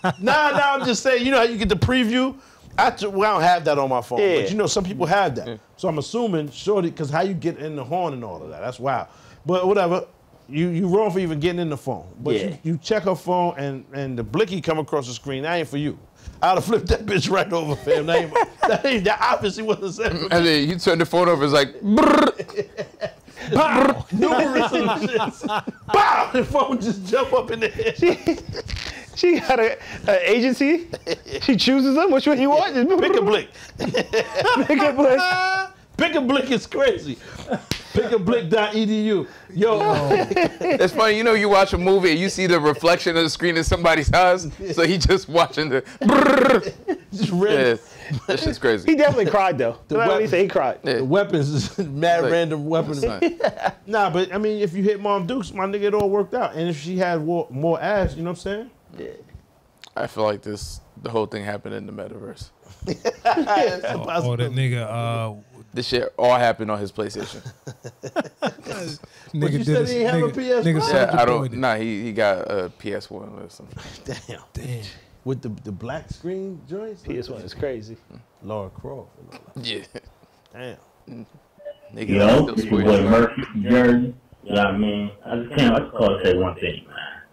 Nah, nah, I'm just saying, you know how you get the preview? I, well, I don't have that on my phone, yeah. But you know, some people have that. Yeah. So I'm assuming, shorty, because how you get in the horn and all of that, that's wild. But whatever, you, you wrong for even getting in the phone. But yeah. you, you check her phone and, and the blicky come across the screen, that ain't for you. I'd have flipped that bitch right over, fam. That, ain't, that, ain't, that obviously wasn't said. And then you turn the phone over, it's like, brrr. Bow! Numerous inches. Bow! The phone just jump up in the air. She, she got an agency. She chooses them. Which one you want? Pick a blick. Pick a blick. Pick a blick is crazy. pick a blick dot E D U. Yo. Oh. That's funny. You know, you watch a movie and you see the reflection of the screen in somebody's house. So he just watching the. Just red. Yeah, that shit's crazy. He definitely cried though. The no, weapons, he cried. Yeah. The weapons is mad like, random weapons. Yeah. Nah, but I mean, if you hit Mom Dukes, my nigga, it all worked out. And if she had more ass, you know what I'm saying? Yeah. I feel like this, the whole thing happened in the metaverse. Oh, oh, that nigga. Uh, This shit all happened on his PlayStation. But you said he didn't have a P S five? Yeah, I don't, nah, he, he got a P S one or something. Damn. Damn. With the, the black screen joints? P S one is crazy. Laura Croft. Yeah. Damn. Nigga, yo, it's your boy Murphy from Jersey. You know what I mean? I just can't, I just call to say one thing, man.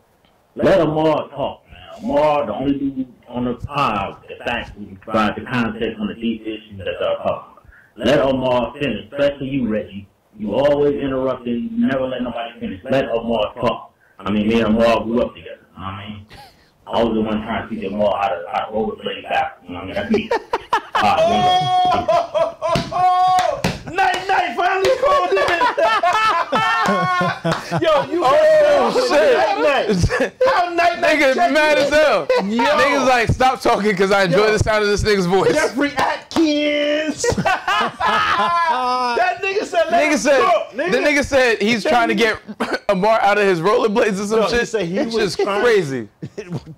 Let Amar talk, man. Amar, the only dude on the pod that actually provides the context on the deep issues that y'all talking. Let Amar finish, especially you, Reggie. You always interrupting, you never let nobody finish. Let Amar talk. I mean, me and Amar grew up together. You know what I mean? I was the one trying to teach Amar how to, how to roll the play back. You know what I mean? That's me. Oh! Night Night finally called in. Yo, you oh, shit. How Night Night nigga mad as hell. Niggas like, stop talking because I enjoy yo. The sound of this nigga's voice. Jeffrey Atkins. That nigga said, nigga said talk, nigga. The nigga said he's trying to get Amar out of his rollerblades or some yo, shit. He said he it's was just trying, crazy.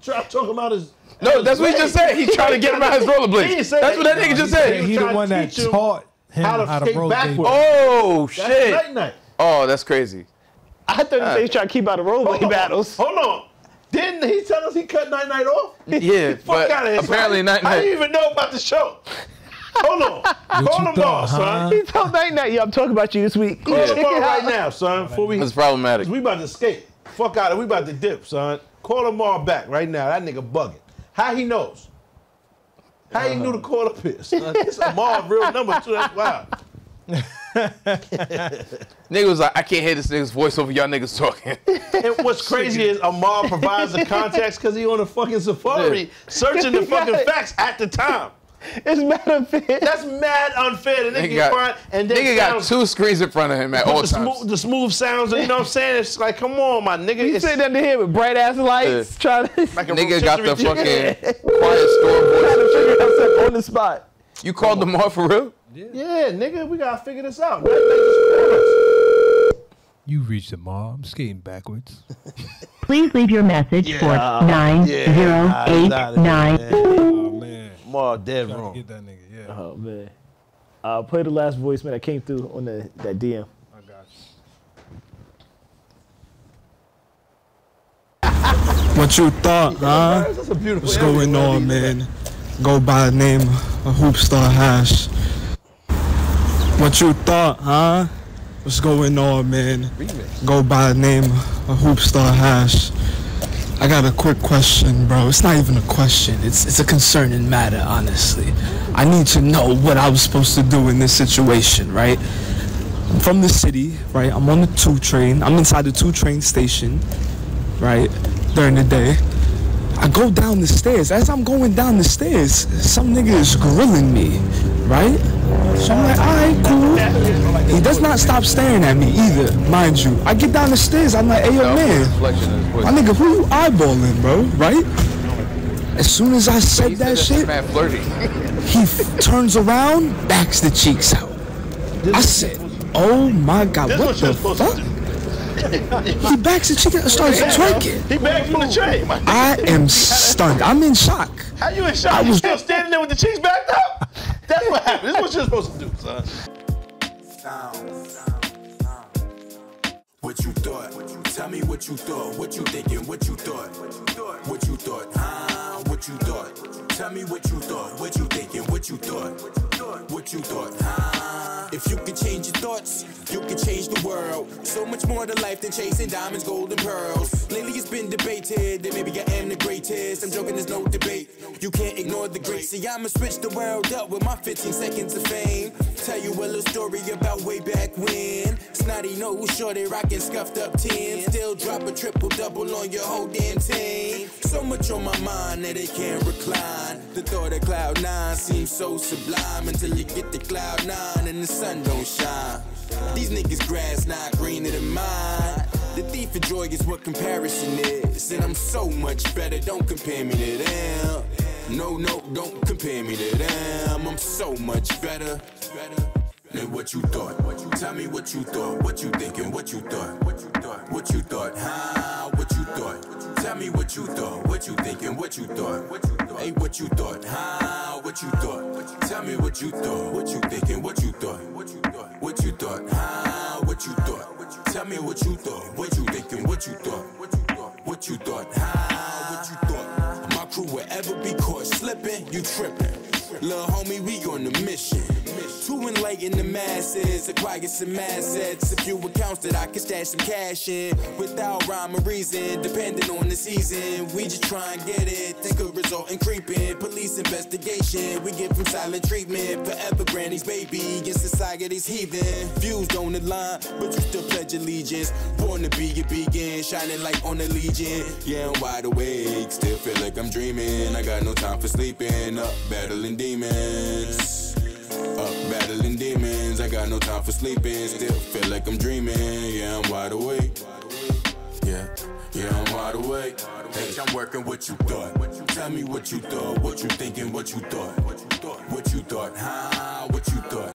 Try talking about his... No, that's what he just said. He's trying to get him out of his rollerblades. That's what that nigga just said. He the one that taught him how to skate backwards. Oh, shit. Night Night. Oh, that's crazy. I thought he said he's trying to keep out of rollerblade battles. Hold on. Didn't he tell us he cut Night Night off? Yeah, but apparently Night Night. I didn't even know about the show. Hold on. Call him on, son. He told Night Night, yo, I'm talking about you this week. Call him on right now, son. It's problematic. We about to skate. Fuck out of we about to dip, son. Call him all back right now. That nigga bugging. How he knows? How you knew to call up his? It's Amar real number too. That's wild. Nigga was like, I can't hear this nigga's voice over y'all niggas talking. And what's crazy is Amar provides the context because he on a fucking safari yeah. searching the fucking it. facts at the time. It's mad unfair. That's mad unfair. The nigga, nigga got, front, and then nigga sounds, got two screens in front of him at all the times. Smooth, the smooth sounds, you know what I'm saying? It's like, come on, my nigga. You sitting under here with bright ass lights, yeah. trying to. Like a nigga got the fucking quiet storm voice. Trying to figure himself on the spot. You called them off for real? Yeah. yeah, nigga, we gotta figure this out. You reached the mall. I'm skating backwards. Please leave your message yeah, for nine yeah, zero eight nine. It, oh man, Mar dead wrong. Get that nigga. Yeah. Oh man. Uh, play the last voicemail that came through on the that D M. I got you. What you thought, huh? That's a beautiful What's going on, man? Go by the name of Hoopstar Hash. What you thought, huh? What's going on, man? Remix. Go by the name of Hoopstar Hash. I got a quick question, bro. It's not even a question. It's it's a concerning matter, honestly. I need to know what I was supposed to do in this situation, right? I'm from the city, right? I'm on the two train. I'm inside the two train station, right? During the day. I go down the stairs. As I'm going down the stairs, some nigga is grilling me, right? So I'm like, alright, cool. He does not stop staring at me either, mind you. I get down the stairs, I'm like, hey, yo, man. My nigga, who you eyeballing, bro, right? As soon as I said that shit, he turns around, backs the cheeks out. I said, oh my God, what the fuck? He backs the chicken and starts twerking. He backed from the train. I am stunned. I'm in shock. How you in shock? I was still standing there with the cheeks backed up? That's what happened. This is what you're supposed to do, son. Sound, sound, sound. What you thought? What you, tell me what you thought. What you thinking? What you thought? What you thought? What you thought? Ah, what you thought? Tell me what you thought. What you thinking? What you thought? What you thought? What you thought? Ah. If you could change your thoughts, you could change the world. So much more to life than chasing diamonds, gold, and pearls. Lately it's been debated that maybe I am the greatest. I'm joking, there's no debate. You can't ignore the great. See, I'ma switch the world up with my fifteen seconds of fame. Tell you a little story about way back when. Snotty nose, shorty rockin' scuffed up ten. Still drop a triple-double on your whole damn team. So much on my mind that it can't recline. The thought of cloud nine seems so sublime until you get to cloud nine and the sun don't shine. These niggas grass not greener than mine. The thief of joy is what comparison is. And I'm so much better, don't compare me to them. No, no, don't compare me to them. I'm so much better. Than what you thought. Tell me what you thought. What you thinking? What you thought? What you thought? What you thought? Huh? What you thought? Tell me what you thought. What you thinking? What you thought? What you thought? Hey, what you thought? Huh? What you thought? Tell me what you thought. What you thinking? What you thought? What you thought? What you thought? Huh? What you thought? Tell me what you thought. What you thinking? What you thought? What you thought? What you thought? Huh? What you thought? My crew will ever be caught slipping. You tripping. Lil' homie, we on the mission. To enlighten the masses, acquire some assets. A few accounts that I can stash some cash in. Without rhyme or reason, depending on the season. We just try and get it, that could result in creeping. Police investigation, we get from silent treatment. Forever granny's baby, and society's heathen. Views don't align, but you still pledge allegiance. Born to be a beacon, shining light on the legion. Yeah, I'm wide awake, still feel like I'm dreaming. I got no time for sleeping, up battling demons. Up battling demons, I got no time for sleeping. Still feel like I'm dreaming, yeah, I'm wide awake. Yeah, yeah, I'm wide awake. Bitch, I'm working what you thought. Tell me what you thought, what you thinking, what you thought. What you thought, huh, what you thought.